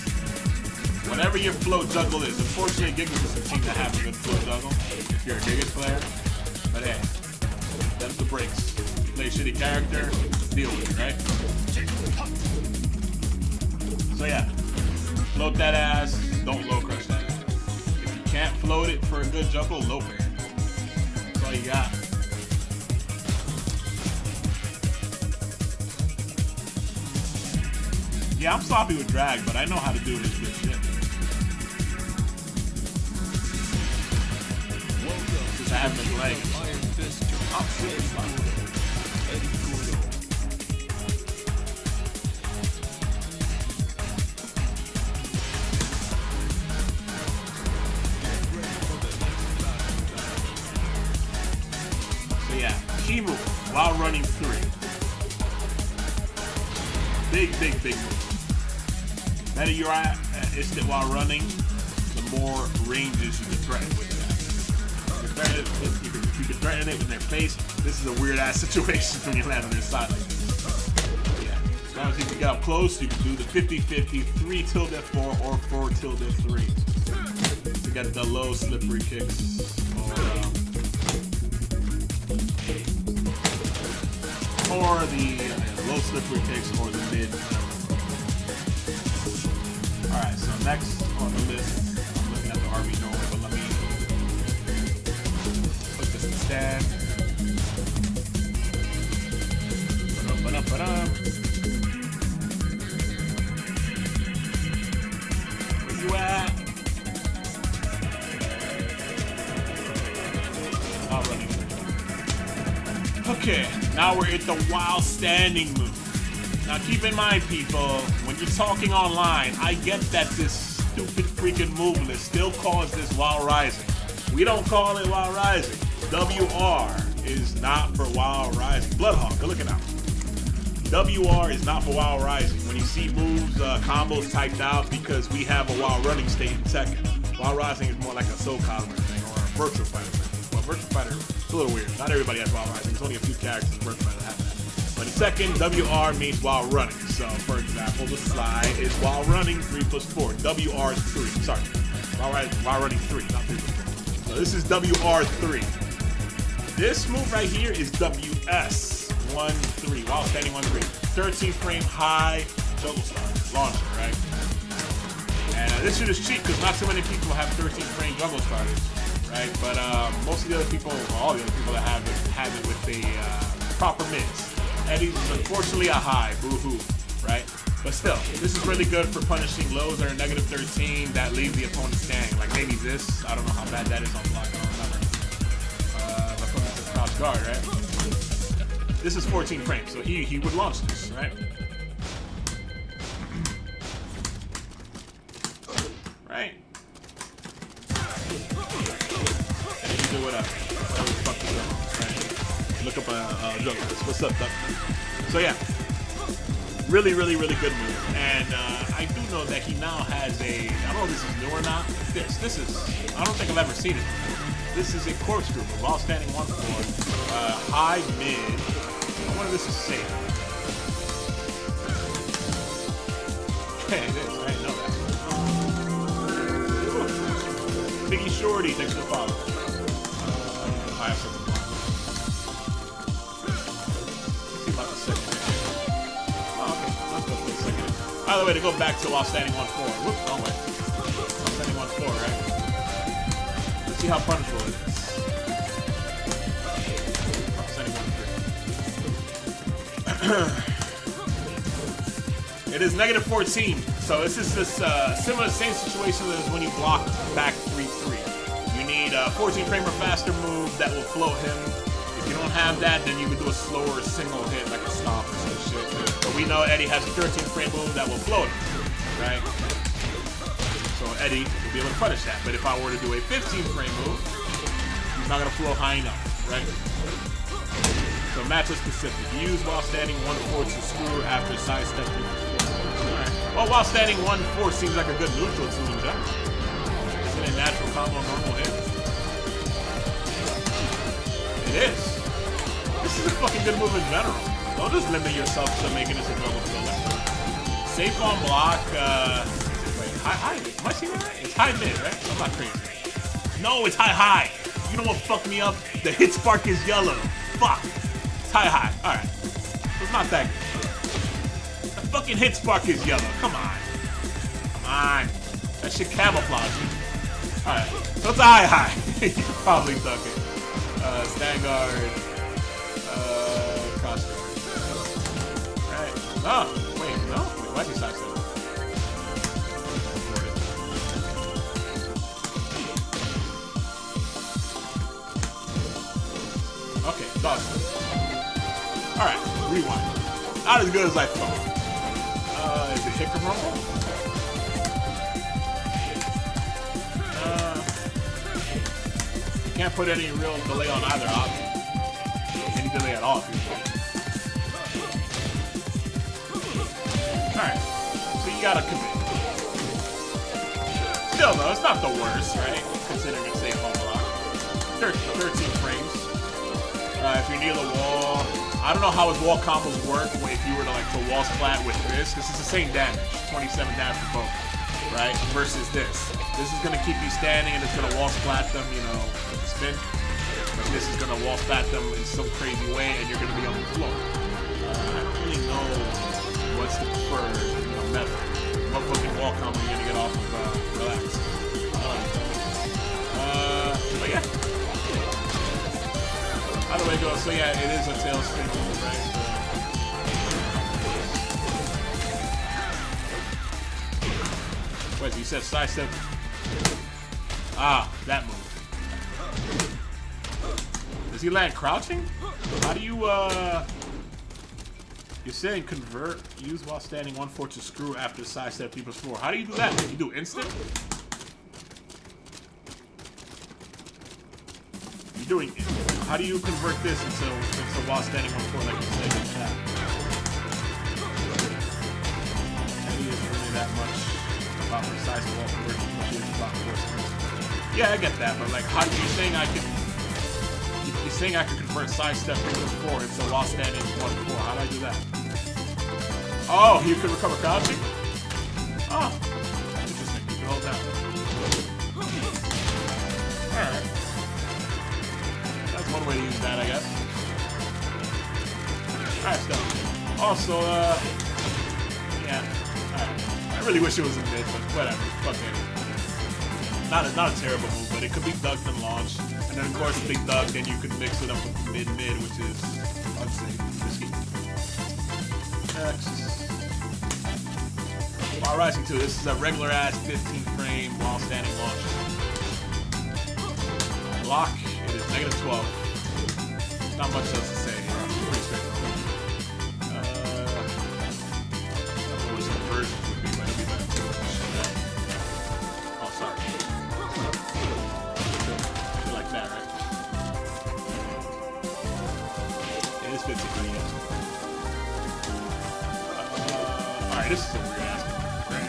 Whatever your float juggle is. Unfortunately, Gigas is a team that have a good float juggle if you're a Gigas player. But hey, that's the breaks. Play a shitty character, deal with it, right? So yeah. Float that ass, don't low crush that ass. If you can't float it for a good juggle, low pair. That's all you got. Yeah, I'm sloppy with drag, but I know how to do this good shit. Since I have been playing. I'm super sloppy. Key move while running three. Big, big, big move. Better you're at instant while running, the more ranges you can threaten with that. You can threaten it with, you can, you can threaten it with their face. This is a weird ass situation when you land on their side like this. Yeah. As long as you can get up close, you can do the fifty fifty, three tilde four or four tilde three. You got the low slippery kicks or um, or the uh, low slippery kicks or the mid. Alright, so next on the list, I'm looking at the RBNorway, but let me put this in stand. Ba-dum, ba-dum, ba-dum. Where you at? Not running. Okay, now we're at the while standing move. Now keep in mind, people, when you're talking online, I get that this stupid freaking move list still calls this while rising. We don't call it while rising. W R is not for while rising. Bloodhawk, go look it up. W R is not for while rising. When you see moves, uh, combos typed out, because we have a while running state in Tekken. While rising is more like a Soul Calibur thing or a Virtual Fighter thing. Well, Virtual Fighter. It's a little weird. Not everybody has while rising. There's only a few characters in Virtual Fighter that have that. But the second, W R means while running. So, for example, the slide is while running three plus four. W R is three. Sorry. While, riding, while running three, not three plus four. So this is W R three. This move right here is W S one three. While standing one three. thirteen frame high juggle start. Launcher, right? And uh, this shit is cheap because not so many people have thirteen frame juggle starters. Right, but um, most of the other people, well, all the other people that have it, have it with the uh, proper mids. Eddie's is unfortunately a high, boo-hoo, right? But still, this is really good for punishing lows that are negative thirteen that leave the opponent standing. Like maybe this, I don't know how bad that is on block, I don't remember. Uh, my opponent's a crouch guard, right? This is fourteen frames, so he, he would launch this, right? do it up. Right? Look up a uh, uh, what's up, Duck? So yeah, really, really, really good move. And uh, I do know that he now has a. I don't know if this is new or not. This, this is. I don't think I've ever seen it. This is a corkscrew move. All standing one floor, uh, high mid. I wonder if this is safe. Okay, it is. I didn't know that. Biggie Shorty, thanks for the follow. Uh, I have something. Let's see about the second. Oh, okay. Let's go for the second. By the way, to go back to while standing on four. Whoops, don't wait. While standing on four, right? Let's see how punishable it is. While standing on three. It is negative fourteen, so this is this uh, similar same situation as when you block back three three. You need a fourteen frame or faster move that will float him. If you don't have that, then you would do a slower single hit like a stomp or some shit. But we know Eddie has a thirteen frame move that will float him, right? So Eddie will be able to punish that. But if I were to do a fifteen frame move, he's not gonna float high enough, right? So matchup specific. Use while standing one four to screw after sidestep. Alright. Well, while standing one four seems like a good neutral to him, doesn't it? Isn't it a natural combo normal hit? It is. This is a fucking good move in general. Don't just limit yourself to making this a normal throw. Safe on block, uh wait, high high. Am I seeing that right? It's high mid, right? I'm not crazy. No, it's high high. You don't want to fuck me up. The hit spark is yellow. Fuck. High high. Alright. It's not that good. The fucking hit spark is yellow. Come on. Come on. That shit camouflage. Alright. So it's a high high. You can probably duck it. Uh, stand guard. Uh, cross guard. Alright. Oh, wait. No? Wait, why'd you stop that? Okay. Dog. Alright, rewind. Not as good as I thought. Uh, is it hit from rumble? Uh, can't put any real delay on either option. Any delay at all, if you want. Alright, so you gotta commit. Still though, it's not the worst, right? Considering it's a home block. thirteen frames. Uh, if you kneel the wall... I don't know how his wall combos work if you were to like to wall splat with this. This is the same damage, twenty-seven damage for both, right? Versus this. This is gonna keep you standing and it's gonna wall splat them, you know, spin. But this is gonna wall splat them in some crazy way and you're gonna be on the floor. Uh, I don't really know what's the preferred, you know, method. What fucking wall combo you're gonna get off of, uh, relax. Uh, uh, but yeah. How do I go? So yeah, it is a tailspin move, right? So... Wait, so you said sidestep? Ah, that move. Does he land crouching? How do you, uh... You're saying convert, use while standing one four to screw after sidestep people's floor. How do you do that? You do instant? Doing it. How do you convert this into, into while standing on four like you said? Eddie isn't really that much about precise wall conversion, which is about force. Yeah, I get that, but like, how do you saying I can? You're saying I can convert sidestep into four into while standing one four? How do I do that? Oh, you can recover crouching. Oh, interesting. You can hold down. All right. One way to use that, I guess. Alright, so. Also, uh... yeah. Alright. I really wish it was in mid, but whatever. Fuck it. Not a, not a terrible move, but it could be ducked and launched. And then, of course, if they duck, then you could mix it up with mid-mid, which is... unsafe. Risky. Next. While rising two, this is a regular-ass fifteen frame while standing launch. Block. It is negative twelve. Not much else to say here. Pretty straightforward. Uh, I don't know which conversion would be, but it'd be better. Oh, sorry. Like that, right? Hey, this is a weird ass grab.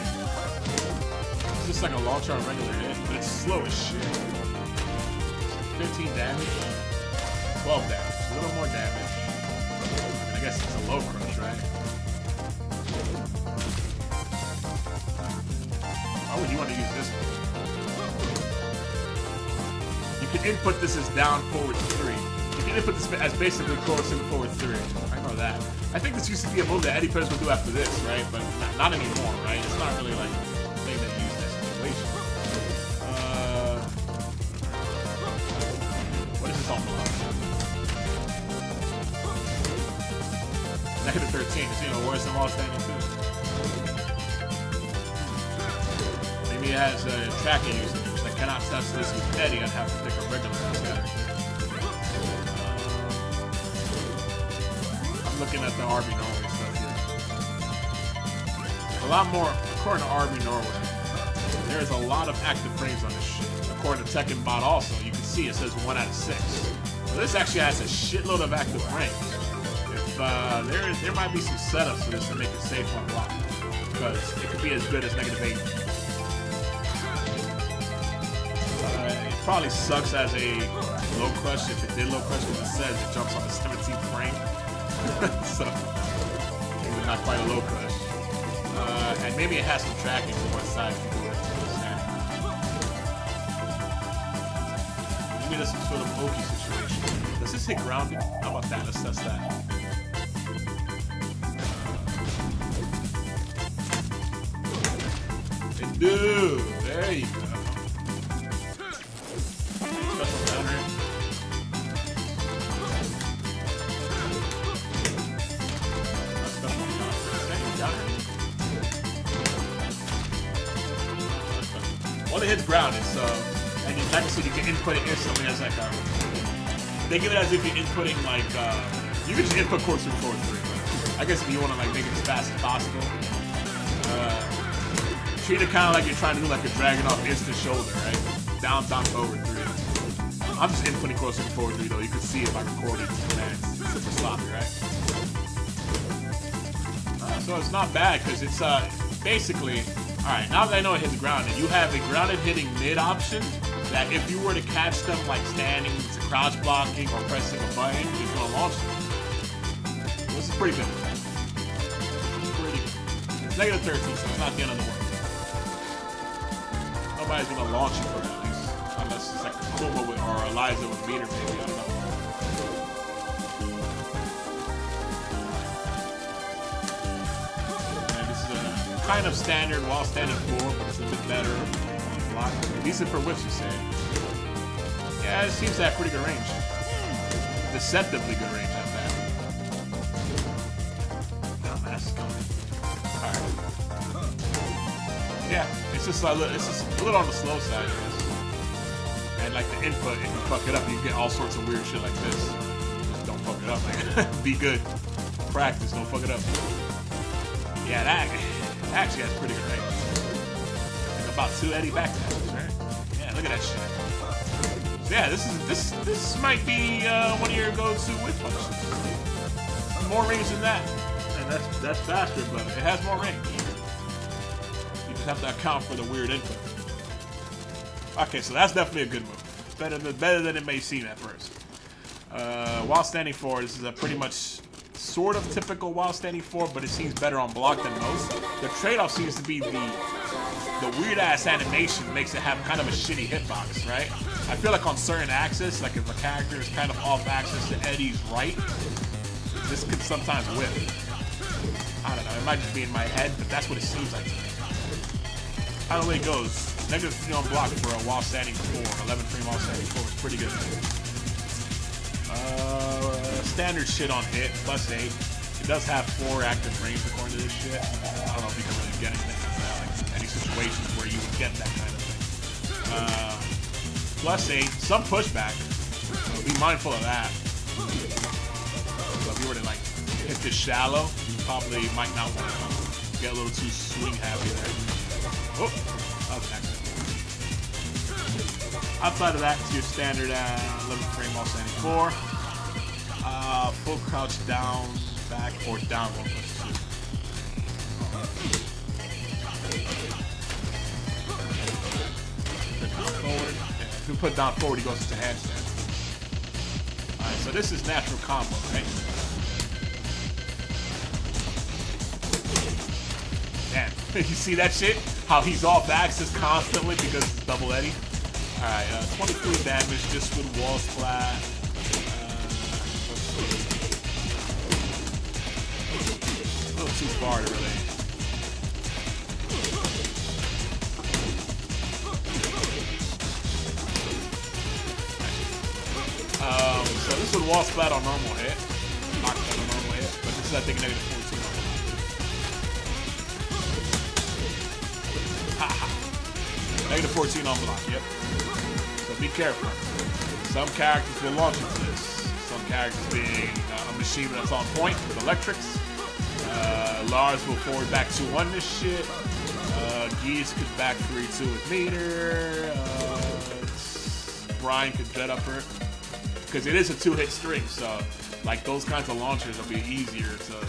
It's just like a launch on regular hit, but it's slow as shit. fifteen damage, twelve damage, a little more damage. I mean, I guess it's a low crush, right? Why would you want to use this one? You can input this as down forward three. You can input this as basically crossing forward three. I know that. I think this used to be a move that Eddie players would do after this, right? But not, not anymore, right? It's not really like a thing that you use that situation. Uh, what is this all about? Negative thirteen. It's even worse than Lost Standing two. Maybe it has a uh, tracking usage. I cannot test this with Eddie. I'd have to pick a regular scatter. Looking at the R B Norway stuff here. A lot more, according to R B Norway, there's a lot of active frames on this shit. According to TekkaBot also, you can see it says one out of six. So this actually has a shitload of active frames. If, uh, there, is, there might be some setups for this to make it safe on block, because it could be as good as negative eight. Uh, it probably sucks as a low crush if it did low crush, because it says it jumps on the seventeenth frame. So, maybe not quite a low crush. Uh, and maybe it has some tracking to one side. Maybe there's some sort of pokey situation. Does this hit grounded? How about that? Let's test that. And do! There you go. Grounded, so, and you actually you can input it instantly as that card. They give it as if you're inputting like, uh, you can just input course through forward three, but I guess if you want to like make it as fast as possible, uh, treat it kind of like you're trying to do like a Dragunov instant shoulder, right? Down, down, forward three. I'm just inputting course through forward three though. You can see if I recorded, man, it's super sloppy, right? Uh, so it's not bad because it's uh, basically. Alright, now that I know it hits grounded, you have a grounded hitting mid option that if you were to catch them like standing, to crouch blocking, or pressing a button, it's going to launch them. This is pretty good. It's pretty good. It's negative thirteen, so it's not the end of the world. Nobody's going to launch you for it, at least. Unless it's like Akuma with, or Eliza with meter, maybe. I don't know. Kind of standard while standing four, but it's a bit better on block. Decent for whiffs, you say. Yeah, it seems to have pretty good range. Deceptively good range, I bet. Now that's coming. Alright. Yeah, it's just, a little, it's just a little on the slow side, I guess. And like the input, if you fuck it up, you get all sorts of weird shit like this. Just don't fuck it up, man. Be good. Practice, don't fuck it up. Yeah, that. Actually, that's pretty good range. Like about two Eddie back taps, right? Yeah, look at that shit. Yeah, this is this this might be uh, one of your go-to whip punches. More range than that, and that's that's faster, but it has more range. You just have to account for the weird input. Okay, so that's definitely a good move. Better than better than it may seem at first. Uh, while standing forward, this is a pretty much. Sort of typical while standing four, but it seems better on block than most. The trade-off seems to be the the weird-ass animation makes it have kind of a shitty hitbox, right? I feel like on certain axis, like if a character is kind of off axis to Eddie's right, this could sometimes whip. I don't know, it might just be in my head, but that's what it seems like to me. By the way it goes, negative three on block for a while standing four, eleven frame while standing four is pretty good. Uh, standard shit on hit, plus eight. It does have four active frames according to this shit. I don't know if you can really get anything like that, like any situations where you would get that kind of thing. Uh, plus eight, some pushback. So be mindful of that. So if you were to like hit this shallow, you probably might not want to get a little too swing happy there. Oh, that was an accident. Outside of that, it's your standard uh, eleven frame while standing four. Uh, full crouch down, back, or down one plus two. Forward. If you put down forward, he goes into handstand. Alright, so this is natural combo, right? Damn. You see that shit? How he's off axis constantly because it's double Eddie. Alright, uh, twenty-three damage just with wall splash. Uh, a little too far to really. Um, so this would wall splat on normal hit. Not on normal hit, but this is I think negative fourteen. Haha. Negative fourteen on block, yep. So be careful. Some characters will launch into this. Some characters being uh, a machine that's on point with electrics. Uh, Lars will forward back two one this shit. Uh, Geese could back three two with meter. Uh, Brian could dead up her. Because it is a two-hit string, so like those kinds of launchers will be easier to,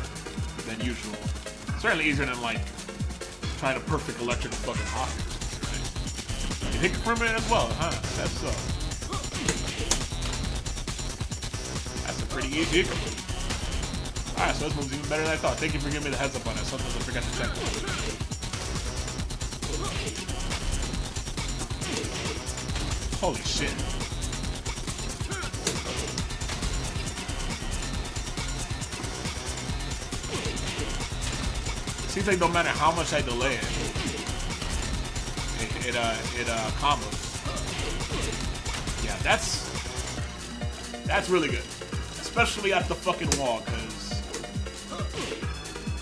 than usual. Certainly easier than like trying to perfect electric fucking hockey. Right? You hit permanent as well, huh? That's uh, that's a pretty easy. All right, so this one's even better than I thought. Thank you for giving me the heads up on that. Sometimes I forget to check. Holy shit. Seems like no matter how much I delay it, it, it uh, it, uh, combos. Yeah, that's, that's really good. Especially at the fucking wall, because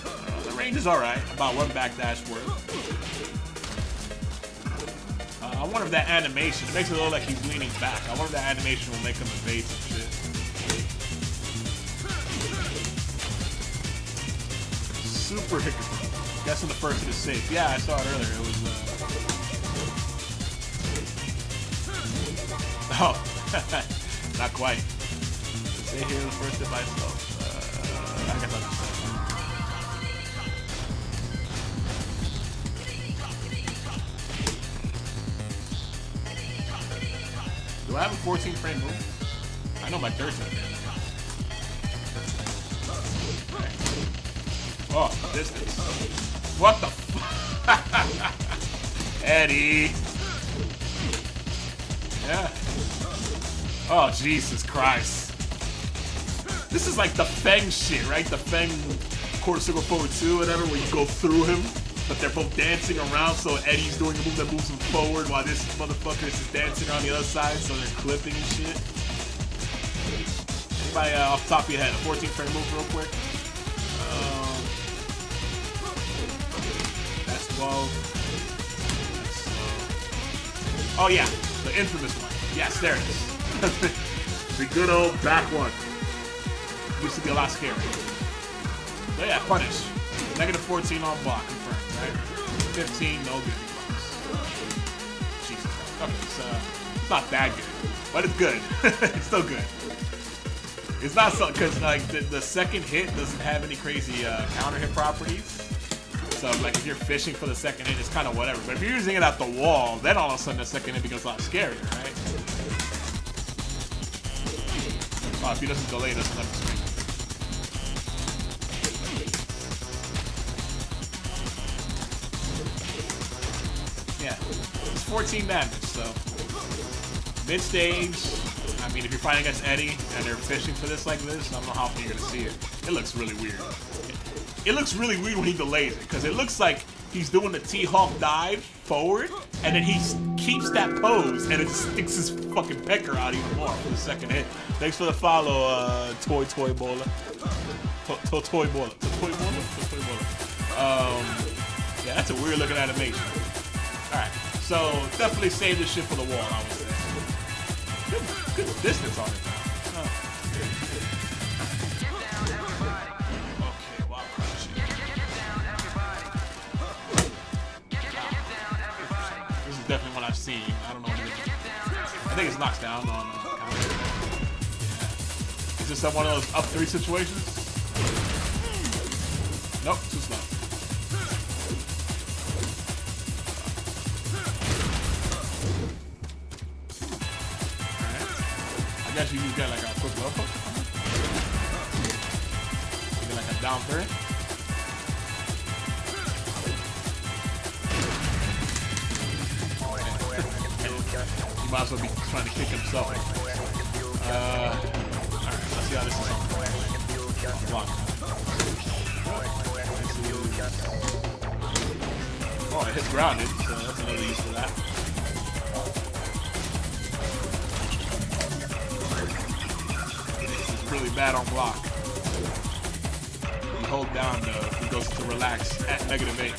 uh, the range is alright, about one backdash worth. Uh, I wonder if that animation, it makes it look like he's leaning back. I wonder if that animation will make him evasive and shit. Super hiccup. Guessing the first is safe. Yeah, I saw it earlier. It was, uh... Oh. Not quite. Stay here the first hit by itself. Uh, I guess I'll just... Do I have a fourteen frame move? I know my thirteen frame. Oh, distance. What the f- Eddie. Yeah. Oh, Jesus Christ. This is like the Feng shit, right? The Feng quarter circle forward two, whatever, where you go through him, but they're both dancing around, so Eddie's doing a move that moves him forward while this motherfucker is just dancing around the other side, so they're clipping and shit. Anybody uh, off the top of your head, a fourteen frame move real quick? twelve. Oh yeah, the infamous one. Yes, there it is. The good old back one. Used to be a lot scary. So yeah, punish. Negative fourteen on block, confirmed, right? fifteen, no good blocks. Jesus Christ. Okay, it's, uh, it's not that good, but it's good. It's still good. It's not so, because like the, the second hit doesn't have any crazy uh, counter hit properties. So, like, if you're fishing for the second hit, it's kind of whatever. But if you're using it at the wall, then all of a sudden the second hit becomes a lot scarier, right? Wow, if he doesn't delay, he doesn't have to swing. Yeah, it's fourteen damage, so... Mid-stage, I mean, if you're fighting against Eddie, and they're fishing for this like this, I don't know how often you're going to see it. It looks really weird. It looks really weird when he delays it, because it looks like he's doing the T-Hawk dive forward, and then he keeps that pose, and it sticks his fucking pecker out even more for the second hit. Thanks for the follow, uh, Toy Toy Bowler. To, to, toy Bowler. To, toy Bowler? To, toy Bowler. Um, yeah, that's a weird looking animation. Alright, so definitely save this shit for the wall, I would say. Good, good distance on it, now. Oh. Definitely one I've seen. I don't know what it is. I think it's knocked down on. Uh, kind of, yeah. Is this one of those up three situations? Nope, too slow. actually use that like a quick well hook. Maybe like a down third. He might as well be trying to kick himself. Uh, Alright, let's see how this is. Block. Oh, it hits grounded, so that's another use for that. This is really bad on block. You hold down, though, he goes to relax at negative eight.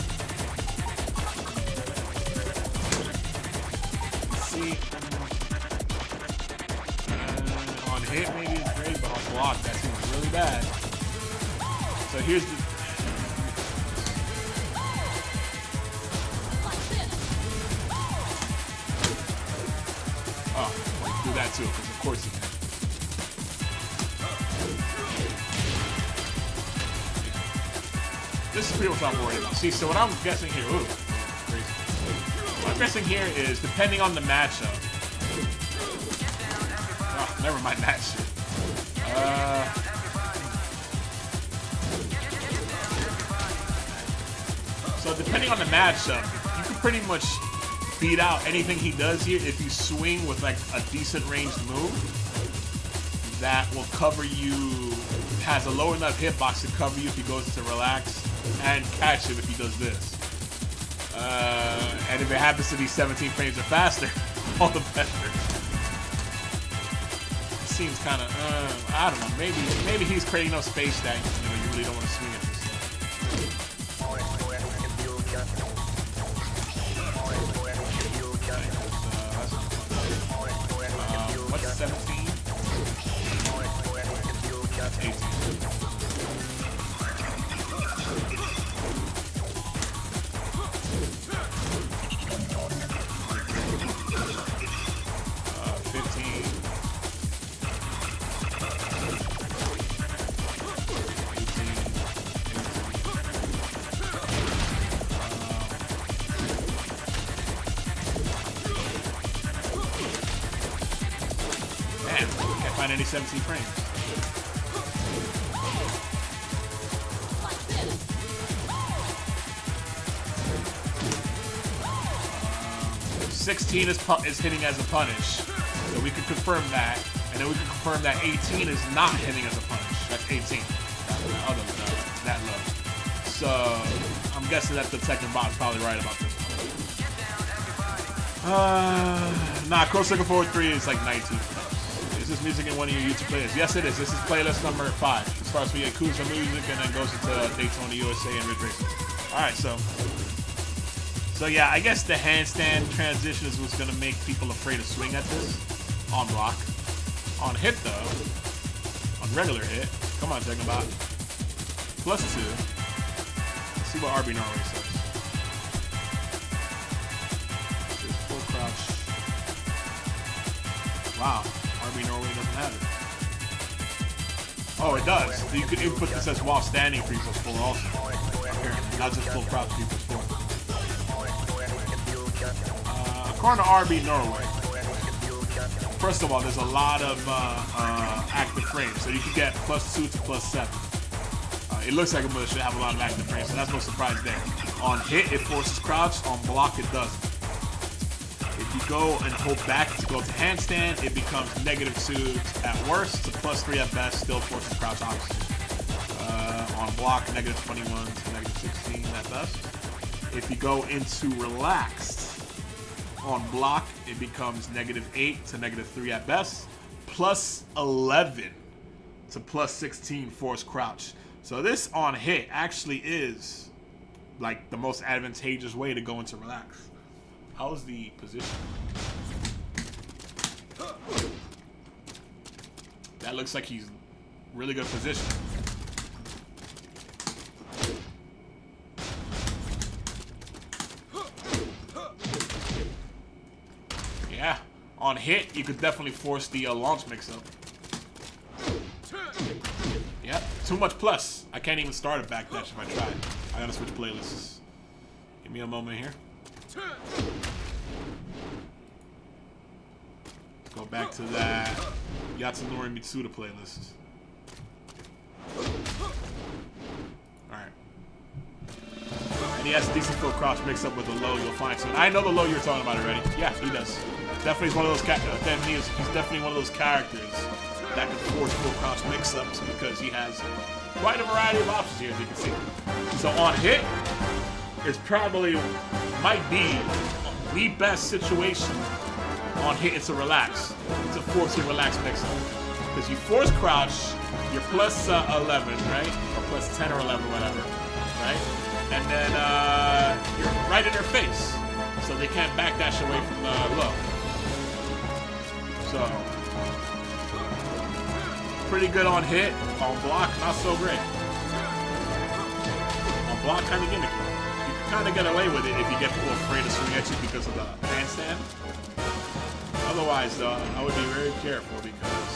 Hit maybe is great, but on block that seems really bad. So here's the oh, like, do that too, because of course you can. This is pretty much what I'm worried about. See, so what I'm guessing here, ooh, crazy. What I'm guessing here is depending on the matchup. Never mind that shit. Uh, so depending on the matchup, you can pretty much beat out anything he does here if you swing with like a decent ranged move that will cover you, has a low enough hitbox to cover you if he goes to relax and catch him if he does this. Uh, and if it happens to be seventeen frames or faster, all the better. Seems kind of, uh, I don't know, maybe maybe he's creating enough space that you know you really don't want to swing at this stuff. Alright, uh, uh, what's seventeen? That's eighteen. Uh, fifteen. seventeen frames. sixteen is, pu is hitting as a punish. So we can confirm that. And then we can confirm that eighteen is not hitting as a punish. That's eighteen. That, that, that low. So I'm guessing that the TekkaBot is probably right about this one. Uh, nah, Cross Circle Forward three is like nineteen. This music in one of your YouTube playlists. Yes, it is. This is playlist number five. It starts with Yakuza music and then goes into Daytona U S A and Ridge Racing. All right, so, so yeah, I guess the handstand transition is what's gonna make people afraid to swing at this on block, on hit though, on regular hit. Come on, TekkaBot. Plus two. Let's see what RBNorway says. Full crouch. Wow. Norway doesn't have it. Oh, it does. You could input this as while standing three plus four also. Apparently, not just full props three plus four. Uh, according to RBNorway, first of all, there's a lot of uh, uh, active frames, so you can get plus two to plus seven. Uh, it looks like it should have a lot of active frames, so that's no surprise there. On hit, it forces crouch. On block, it doesn't. If you go and hold back to go to handstand, it becomes negative two at worst to plus three at best, still forces crouch opposite. Uh, on block, negative twenty-one to negative sixteen at best. If you go into relaxed, on block, it becomes negative eight to negative three at best, plus eleven to plus sixteen force crouch. So this on hit actually is like the most advantageous way to go into relax. How's the position? That looks like he's really good position. Yeah, on hit, you could definitely force the uh, launch mix-up. Yep, too much plus. I can't even start a backdash if I tried. I gotta switch playlists. Give me a moment here. Go back to that Yatsunori Mitsuda playlist. Alright. And he has a decent full crouch mix up with the low you'll find soon. I know the low you're talking about already. Yeah, he does. Definitely is one of those ca uh, definitely is, he's definitely one of those characters that can force full crouch mix-ups because he has quite a variety of options here, as you can see. So on hit, it's probably might be the best situation on hit. It's a relax. It's a force and relax mix-up. Because you force crouch, you're plus uh, eleven, right? Or plus ten or eleven, whatever, right? And then uh, you're right in their face. So they can't backdash away from uh, low. So, pretty good on hit. On block, not so great. On block, kind of gimmicky. You can kind of get away with it if you get people afraid of swing at you because of the handstand. Otherwise, though, I would be very careful because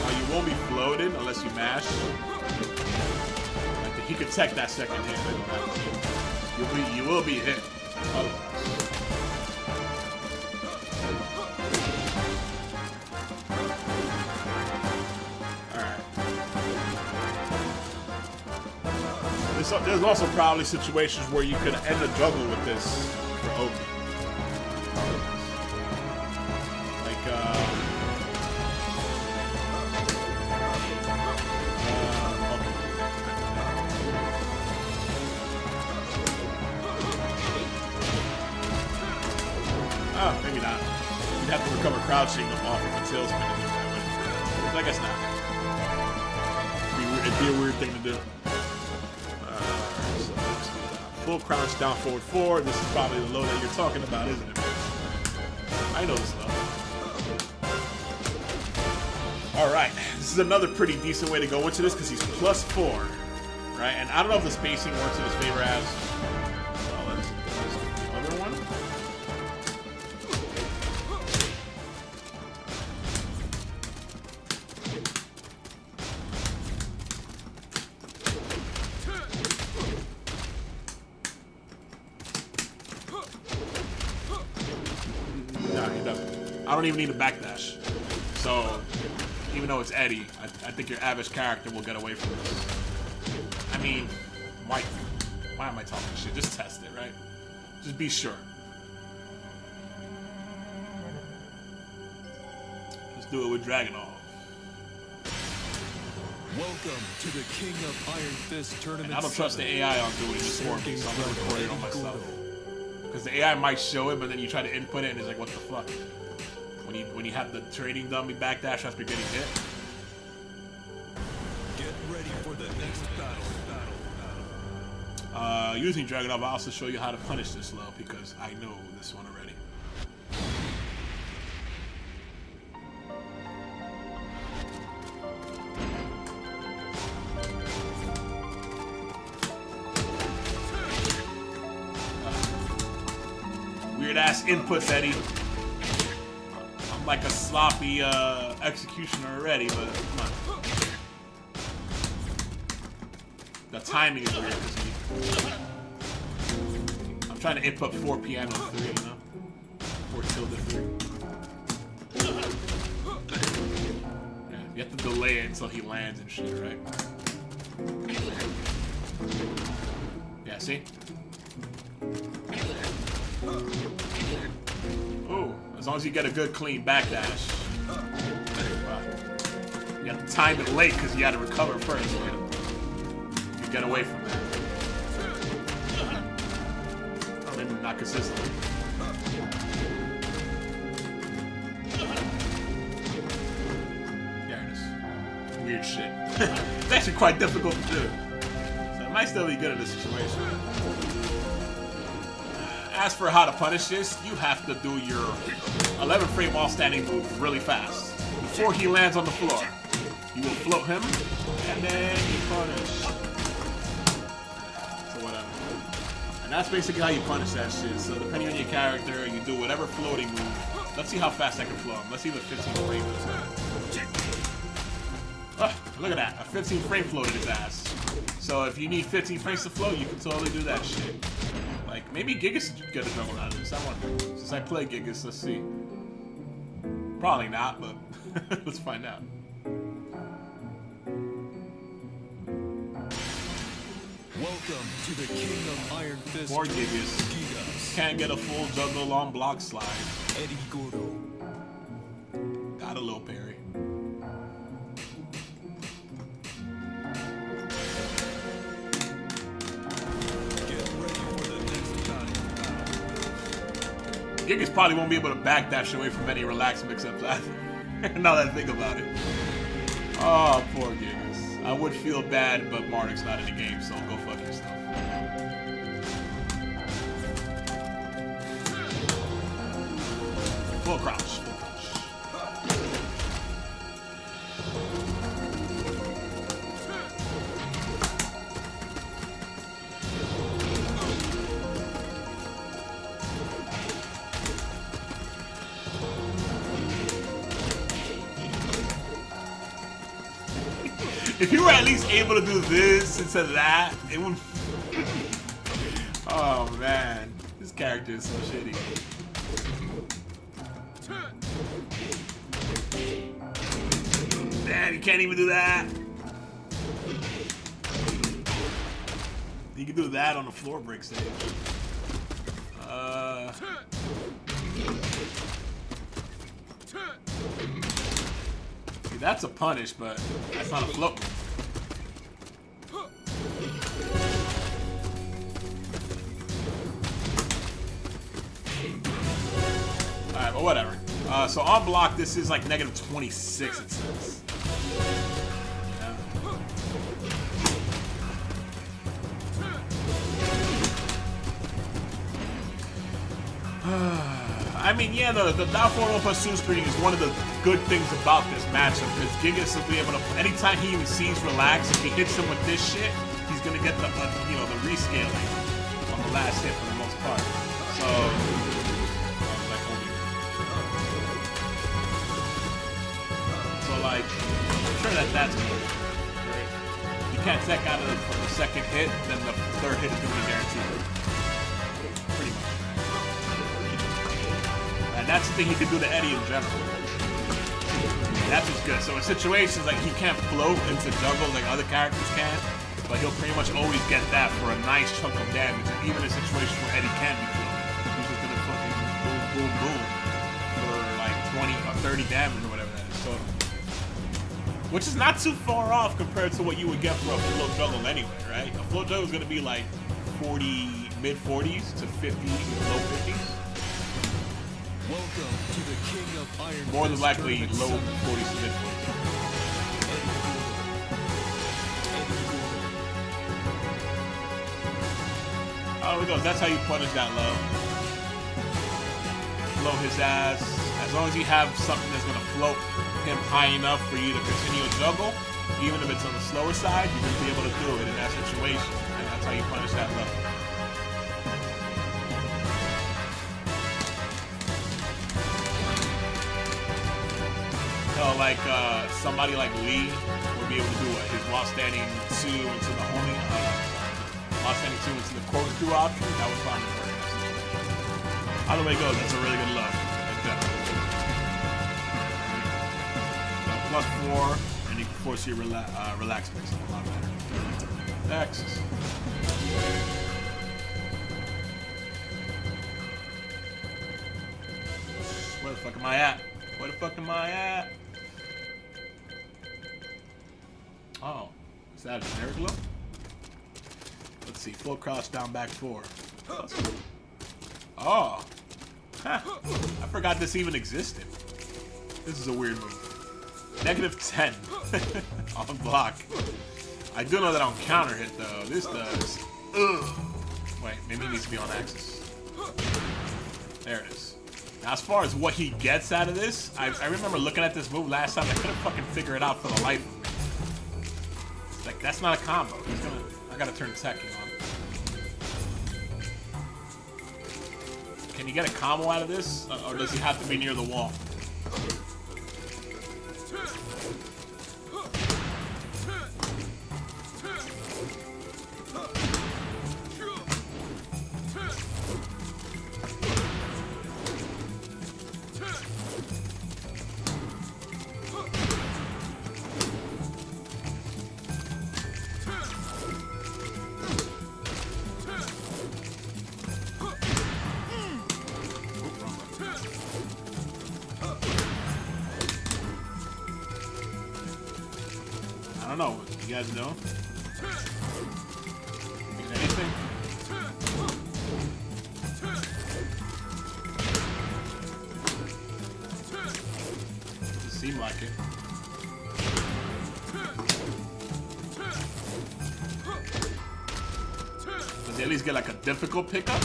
now you won't be floated unless you mash. You can tech that second hit, but you'll be, you will be hit. Oh. Alright. There's, there's also probably situations where you could end a juggle with this for Obi. Like, uh... Oh, maybe not. You'd have to recover crouching off of a tailspin to do that, but I guess not. It'd be, weird, it'd be a weird thing to do. Uh, so let's do that. Full crouch, down, forward, forward. This is probably the low that you're talking about, isn't it? I know this low. Alright, this is another pretty decent way to go into this because he's plus four, right? And I don't know if the spacing works in his favor as... I don't even need a backdash. So, even though it's Eddie, I, I think your average character will get away from this. I mean, why, why am I talking shit? Just test it, right? Just be sure. Let's do it with Dragunov. Welcome to the King of Iron Fist Tournament. And I don't trust the A I on doing this for me, so I'm gonna record it on myself. Because the A I might show it, but then you try to input it and it's like, what the fuck? When you, when you have the training dummy backdash after getting hit. Get ready for the next battle. battle, battle. Uh, using Dragunov, I'll also show you how to punish this low because I know this one already. Uh, weird ass inputs, Eddie. Like a sloppy uh, executioner already, but come on. The timing is weird. I'm trying to input four piano three, you know, four tilde three. Yeah, you have to delay it until he lands and shit, right? Yeah, see? Oh. As long as you get a good clean backdash. Wow. You have to time it late because you had to recover first. You, you get away from that. Maybe not consistently. There it is. Weird shit. It's actually quite difficult to do. So it might still be good in this situation. As for how to punish this, you have to do your eleven frame wall standing move really fast. Before he lands on the floor, you will float him, and then you punish. So whatever. And that's basically how you punish that shit. So depending on your character, you do whatever floating move. Let's see how fast I can float him. Let's see the fifteen frame moves. Huh, look at that, a fifteen frame floated his ass. So if you need fifteen frames to float, you can totally do that shit. Like, maybe Gigas should get a double out of this. I wonder. Since I play Gigas, let's see. Probably not, but let's find out. Welcome to the King of Iron Fist. Poor Gigas. Gigas. Can't get a full juggle long block slide. Eddie Gordo. Got a little parry. Get ready for the next battle. Gigas probably won't be able to backdash away from any relaxed mix-ups either. Now that I think about it. Oh, poor Gigas. I would feel bad, but Marduk's not in the game, so go fuck yourself. Full crouch. Full If you were at least able to do this instead of that, it would. Oh man, this character is so shitty. Man, you can't even do that. You can do that on the floor break stage. Uh. See, that's a punish, but that's not a float. Whatever. Uh, so on block, this is like negative twenty-six, it says. Yeah. I mean, yeah, the, the down four plus two spinning is one of the good things about this matchup, because Gigas will be able to, anytime he even sees relax, if he hits him with this shit, he's going to get the, uh, you know, the rescaling on the last hit for the most part. So... like, I'm sure that that's good. Right? You can't tech out of the, the second hit, then the third hit is going to be guaranteed. Pretty much. And that's the thing he can do to Eddie in general. That's what's good. So in situations like he can't float into juggle like other characters can, but he'll pretty much always get that for a nice chunk of damage. And even in situations where Eddie can't be floating, he's just going to fucking boom, boom, boom for like twenty or thirty damage or whatever that is. So, which is not too far off compared to what you would get for a float juggle anyway, right? A float juggle is going to be like forty, mid forties to fifty, low fifties. Welcome to the King of Iron. More than likely low forties to mid forties. Oh, it goes. That's how you punish that low. Blow his ass. As long as you have something that's going to float him high enough for you to continue to juggle, even if it's on the slower side, you're going to be able to do it in that situation, and that's how you punish that level. So, like, uh, somebody like Lee would be able to do it. His while standing two into the homing, uh, while standing two into the quarter two option, that would probably work. Either way it goes, that's a really good look. Plus four, and you can force your rela uh, relax mix up a lot better. Next. Where the fuck am I at? Where the fuck am I at? Oh, is that a generic look? Let's see, full cross down back four. Oh, huh. I forgot this even existed. This is a weird move. Negative ten on block. I do know that on counter hit though. This does. Ugh. Wait, maybe it needs to be on axis. There it is. Now, as far as what he gets out of this, I, I remember looking at this move last time. I couldn't fucking figure it out for the life of me. It's like, that's not a combo. He's gonna, I gotta turn Tekken on. Can you get a combo out of this, uh, or does he have to be near the wall? don't know. You guys know? Anything? Doesn't seem like it. Does he at least get like a difficult pickup?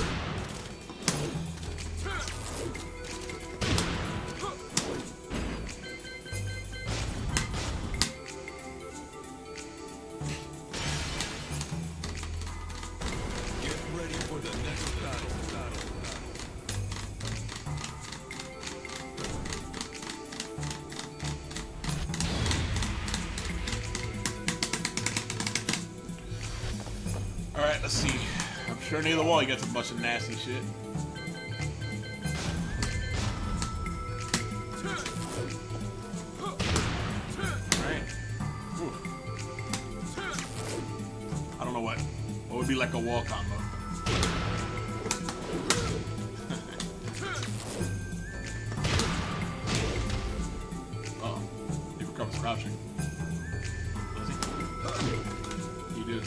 Near the wall, you got a bunch of nasty shit. Right? Oof. I don't know what. What would be like a wall combo? Uh-oh. He becomes crouching. Does he? He did.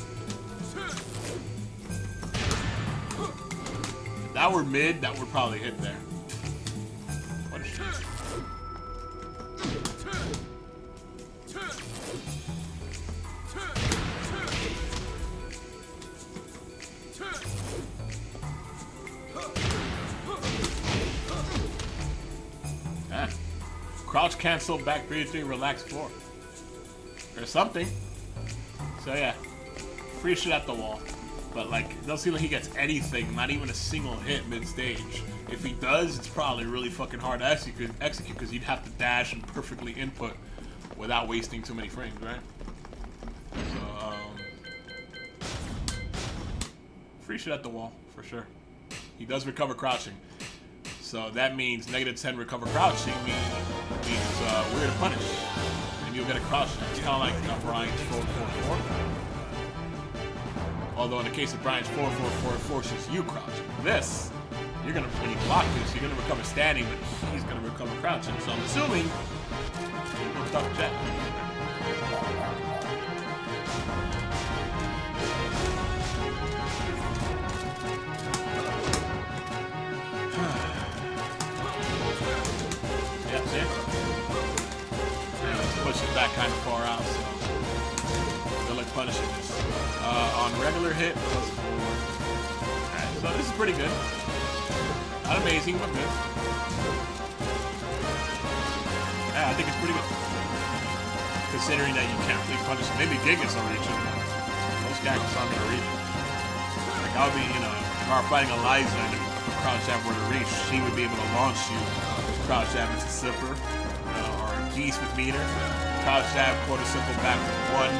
That were mid, that would probably hit there. What a shit. Ah. Crouch cancel, back three three, relax four. Or something. So yeah. Free shit at the wall. But like, it doesn't seem like he gets anything, not even a single hit mid-stage. If he does, it's probably really fucking hard to execute, execute because you'd have to dash and perfectly input without wasting too many frames, right? So, um... free shit at the wall, for sure. He does recover crouching. So that means negative ten recover crouching means, means uh, we're gonna punish. And you'll get a crouch. It's kinda like uh, Brian's four four four. Although in the case of Brian's four four four, it forces you crouching. This, you're gonna, when you block this, you're gonna recover standing, but he's gonna recover crouching. So I'm assuming we'll stop that. Yep, see? Yeah, let's push it back kind of far out, so they're like punishing this. Uh, on regular hit, plus four. Alright, so this is pretty good. Not amazing, but good. Yeah, I think it's pretty good. Considering that you can't really punish. Maybe Gigas on region. Most guys aren't gonna reach. Like, I'll be, you know, if I were fighting Eliza and if the crouch jab were to reach, she would be able to launch you. Crouch jab into zipper, uh, or Geese with meter. Crouch jab, quarter simple back with one.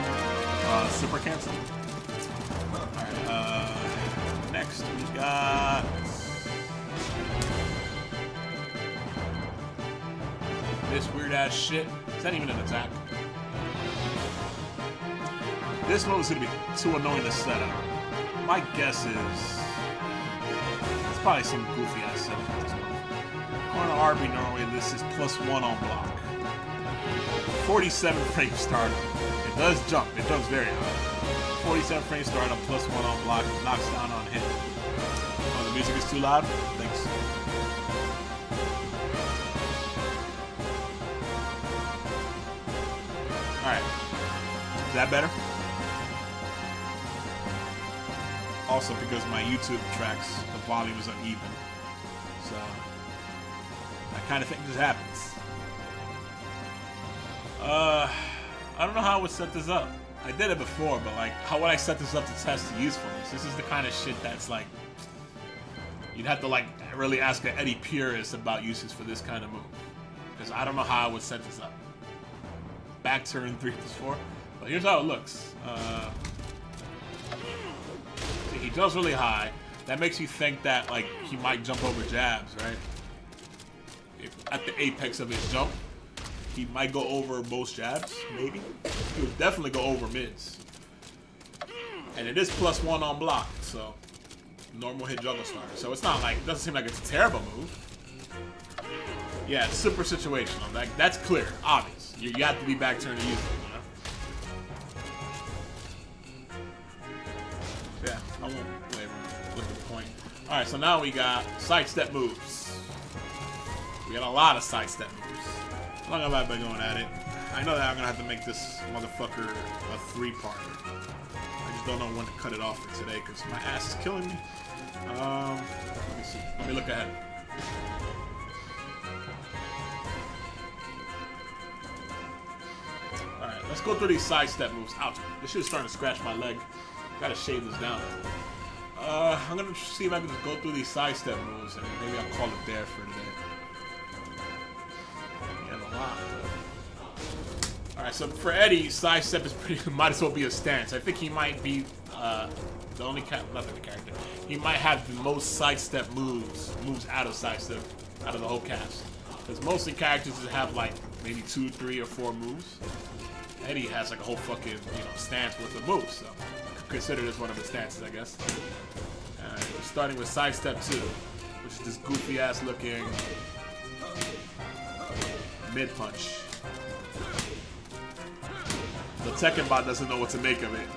Uh, super cancel. Next, we got... this weird-ass shit. Is that even an attack? This one was going to be too annoying to set up. My guess is... it's probably some goofy-ass setup for this one. According to RBNorway, this is plus one on block. forty-seven frame starter. It does jump. It jumps very high. forty-seven frame startup, plus one on block, knocks down on hit. Oh, the music is too loud? Thanks. Alright. Is that better? Also, because my YouTube tracks, the volume is uneven. So, that kind of thing just happens. Uh, I don't know how I would set this up. I did it before, but like, how would I set this up to test the usefulness? This is the kind of shit that's like, you'd have to like really ask an Eddie purist about uses for this kind of move, because I don't know how I would set this up. Back turn three plus four, but here's how it looks. Uh, see, he jumps really high. That makes you think that like he might jump over jabs, right? If at the apex of his jump. He might go over most jabs, maybe. He would definitely go over mids. And it is plus one on block, so normal hit juggle star. So it's not like, it doesn't seem like it's a terrible move. Yeah, it's super situational. Like, that's clear, obvious. You, you have to be back turn to use it, you know? won't belabor the point. Alright, so now we got sidestep moves. We got a lot of sidestep moves. I'm not gonna lie by going at it. I know that I'm gonna have to make this motherfucker a three-parter. I just don't know when to cut it off for today because my ass is killing me. Um, let me see. Let me look ahead. Alright, let's go through these sidestep moves. Ouch. This shit is starting to scratch my leg. Gotta shave this down. Uh, I'm gonna see if I can just go through these sidestep moves and maybe I'll call it there for today. We have a lot. Alright, so for Eddie, sidestep is pretty, might as well be a stance. I think he might be, uh, the only cat, not the character. He might have the most sidestep moves, moves out of sidestep, out of the whole cast. Because mostly characters just have like maybe two, three, or four moves. Eddie has like a whole fucking, you know, stance worth of moves, so I could consider this one of his stances, I guess. Alright, we're starting with sidestep two, which is this goofy ass looking mid punch. The TekkaBot doesn't know what to make of it.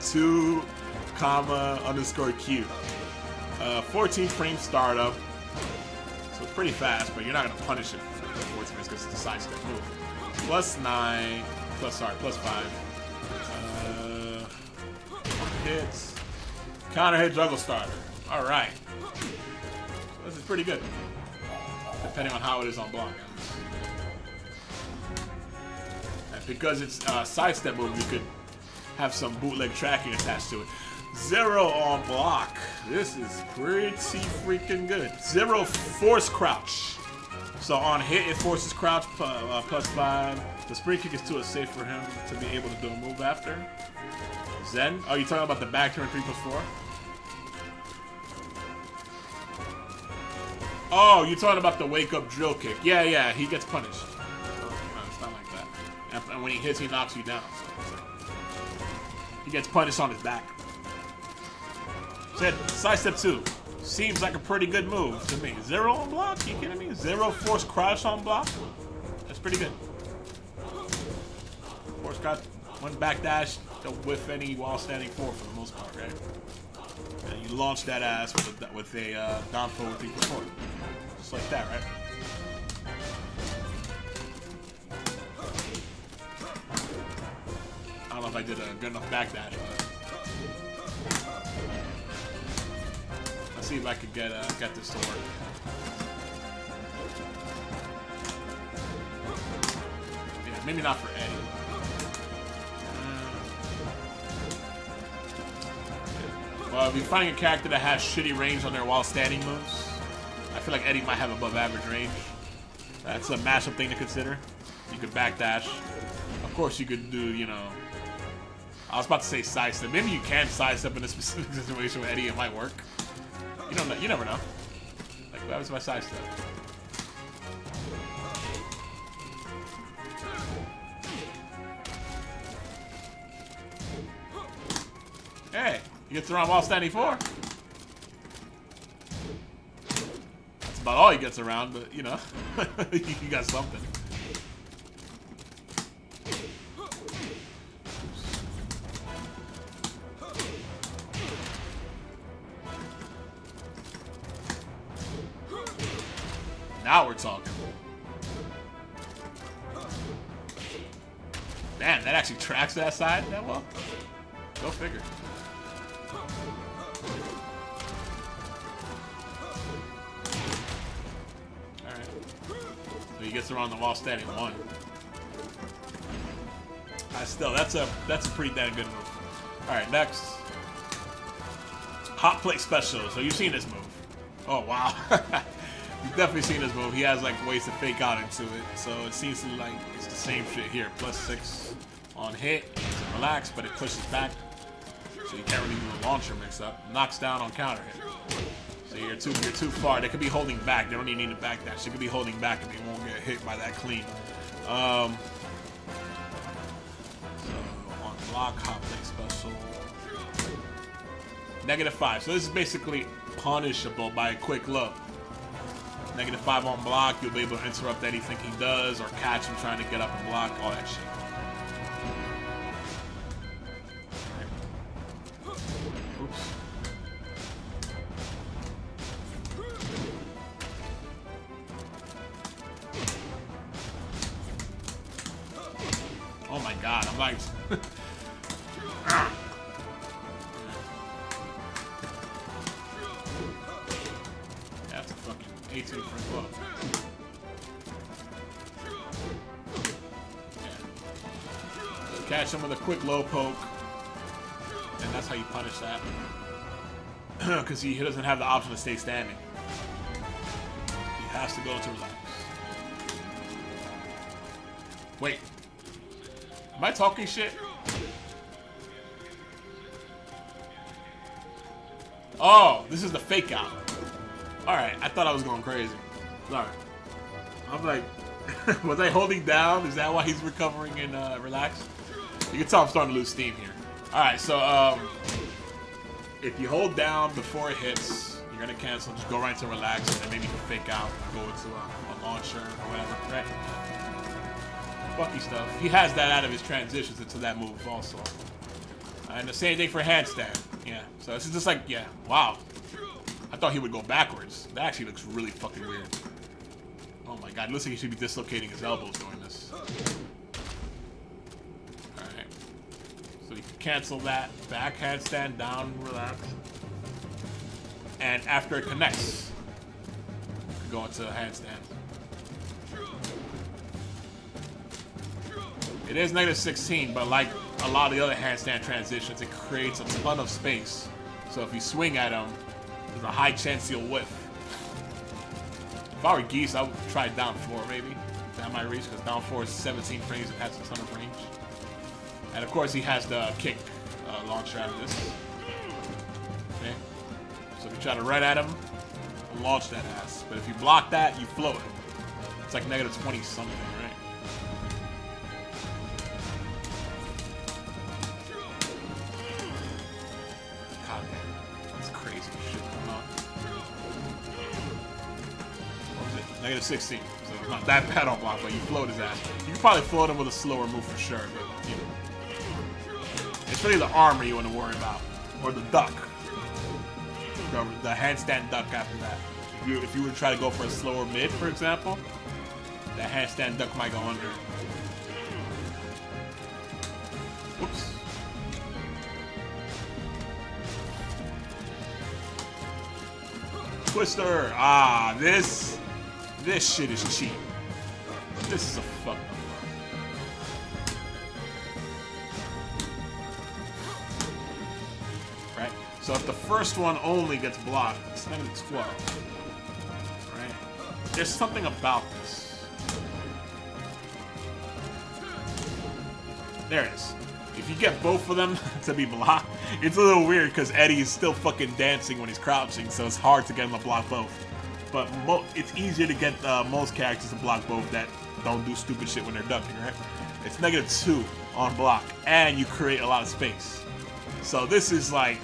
two, comma, underscore Q. Uh, fourteen frame startup. So it's pretty fast, but you're not going to punish it for fourteen frames because it's a sidestep move. Plus nine. Plus, sorry, plus five. Uh, hits. Counter hit juggle starter. Alright. So this is pretty good. Depending on how it is on block. Because it's a uh, sidestep move, you could have some bootleg tracking attached to it. Zero on block. This is pretty freaking good. Zero force crouch. So on hit, it forces crouch uh, plus five. The spring kick is too safe for him to be able to do a move after. Zen? Oh, you're talking about the back turn three plus four? Oh, you're talking about the wake up drill kick. Yeah, yeah, he gets punished. And when he hits, he knocks you down. He gets punished on his back. Said sidestep two. Seems like a pretty good move to me. Zero on block? You kidding me? Zero force crouch on block? That's pretty good. Force crouch, one back dash, don't whiff any while standing four for the most part, right? And you launch that ass with a, with a uh, down forward three for four. Just like that, right? I don't know if I did a good enough backdash, but let's see if I could get uh, get this to work. Yeah, maybe not for Eddie. Mm. Well, if you're finding a character that has shitty range on their while standing moves, I feel like Eddie might have above average range. That's a matchup thing to consider. You could backdash. Of course, you could do, you know. I was about to say sidestep. Maybe you can sidestep in a specific situation with Eddie. It might work. You don't know. You never know. Like, what happens if I sidestep? Hey, you get around while standing four. That's about all he gets around, but you know, you got something. Now we're talking. Damn, that actually tracks that side that well? Go figure. Alright. So he gets around the wall standing one. I still, that's a that's a pretty damn good move. Alright, next. Hot plate special. So you've seen this move. Oh wow. You've definitely seen this move. He has like ways to fake out into it, so it seems like it's the same shit here. Plus six on hit, it's relaxed, but it pushes back, so you can't really do a launcher mix up. Knocks down on counter hit, so you're too you're too far. They could be holding back. They don't even need to back dash. They could be holding back, and they won't get hit by that clean. Um, so on block, hot play special, negative five. So this is basically punishable by a quick look. Negative five on block, you'll be able to interrupt anything he does or catch him trying to get up and block, all that shit. Oops. legs. That's a fucking eighteen for a club. Yeah. Catch him with a quick low poke. And that's how you punish that. Because he doesn't have the option to stay standing. He has to go into his arms. Wait. Am I talking shit? Oh, this is the fake out. Alright, I thought I was going crazy. Sorry. I'm like, was I holding down? Is that why he's recovering and uh, relaxed? You can tell I'm starting to lose steam here. Alright, so um, if you hold down before it hits, you're going to cancel. Just go right to relax, and then maybe you can fake out and go into a, a launcher or whatever, right? Bucky stuff. He has that out of his transitions until that move also. Uh, and the same thing for handstand. Yeah. So this is just like, yeah. Wow. I thought he would go backwards. That actually looks really fucking weird. Oh my god. It looks like he should be dislocating his elbows doing this. Alright. So you can cancel that. Back handstand. Down. Relax. And after it connects, you can go into a handstand. It is negative sixteen, but like a lot of the other handstand transitions, it creates a ton of space. So if you swing at him, there's a high chance you'll whiff. If I were Geese, I would try down four maybe. That might reach, because down four is seventeen frames and has a ton of range. And of course, he has the kick uh, launcher out of this. Okay. So if you try to run at him, launch that ass. But if you block that, you float him. It's like negative twenty something, right? negative sixteen, so it's not that bad on block, but you float his ass. You can probably float him with a slower move for sure, but, you know. It's really the armor you want to worry about, or the duck. The, the handstand duck after that. If you, if you were to try to go for a slower mid, for example, the handstand duck might go under. Whoops. Twister! Ah, this... This shit is cheap. This is a fuck up. Right? So if the first one only gets blocked, it's negative twelve. Right? There's something about this. There it is. If you get both of them to be blocked, it's a little weird because Eddie is still fucking dancing when he's crouching, so it's hard to get him to block both. But mo it's easier to get uh, most characters to block both that don't do stupid shit when they're ducking, right? It's negative two on block, and you create a lot of space. So this is like,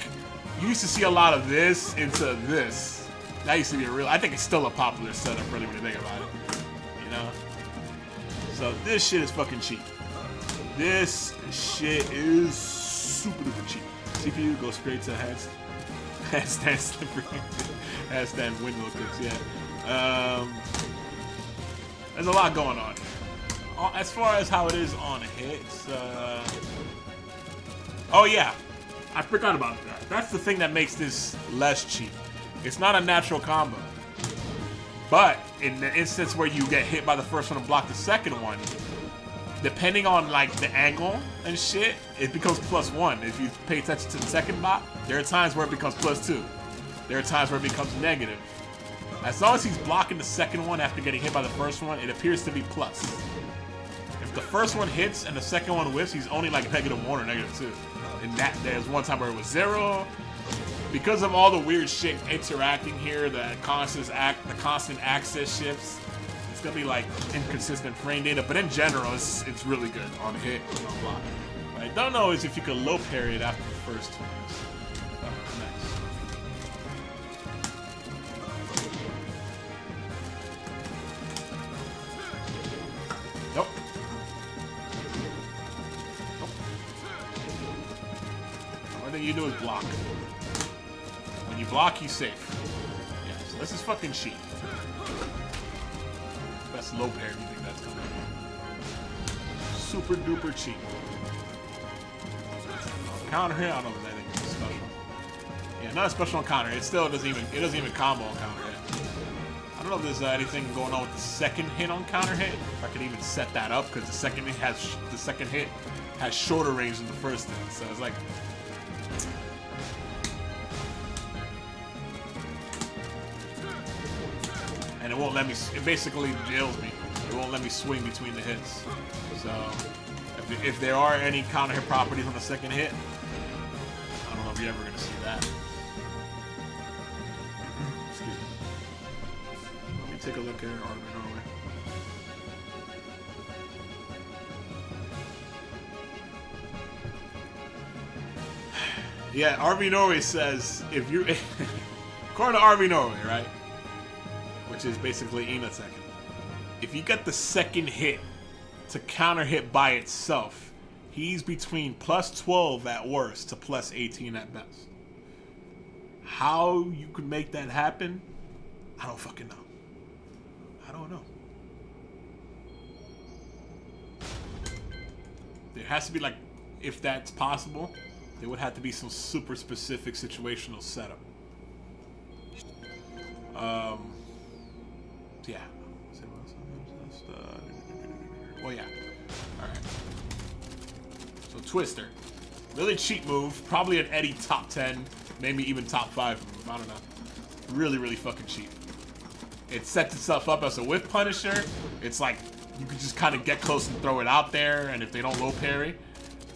you used to see a lot of this into this. That used to be a real, I think it's still a popular setup, really, when you think about it, you know? So this shit is fucking cheap. This shit is super duper cheap. C P U goes straight to heads. Handstand slippery. Handstand windmill kicks, yeah. Um, there's a lot going on here. As far as how it is on hits, uh... oh yeah, I forgot about that. That's the thing that makes this less cheap. It's not a natural combo. But in the instance where you get hit by the first one and block the second one, depending on like the angle and shit, it becomes plus one. If you pay attention to the second bot, there are times where it becomes plus two. There are times where it becomes negative. As long as he's blocking the second one after getting hit by the first one, it appears to be plus. If the first one hits and the second one whiffs, he's only like negative one or negative two. And that there's one time where it was zero. Because of all the weird shit interacting here, the constant act, the constant access shifts, gonna be like inconsistent frame data, but in general it's, it's really good on hit and on block. What I don't know is if you can low parry it after the first one. Nice. Nope. Nope. Only thing you do is block. When you block, you safe. Yeah, so this is fucking cheap. Low pair, you think that's coming? Super duper cheap. counter? I don't know if that is special. Yeah, not a special on counter. It still doesn't even, it doesn't even combo on counter hit. I don't know if there's uh, anything going on with the second hit on counter hit. If I could even set that up, because the second hit has sh the second hit has shorter range than the first hit. So it's like. And it won't let me, it basically jails me. It won't let me swing between the hits. So, if, if there are any counter hit properties on the second hit, I don't know if you're ever gonna see that. Excuse me. Let me take a look at R B Norway. Yeah, R B Norway says, if you, according to R B Norway, right? Which is basically Ina Tekken. If you get the second hit to counter hit by itself, he's between plus twelve at worst to plus eighteen at best. How you could make that happen, I don't fucking know. I don't know. There has to be like, if that's possible, there would have to be some super specific situational setup. Um... Yeah. Well, yeah. Alright. So, Twister. Really cheap move. Probably an Eddie top ten, maybe even top five move. I don't know. Really, really fucking cheap. It sets itself up as a whiff punisher. It's like, you can just kind of get close and throw it out there, and if they don't low parry,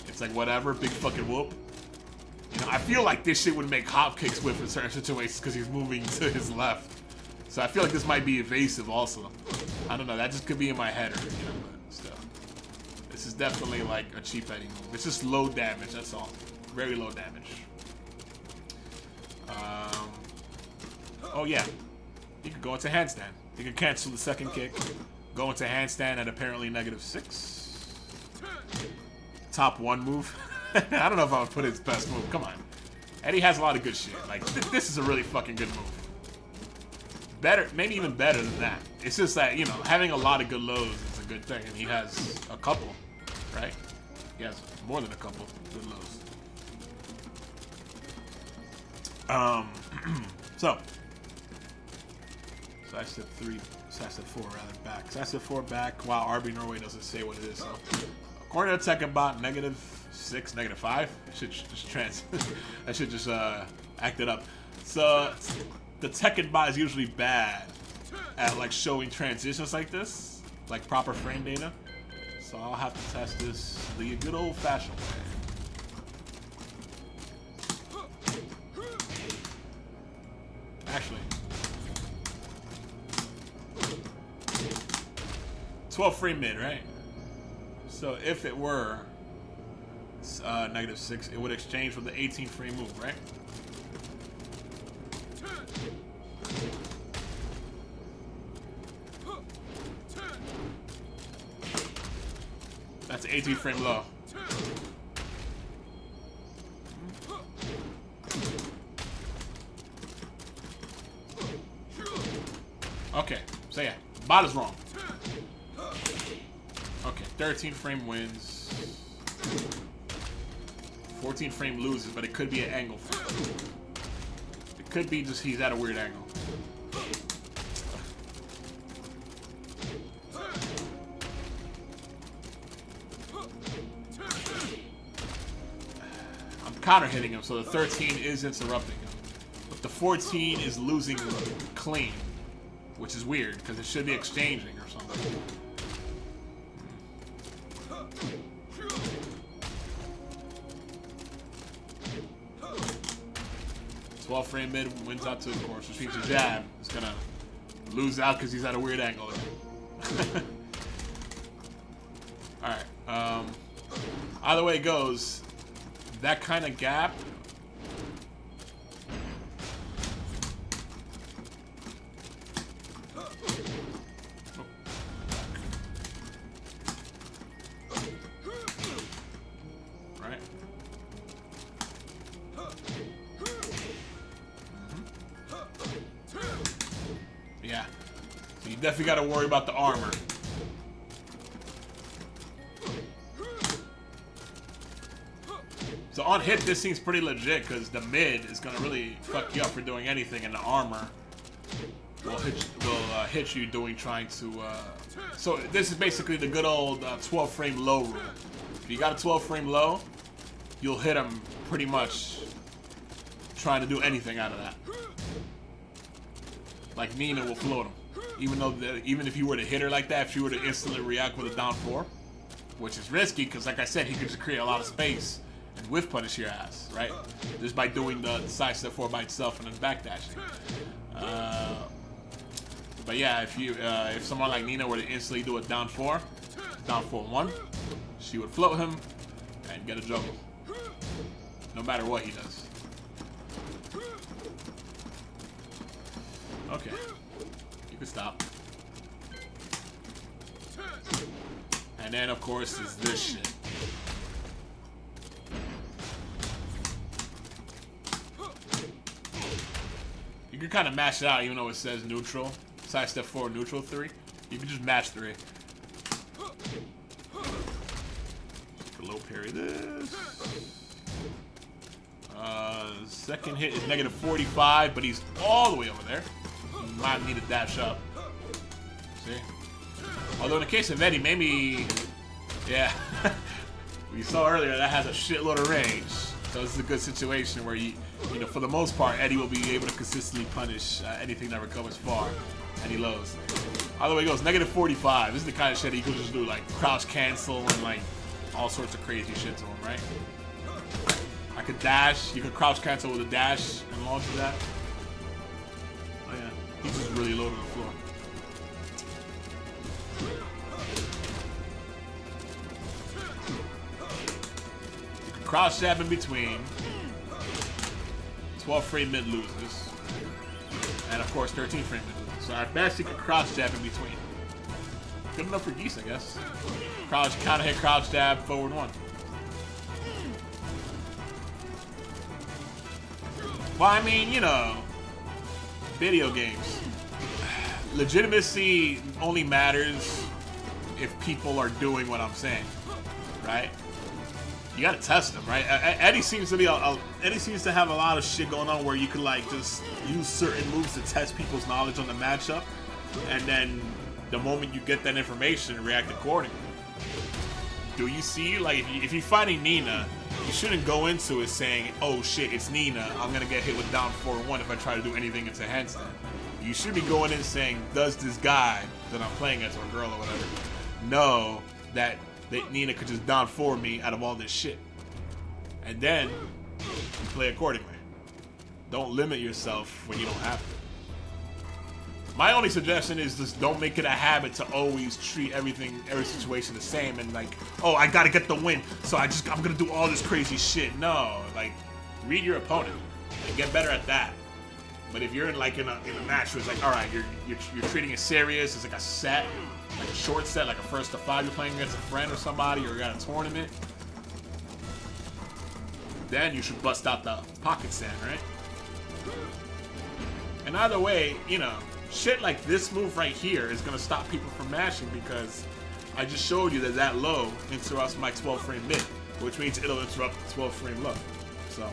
it's like, whatever, big fucking whoop. You know, I feel like this shit would make hopkicks whiff in certain situations because he's moving to his left. So I feel like this might be evasive also. I don't know, that just could be in my head or, you know, but still. This is definitely like a cheap Eddie move. It's just low damage, that's all. Very low damage. Um, oh yeah. You could go into handstand. You could cancel the second kick. Go into handstand at apparently negative six. Top one move. I don't know if I would put his best move. Come on. Eddie has a lot of good shit. Like, th this is a really fucking good move. Better, maybe even better than that. It's just that, you know, having a lot of good lows is a good thing, and he has a couple, right? He has more than a couple good lows. Um, so, so I said three, so I said four rather back. So I said four back. Wow, R B Norway doesn't say what it is. So, according to TekkaBot, negative six, negative five. I should just trans. I should just uh, act it up. So. The TekkaBot is usually bad at like showing transitions like this, like proper frame data. So I'll have to test this the good old-fashioned way. Actually, twelve frame mid, right? So if it were uh, negative six, it would exchange with the eighteen frame move, right? That's an eighteen frame low. Okay, so yeah, bot is wrong. Okay, thirteen frame wins. fourteen frame loses, but it could be an angle frame. It could be just he's at a weird angle. Counter hitting him, so the thirteen is interrupting him, but the fourteen is losing clean, which is weird because it should be exchanging or something. twelve frame mid wins out to the course, which means the jab is gonna lose out because he's at a weird angle again. All right. Um, either way it goes. That kind of gap. Oh. Right. Mm-hmm. Yeah. So you definitely got to worry about the armor. So on hit, this seems pretty legit, because the mid is going to really fuck you up for doing anything, and the armor will hit, will, uh, hit you doing trying to... Uh... So this is basically the good old uh, twelve frame low rule. If you got a twelve frame low, you'll hit him pretty much trying to do anything out of that. Like Nina will float him. Even though, the, even if you were to hit her like that, if she were to instantly react with a down four, which is risky, because like I said, he could just create a lot of space and whiff punish your ass, right? Just by doing the, the side step four by itself and then back dashing. Uh, but yeah, if you uh, if someone like Nina were to instantly do a down four, down four one, she would float him and get a juggle, no matter what he does. Okay. You can stop. And then, of course, is this shit. You can kind of mash it out, even though it says neutral. Side step four, neutral three. You can just mash three. Low parry this. Uh, second hit is negative forty-five, but he's all the way over there. Might need to dash up. See? Although in the case of Eddie, maybe... Yeah. We saw earlier that has a shitload of range. So this is a good situation where, you, you know, for the most part, Eddie will be able to consistently punish uh, anything that recovers far. And he lows. All the way goes, negative forty-five. This is the kind of shit he could just do, like, crouch cancel and, like, all sorts of crazy shit to him, right? I could dash. You could crouch cancel with a dash and launch with that. Oh, yeah. He's just really low to the floor. You can crouch jab in between. twelve frame mid loses. And of course, thirteen frame mid loses. So at best, you can crouch jab in between. Good enough for Geese, I guess. Crouch, counter hit, crouch jab, forward one. Well, I mean, you know, video games. Legitimacy only matters if people are doing what I'm saying, right? You gotta test them, right? Eddie seems to be a, a, Eddie seems to have a lot of shit going on where you could like just use certain moves to test people's knowledge on the matchup, and then the moment you get that information, react accordingly. Do you see, like, if, you, if you're fighting Nina, you shouldn't go into it saying, oh shit, it's Nina, I'm gonna get hit with down four one if I try to do anything into handstand. You should be going in saying, does this guy that I'm playing as, or girl or whatever, know that, that Nina could just down four me out of all this shit? And then, you play accordingly. Don't limit yourself when you don't have to. My only suggestion is just don't make it a habit to always treat everything, every situation the same and like, oh, I gotta get the win, so I just, I'm gonna do all this crazy shit. No, like, read your opponent and get better at that. But if you're in like in a, in a match where it's like, all right, you're, you're, you're treating it serious, it's like a set, like a short set, like a first to five, you're playing against a friend or somebody, or you're at a tournament, then you should bust out the pocket sand, right? And either way, you know, shit like this move right here is going to stop people from mashing because I just showed you that that low interrupts my twelve frame mid, which means it'll interrupt the twelve frame low. So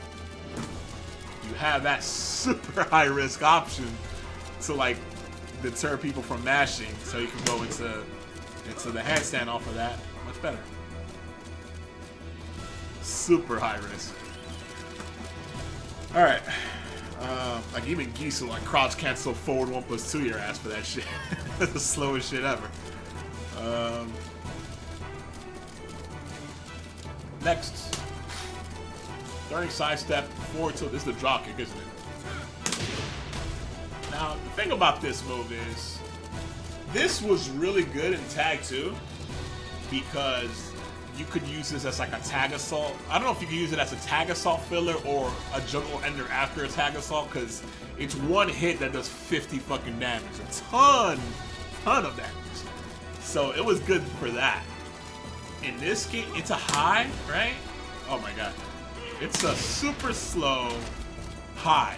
you have that super high risk option to like deter people from mashing, so you can go into, into the handstand off of that. Much better. Super high risk. Alright. Uh, like even Geese will like crouch cancel forward one plus two your ass for that shit. That's the slowest shit ever. Um, next, starting side step forward tilt. This is the drop kick, isn't it? Now the thing about this move is, this was really good in tag two because you could use this as like a tag assault. I don't know if you could use it as a tag assault filler or a juggle ender after a tag assault, because it's one hit that does fifty fucking damage. A ton, ton of damage. So it was good for that. In this game, it's a high, right? Oh my god. It's a super slow high.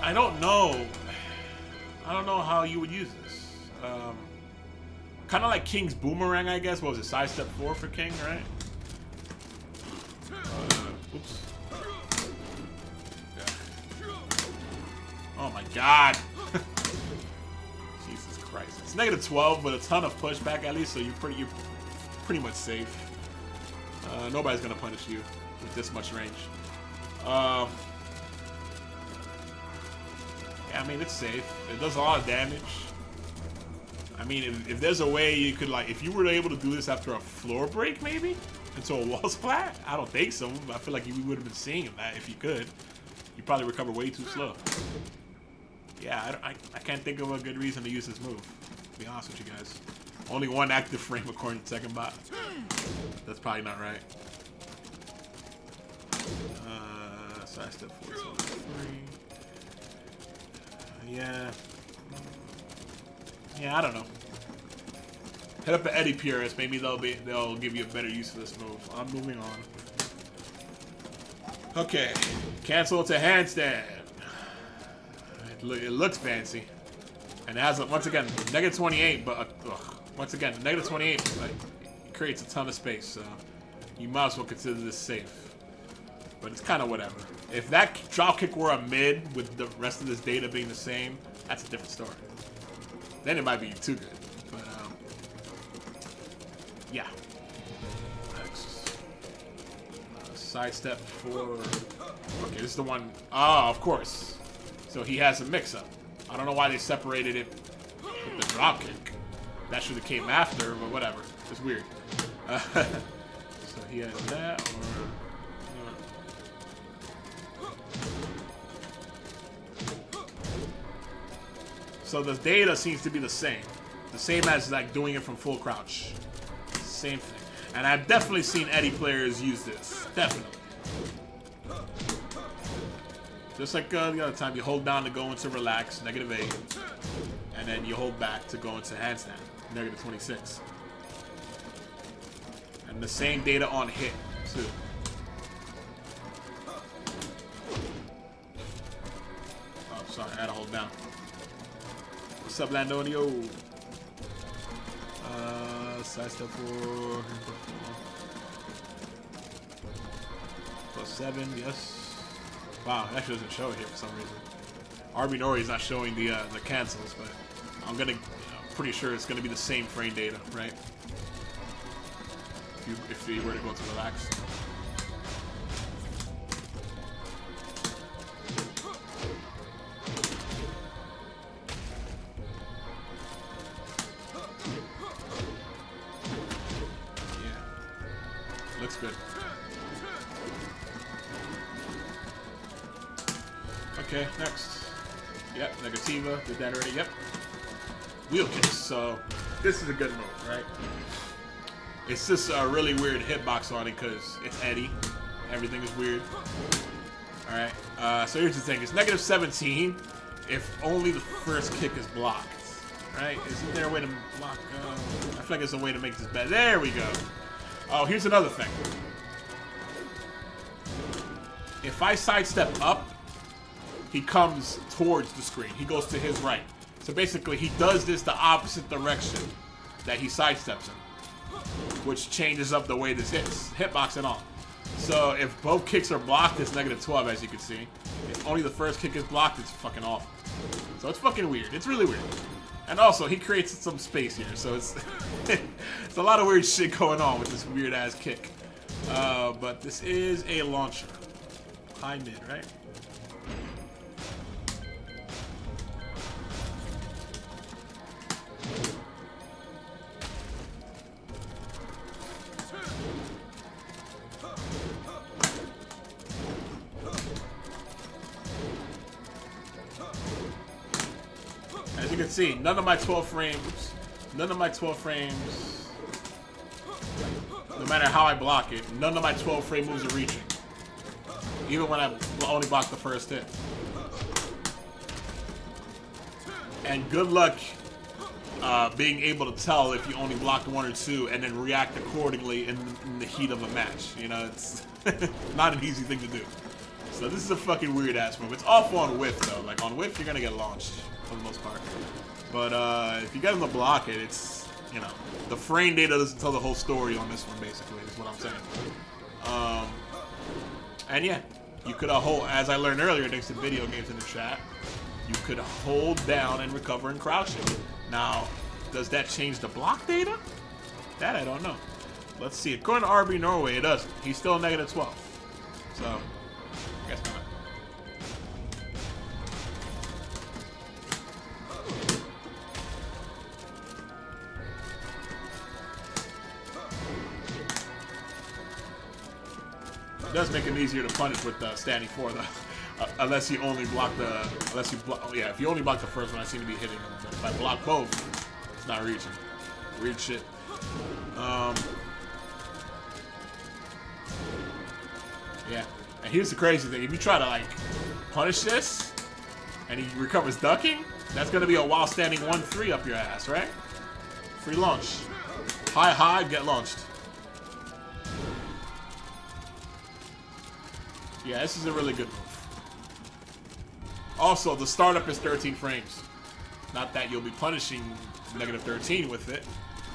I don't know. I don't know how you would use this. Um... Kind of like King's boomerang, I guess. What was it? Side step four for King, right? Uh, Oops. Oh my god! Jesus Christ. It's negative twelve with a ton of pushback at least, so you're pretty, you're pretty much safe. Uh, nobody's gonna punish you with this much range. Um, yeah, I mean, it's safe. It does a lot of damage. I mean, if, if there's a way you could, like, if you were able to do this after a floor break, maybe? Into a wall splat? I don't think so. I feel like you would have been seeing that if you could. You probably recover way too slow. Yeah, I, I, I can't think of a good reason to use this move, to be honest with you guys. Only one active frame according to TekkaBot. That's probably not right. Uh, side step four, so three. Yeah. Yeah, I don't know. Hit up the Eddie Purist. Maybe they'll be they'll give you a better use for this move. I'm moving on. Okay, cancel to handstand. It, lo it looks fancy, and it has a, once again negative twenty-eight. But uh, ugh, once again negative twenty-eight like, it creates a ton of space, so you might as well consider this safe. But it's kind of whatever. If that drop kick were a mid, with the rest of this data being the same, that's a different story. Then it might be too good. But, um, yeah. Next. Uh, sidestep for... Okay, this is the one... Ah, of course. So he has a mix-up. I don't know why they separated it with the dropkick. That should have came after, but whatever. It's weird. Uh, so he has that, or... So the data seems to be the same. The same as like doing it from full crouch. Same thing. And I've definitely seen Eddie players use this. Definitely. Just like uh, the other time, you hold down to go into relax, negative eight. And then you hold back to go into handstand, negative twenty-six. And the same data on hit, too. Oh, sorry, I had to hold down. What's up, Landonio? Uh, sidestep four, plus seven, yes. Wow, it actually doesn't show it here for some reason. RBNorway is not showing the uh, the cancels, but I'm gonna, I'm pretty sure it's gonna be the same frame data, right? If you if you were to go to relax. Good. Okay, next. Yep, negativa. Did that already? Yep. Wheel kick. So, this is a good move, right? It's just a really weird hitbox on it because it's Eddie. Everything is weird. Alright, uh, so here's the thing. It's negative seventeen if only the first kick is blocked. Right? Isn't there a way to block? Uh, I feel like there's a way to make this better. There we go. Oh, here's another thing. If I sidestep up, he comes towards the screen. He goes to his right. So basically, he does this the opposite direction that he sidesteps in, which changes up the way this hits, hitbox and all. So if both kicks are blocked, it's negative twelve, as you can see. If only the first kick is blocked, it's fucking awful. So it's fucking weird. It's really weird. And also, he creates some space here, so it's it's a lot of weird shit going on with this weird-ass kick. Uh, but this is a launcher. High mid, right? See, none of my twelve frames, none of my twelve frames, no matter how I block it, none of my twelve frame moves are reaching. Even when I only block the first hit. And good luck uh, being able to tell if you only blocked one or two and then react accordingly in, in the heat of a match. You know, it's not an easy thing to do. So this is a fucking weird ass move. It's awful on whiff though. Like on whiff, you're gonna get launched. For the most part, but uh, if you guys want to block it, it's, you know, the frame data doesn't tell the whole story on this one. Basically, is what I'm saying. Um, And yeah, you could uh, hold, as I learned earlier next to video games in the chat, you could hold down and recover in crouching. Now, does that change the block data? That I don't know. Let's see. According to R B Norway, it doesn't. He's still negative twelve. So, I guess not. It does make him easier to punish with uh, standing four, though. Uh, unless you only block the, unless you block, oh, yeah, if you only block the first one, I seem to be hitting him. But if I block both, it's not reaching. Weird shit. Um, yeah, and here's the crazy thing. If you try to, like, punish this, and he recovers ducking, that's going to be a while standing one three up your ass, right? Free launch. High, high, get launched. Yeah, this is a really good move. Also, the startup is thirteen frames. Not that you'll be punishing negative thirteen with it,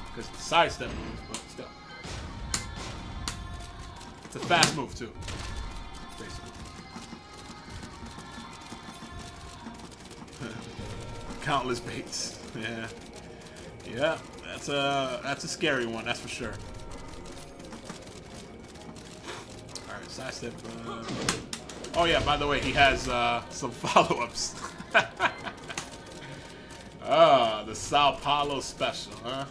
because it's a sidestep move, but still. It's a fast move, too, basically. Countless baits. Yeah. Yeah, that's a, that's a scary one, that's for sure. Sidestep, uh... oh yeah, by the way, he has uh, some follow-ups. Ah, the Sao Paulo special, huh?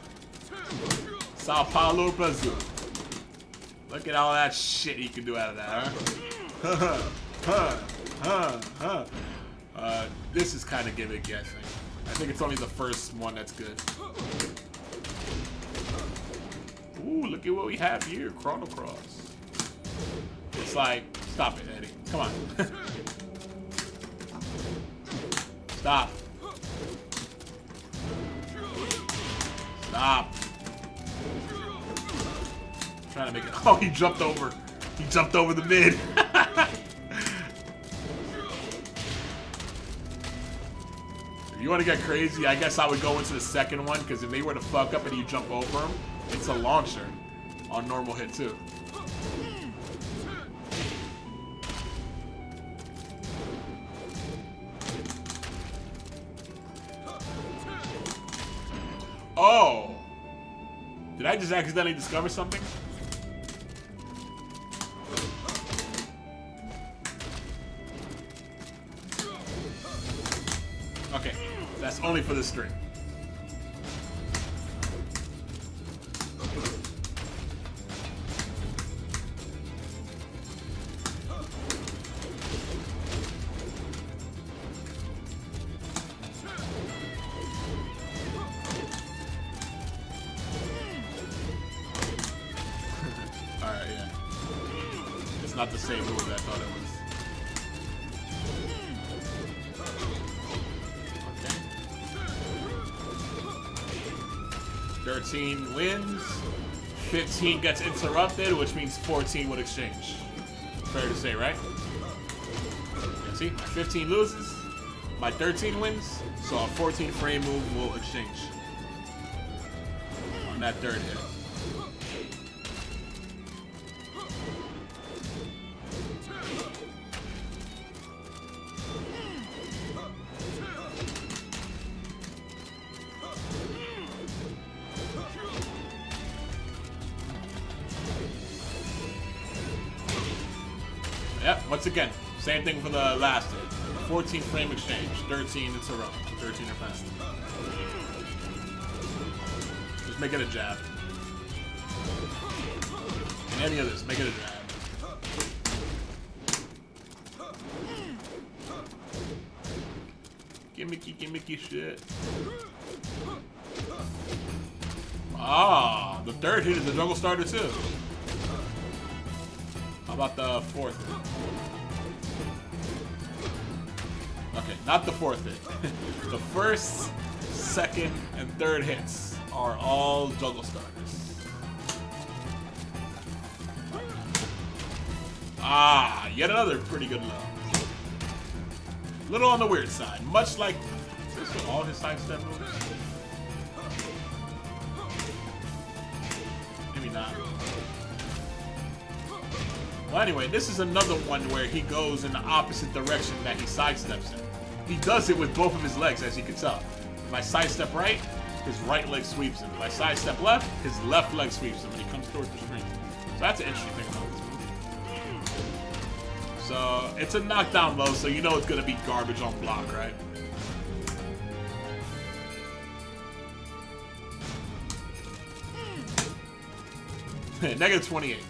Sao Paulo, Brazil. Look at all that shit you can do out of that, huh? huh, huh, huh. Uh, this is kind of gimmicky, I think. I think it's only the first one that's good. Ooh, look at what we have here, Chrono Cross. It's like, stop it, Eddie. Come on. Stop. Stop. I'm trying to make it. Oh, he jumped over. He jumped over the mid. If you want to get crazy, I guess I would go into the second one, because if they were to fuck up and you jump over them, it's a launcher on normal hit, too. Oh! Did I just accidentally discover something? Okay, that's only for this string. thirteen wins, fifteen gets interrupted, which means fourteen would exchange. Fair to say, right? Yeah, see, my fifteen loses, my thirteen wins, so a fourteen frame move will exchange on that third hit. Again, same thing for the last hit. fourteen frame exchange, thirteen it's a row, thirteen or faster. Just make it a jab. And any of this, make it a jab. Gimmicky, gimmicky shit. Ah, the third hit is the jungle starter too. How about the fourth hit? Okay, not the fourth hit. The first, second, and third hits are all juggle starters. Ah, yet another pretty good low. Little on the weird side, much like this with all his sidestep moves. Maybe not. Well, anyway, this is another one where he goes in the opposite direction that he sidesteps in. He does it with both of his legs, as you can tell. If I sidestep right, his right leg sweeps him. If I sidestep left, his left leg sweeps him, and he comes towards the screen. So that's an interesting thing about this movie. So it's a knockdown low, so you know it's gonna be garbage on block, right? Negative twenty-eight.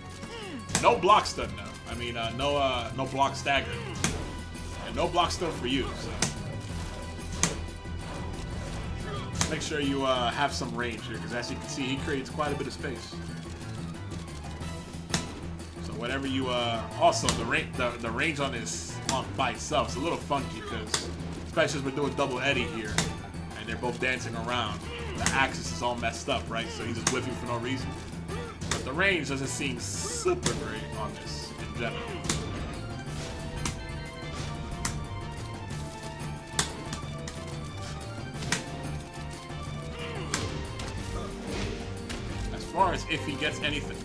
No block stun now. I mean, uh, no, uh, no block stagger, and no block stun for you. So make sure you uh, have some range here, because as you can see, he creates quite a bit of space. So whatever you, uh, also the range, the, the range on this on by itself is a little funky, because especially as we're doing double Eddie here, and they're both dancing around. The axis is all messed up, right? So he's just whipping for no reason. The range doesn't seem super great on this in general. As far as if he gets anything.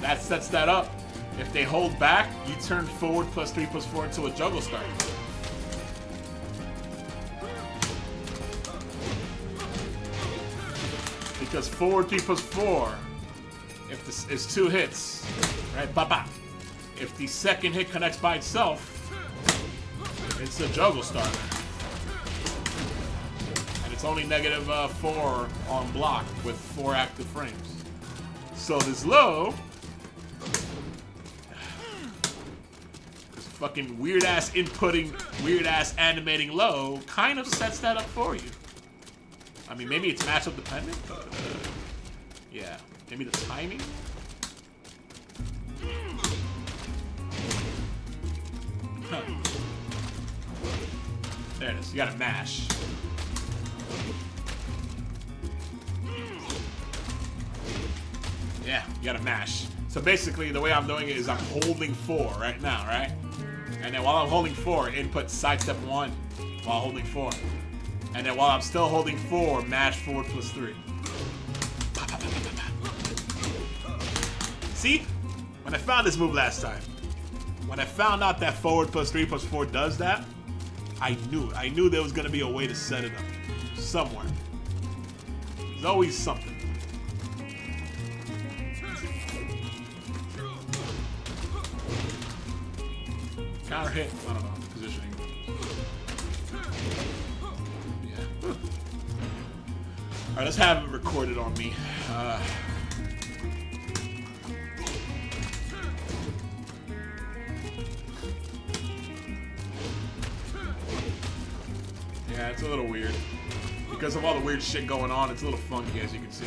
That sets that up. If they hold back, you turn forward plus three plus four into a juggle start. Because forward three plus four, if this is two hits, right? Ba-ba. If the second hit connects by itself, it's a juggle starter, and it's only negative uh, four on block with four active frames. So this low, this fucking weird ass inputting, weird ass animating low, kind of sets that up for you. I mean, maybe it's matchup dependent, but, uh, yeah, maybe the timing? Huh. There it is, you gotta mash. Yeah, you gotta mash. So basically, the way I'm doing it is I'm holding four right now, right? And then while I'm holding four, input sidestep one while holding four. And then while I'm still holding four, mash forward plus three. Bah, bah, bah, bah, bah. See? When I found this move last time, when I found out that forward plus three plus four does that, I knew it. I knew there was gonna be a way to set it up somewhere. There's always something. Counter hit. I don't know. All right, let's have it recorded on me. Uh, yeah, it's a little weird. Because of all the weird shit going on, it's a little funky, as you can see.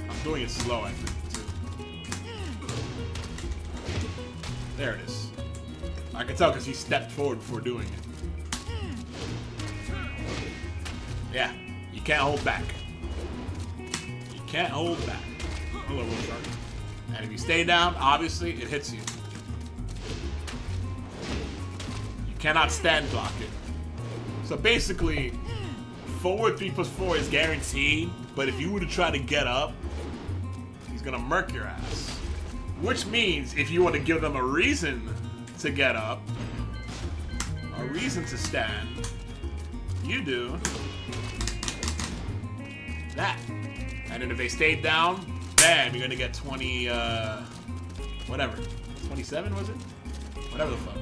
I'm doing it slow, I think, too. There it is. I can tell because he stepped forward before doing it. Yeah, you can't hold back. You can't hold back. Hello, Will Shark. And if you stay down, obviously, it hits you. You cannot stand block it. So basically, forward three plus four is guaranteed, but if you were to try to get up, he's gonna murk your ass. Which means if you want to give them a reason to get up, a reason to stand, you do that. And then if they stayed down, bam, you're gonna get twenty, uh, whatever. twenty-seven, was it? Whatever the fuck.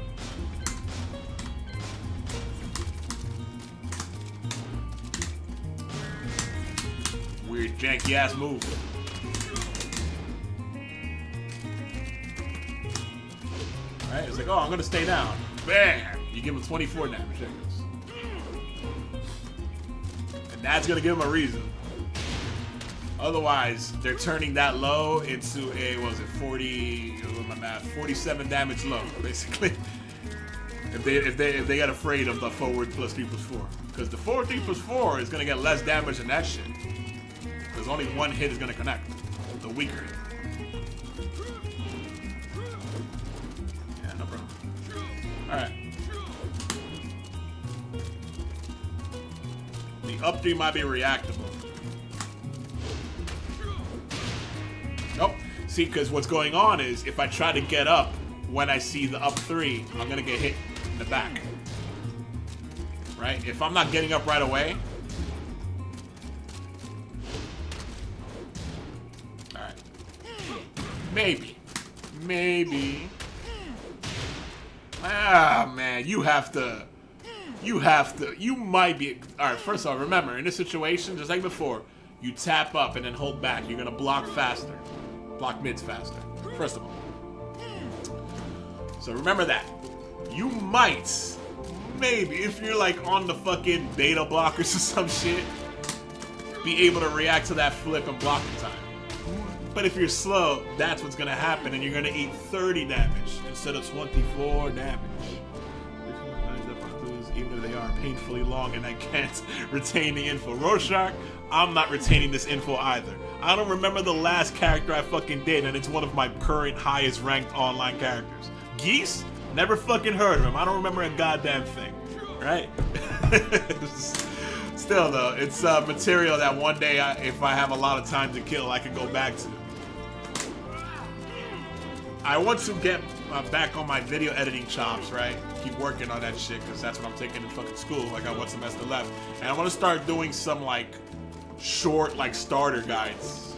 Weird, janky ass move. Alright, it's like, oh, I'm gonna stay down. Bam! You give him twenty-four damage. There it goes. And that's gonna give him a reason. Otherwise, they're turning that low into a, what was it, forty, what my math, forty-seven damage low, basically. If they if they if they got afraid of the forward plus three plus four, because the forward three plus four is gonna get less damage than that shit, because only one hit is gonna connect, the weaker hit. Yeah, no problem. All right. the up D might be reactable. Nope. See, because what's going on is if I try to get up when I see the up three, I'm going to get hit in the back. Right? If I'm not getting up right away. Alright. Maybe. Maybe. Ah, man. You have to. You have to. You might be. Alright, first of all, remember, in this situation, just like before, you tap up and then hold back. You're going to block faster. Block mids faster. First of all. So remember that. You might. Maybe, if you're like on the fucking beta blockers or some shit, be able to react to that flip and block in time. But if you're slow, that's what's gonna happen, and you're gonna eat thirty damage instead of twenty-four damage. Even if they are painfully long and I can't retain the info. Rorschach, I'm not retaining this info either. I don't remember the last character I fucking did, and it's one of my current highest ranked online characters. Geese? Never fucking heard of him. I don't remember a goddamn thing, right? Still though, it's uh, material that one day, I, if I have a lot of time to kill, I can go back to. I want to get uh, back on my video editing chops, right? Keep working on that shit, because that's what I'm taking in fucking school. I got one semester left. And I want to start doing some, like, short, like, starter guides.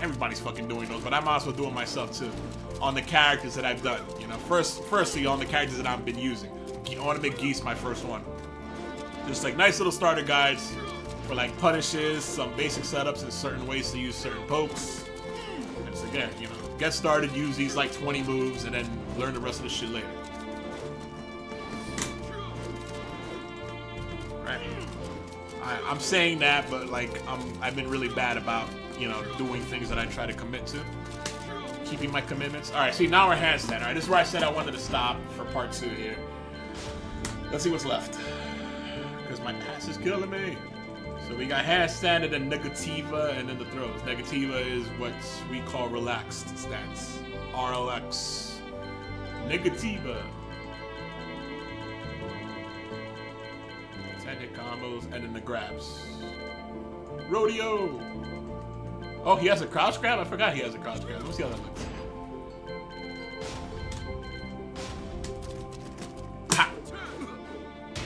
Everybody's fucking doing those, but I might as well do it myself, too. On the characters that I've done, you know, first, firstly on the characters that I've been using. I want to make Geese my first one. Just like nice little starter guides for like punishes, some basic setups, and certain ways to use certain pokes. And so again, you know, get started, use these like twenty moves, and then learn the rest of the shit later. Right? I, I'm saying that, but like I'm, I've been really bad about, you know, doing things that I try to commit to. Keeping my commitments. Alright, see, now we're handstand. Alright, this is where I said I wanted to stop for part two here. Let's see what's left. Because my ass is killing me. So we got handstand and then negativa and then the throws. Negativa is what we call relaxed stance. R L X. Negativa. ten hit combos and then the grabs. Rodeo! Oh, he has a crouch grab? I forgot he has a crouch grab. Let's see how that looks. Ha!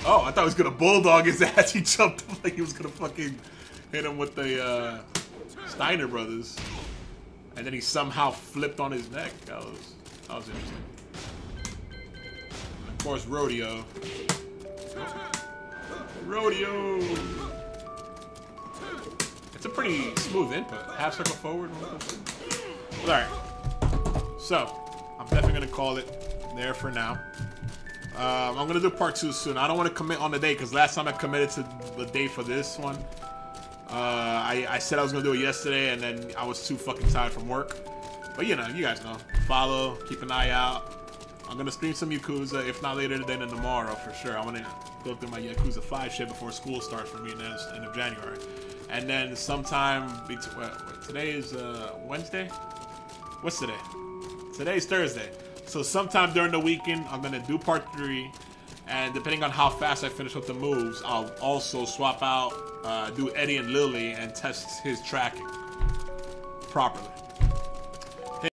Oh, I thought he was gonna bulldog his ass. He jumped up like he was gonna fucking hit him with the uh, Steiner Brothers. And then he somehow flipped on his neck. That was, that was interesting. And of course, Rodeo. Rodeo! It's a pretty smooth input. Half circle forward. Alright. So, I'm definitely going to call it there for now. Um, I'm going to do part two soon. I don't want to commit on the day because last time I committed to the day for this one. Uh, I, I said I was going to do it yesterday and then I was too fucking tired from work. But you know, you guys know. Follow, keep an eye out. I'm going to stream some Yakuza, if not later today, then tomorrow for sure. I want to go through my Yakuza five shit before school starts for me in the end of January. And then sometime between, well, today is uh, Wednesday? What's today? Today's Thursday. So sometime during the weekend, I'm gonna do part three. And depending on how fast I finish with the moves, I'll also swap out, uh, do Eddie and Lily and test his tracking properly.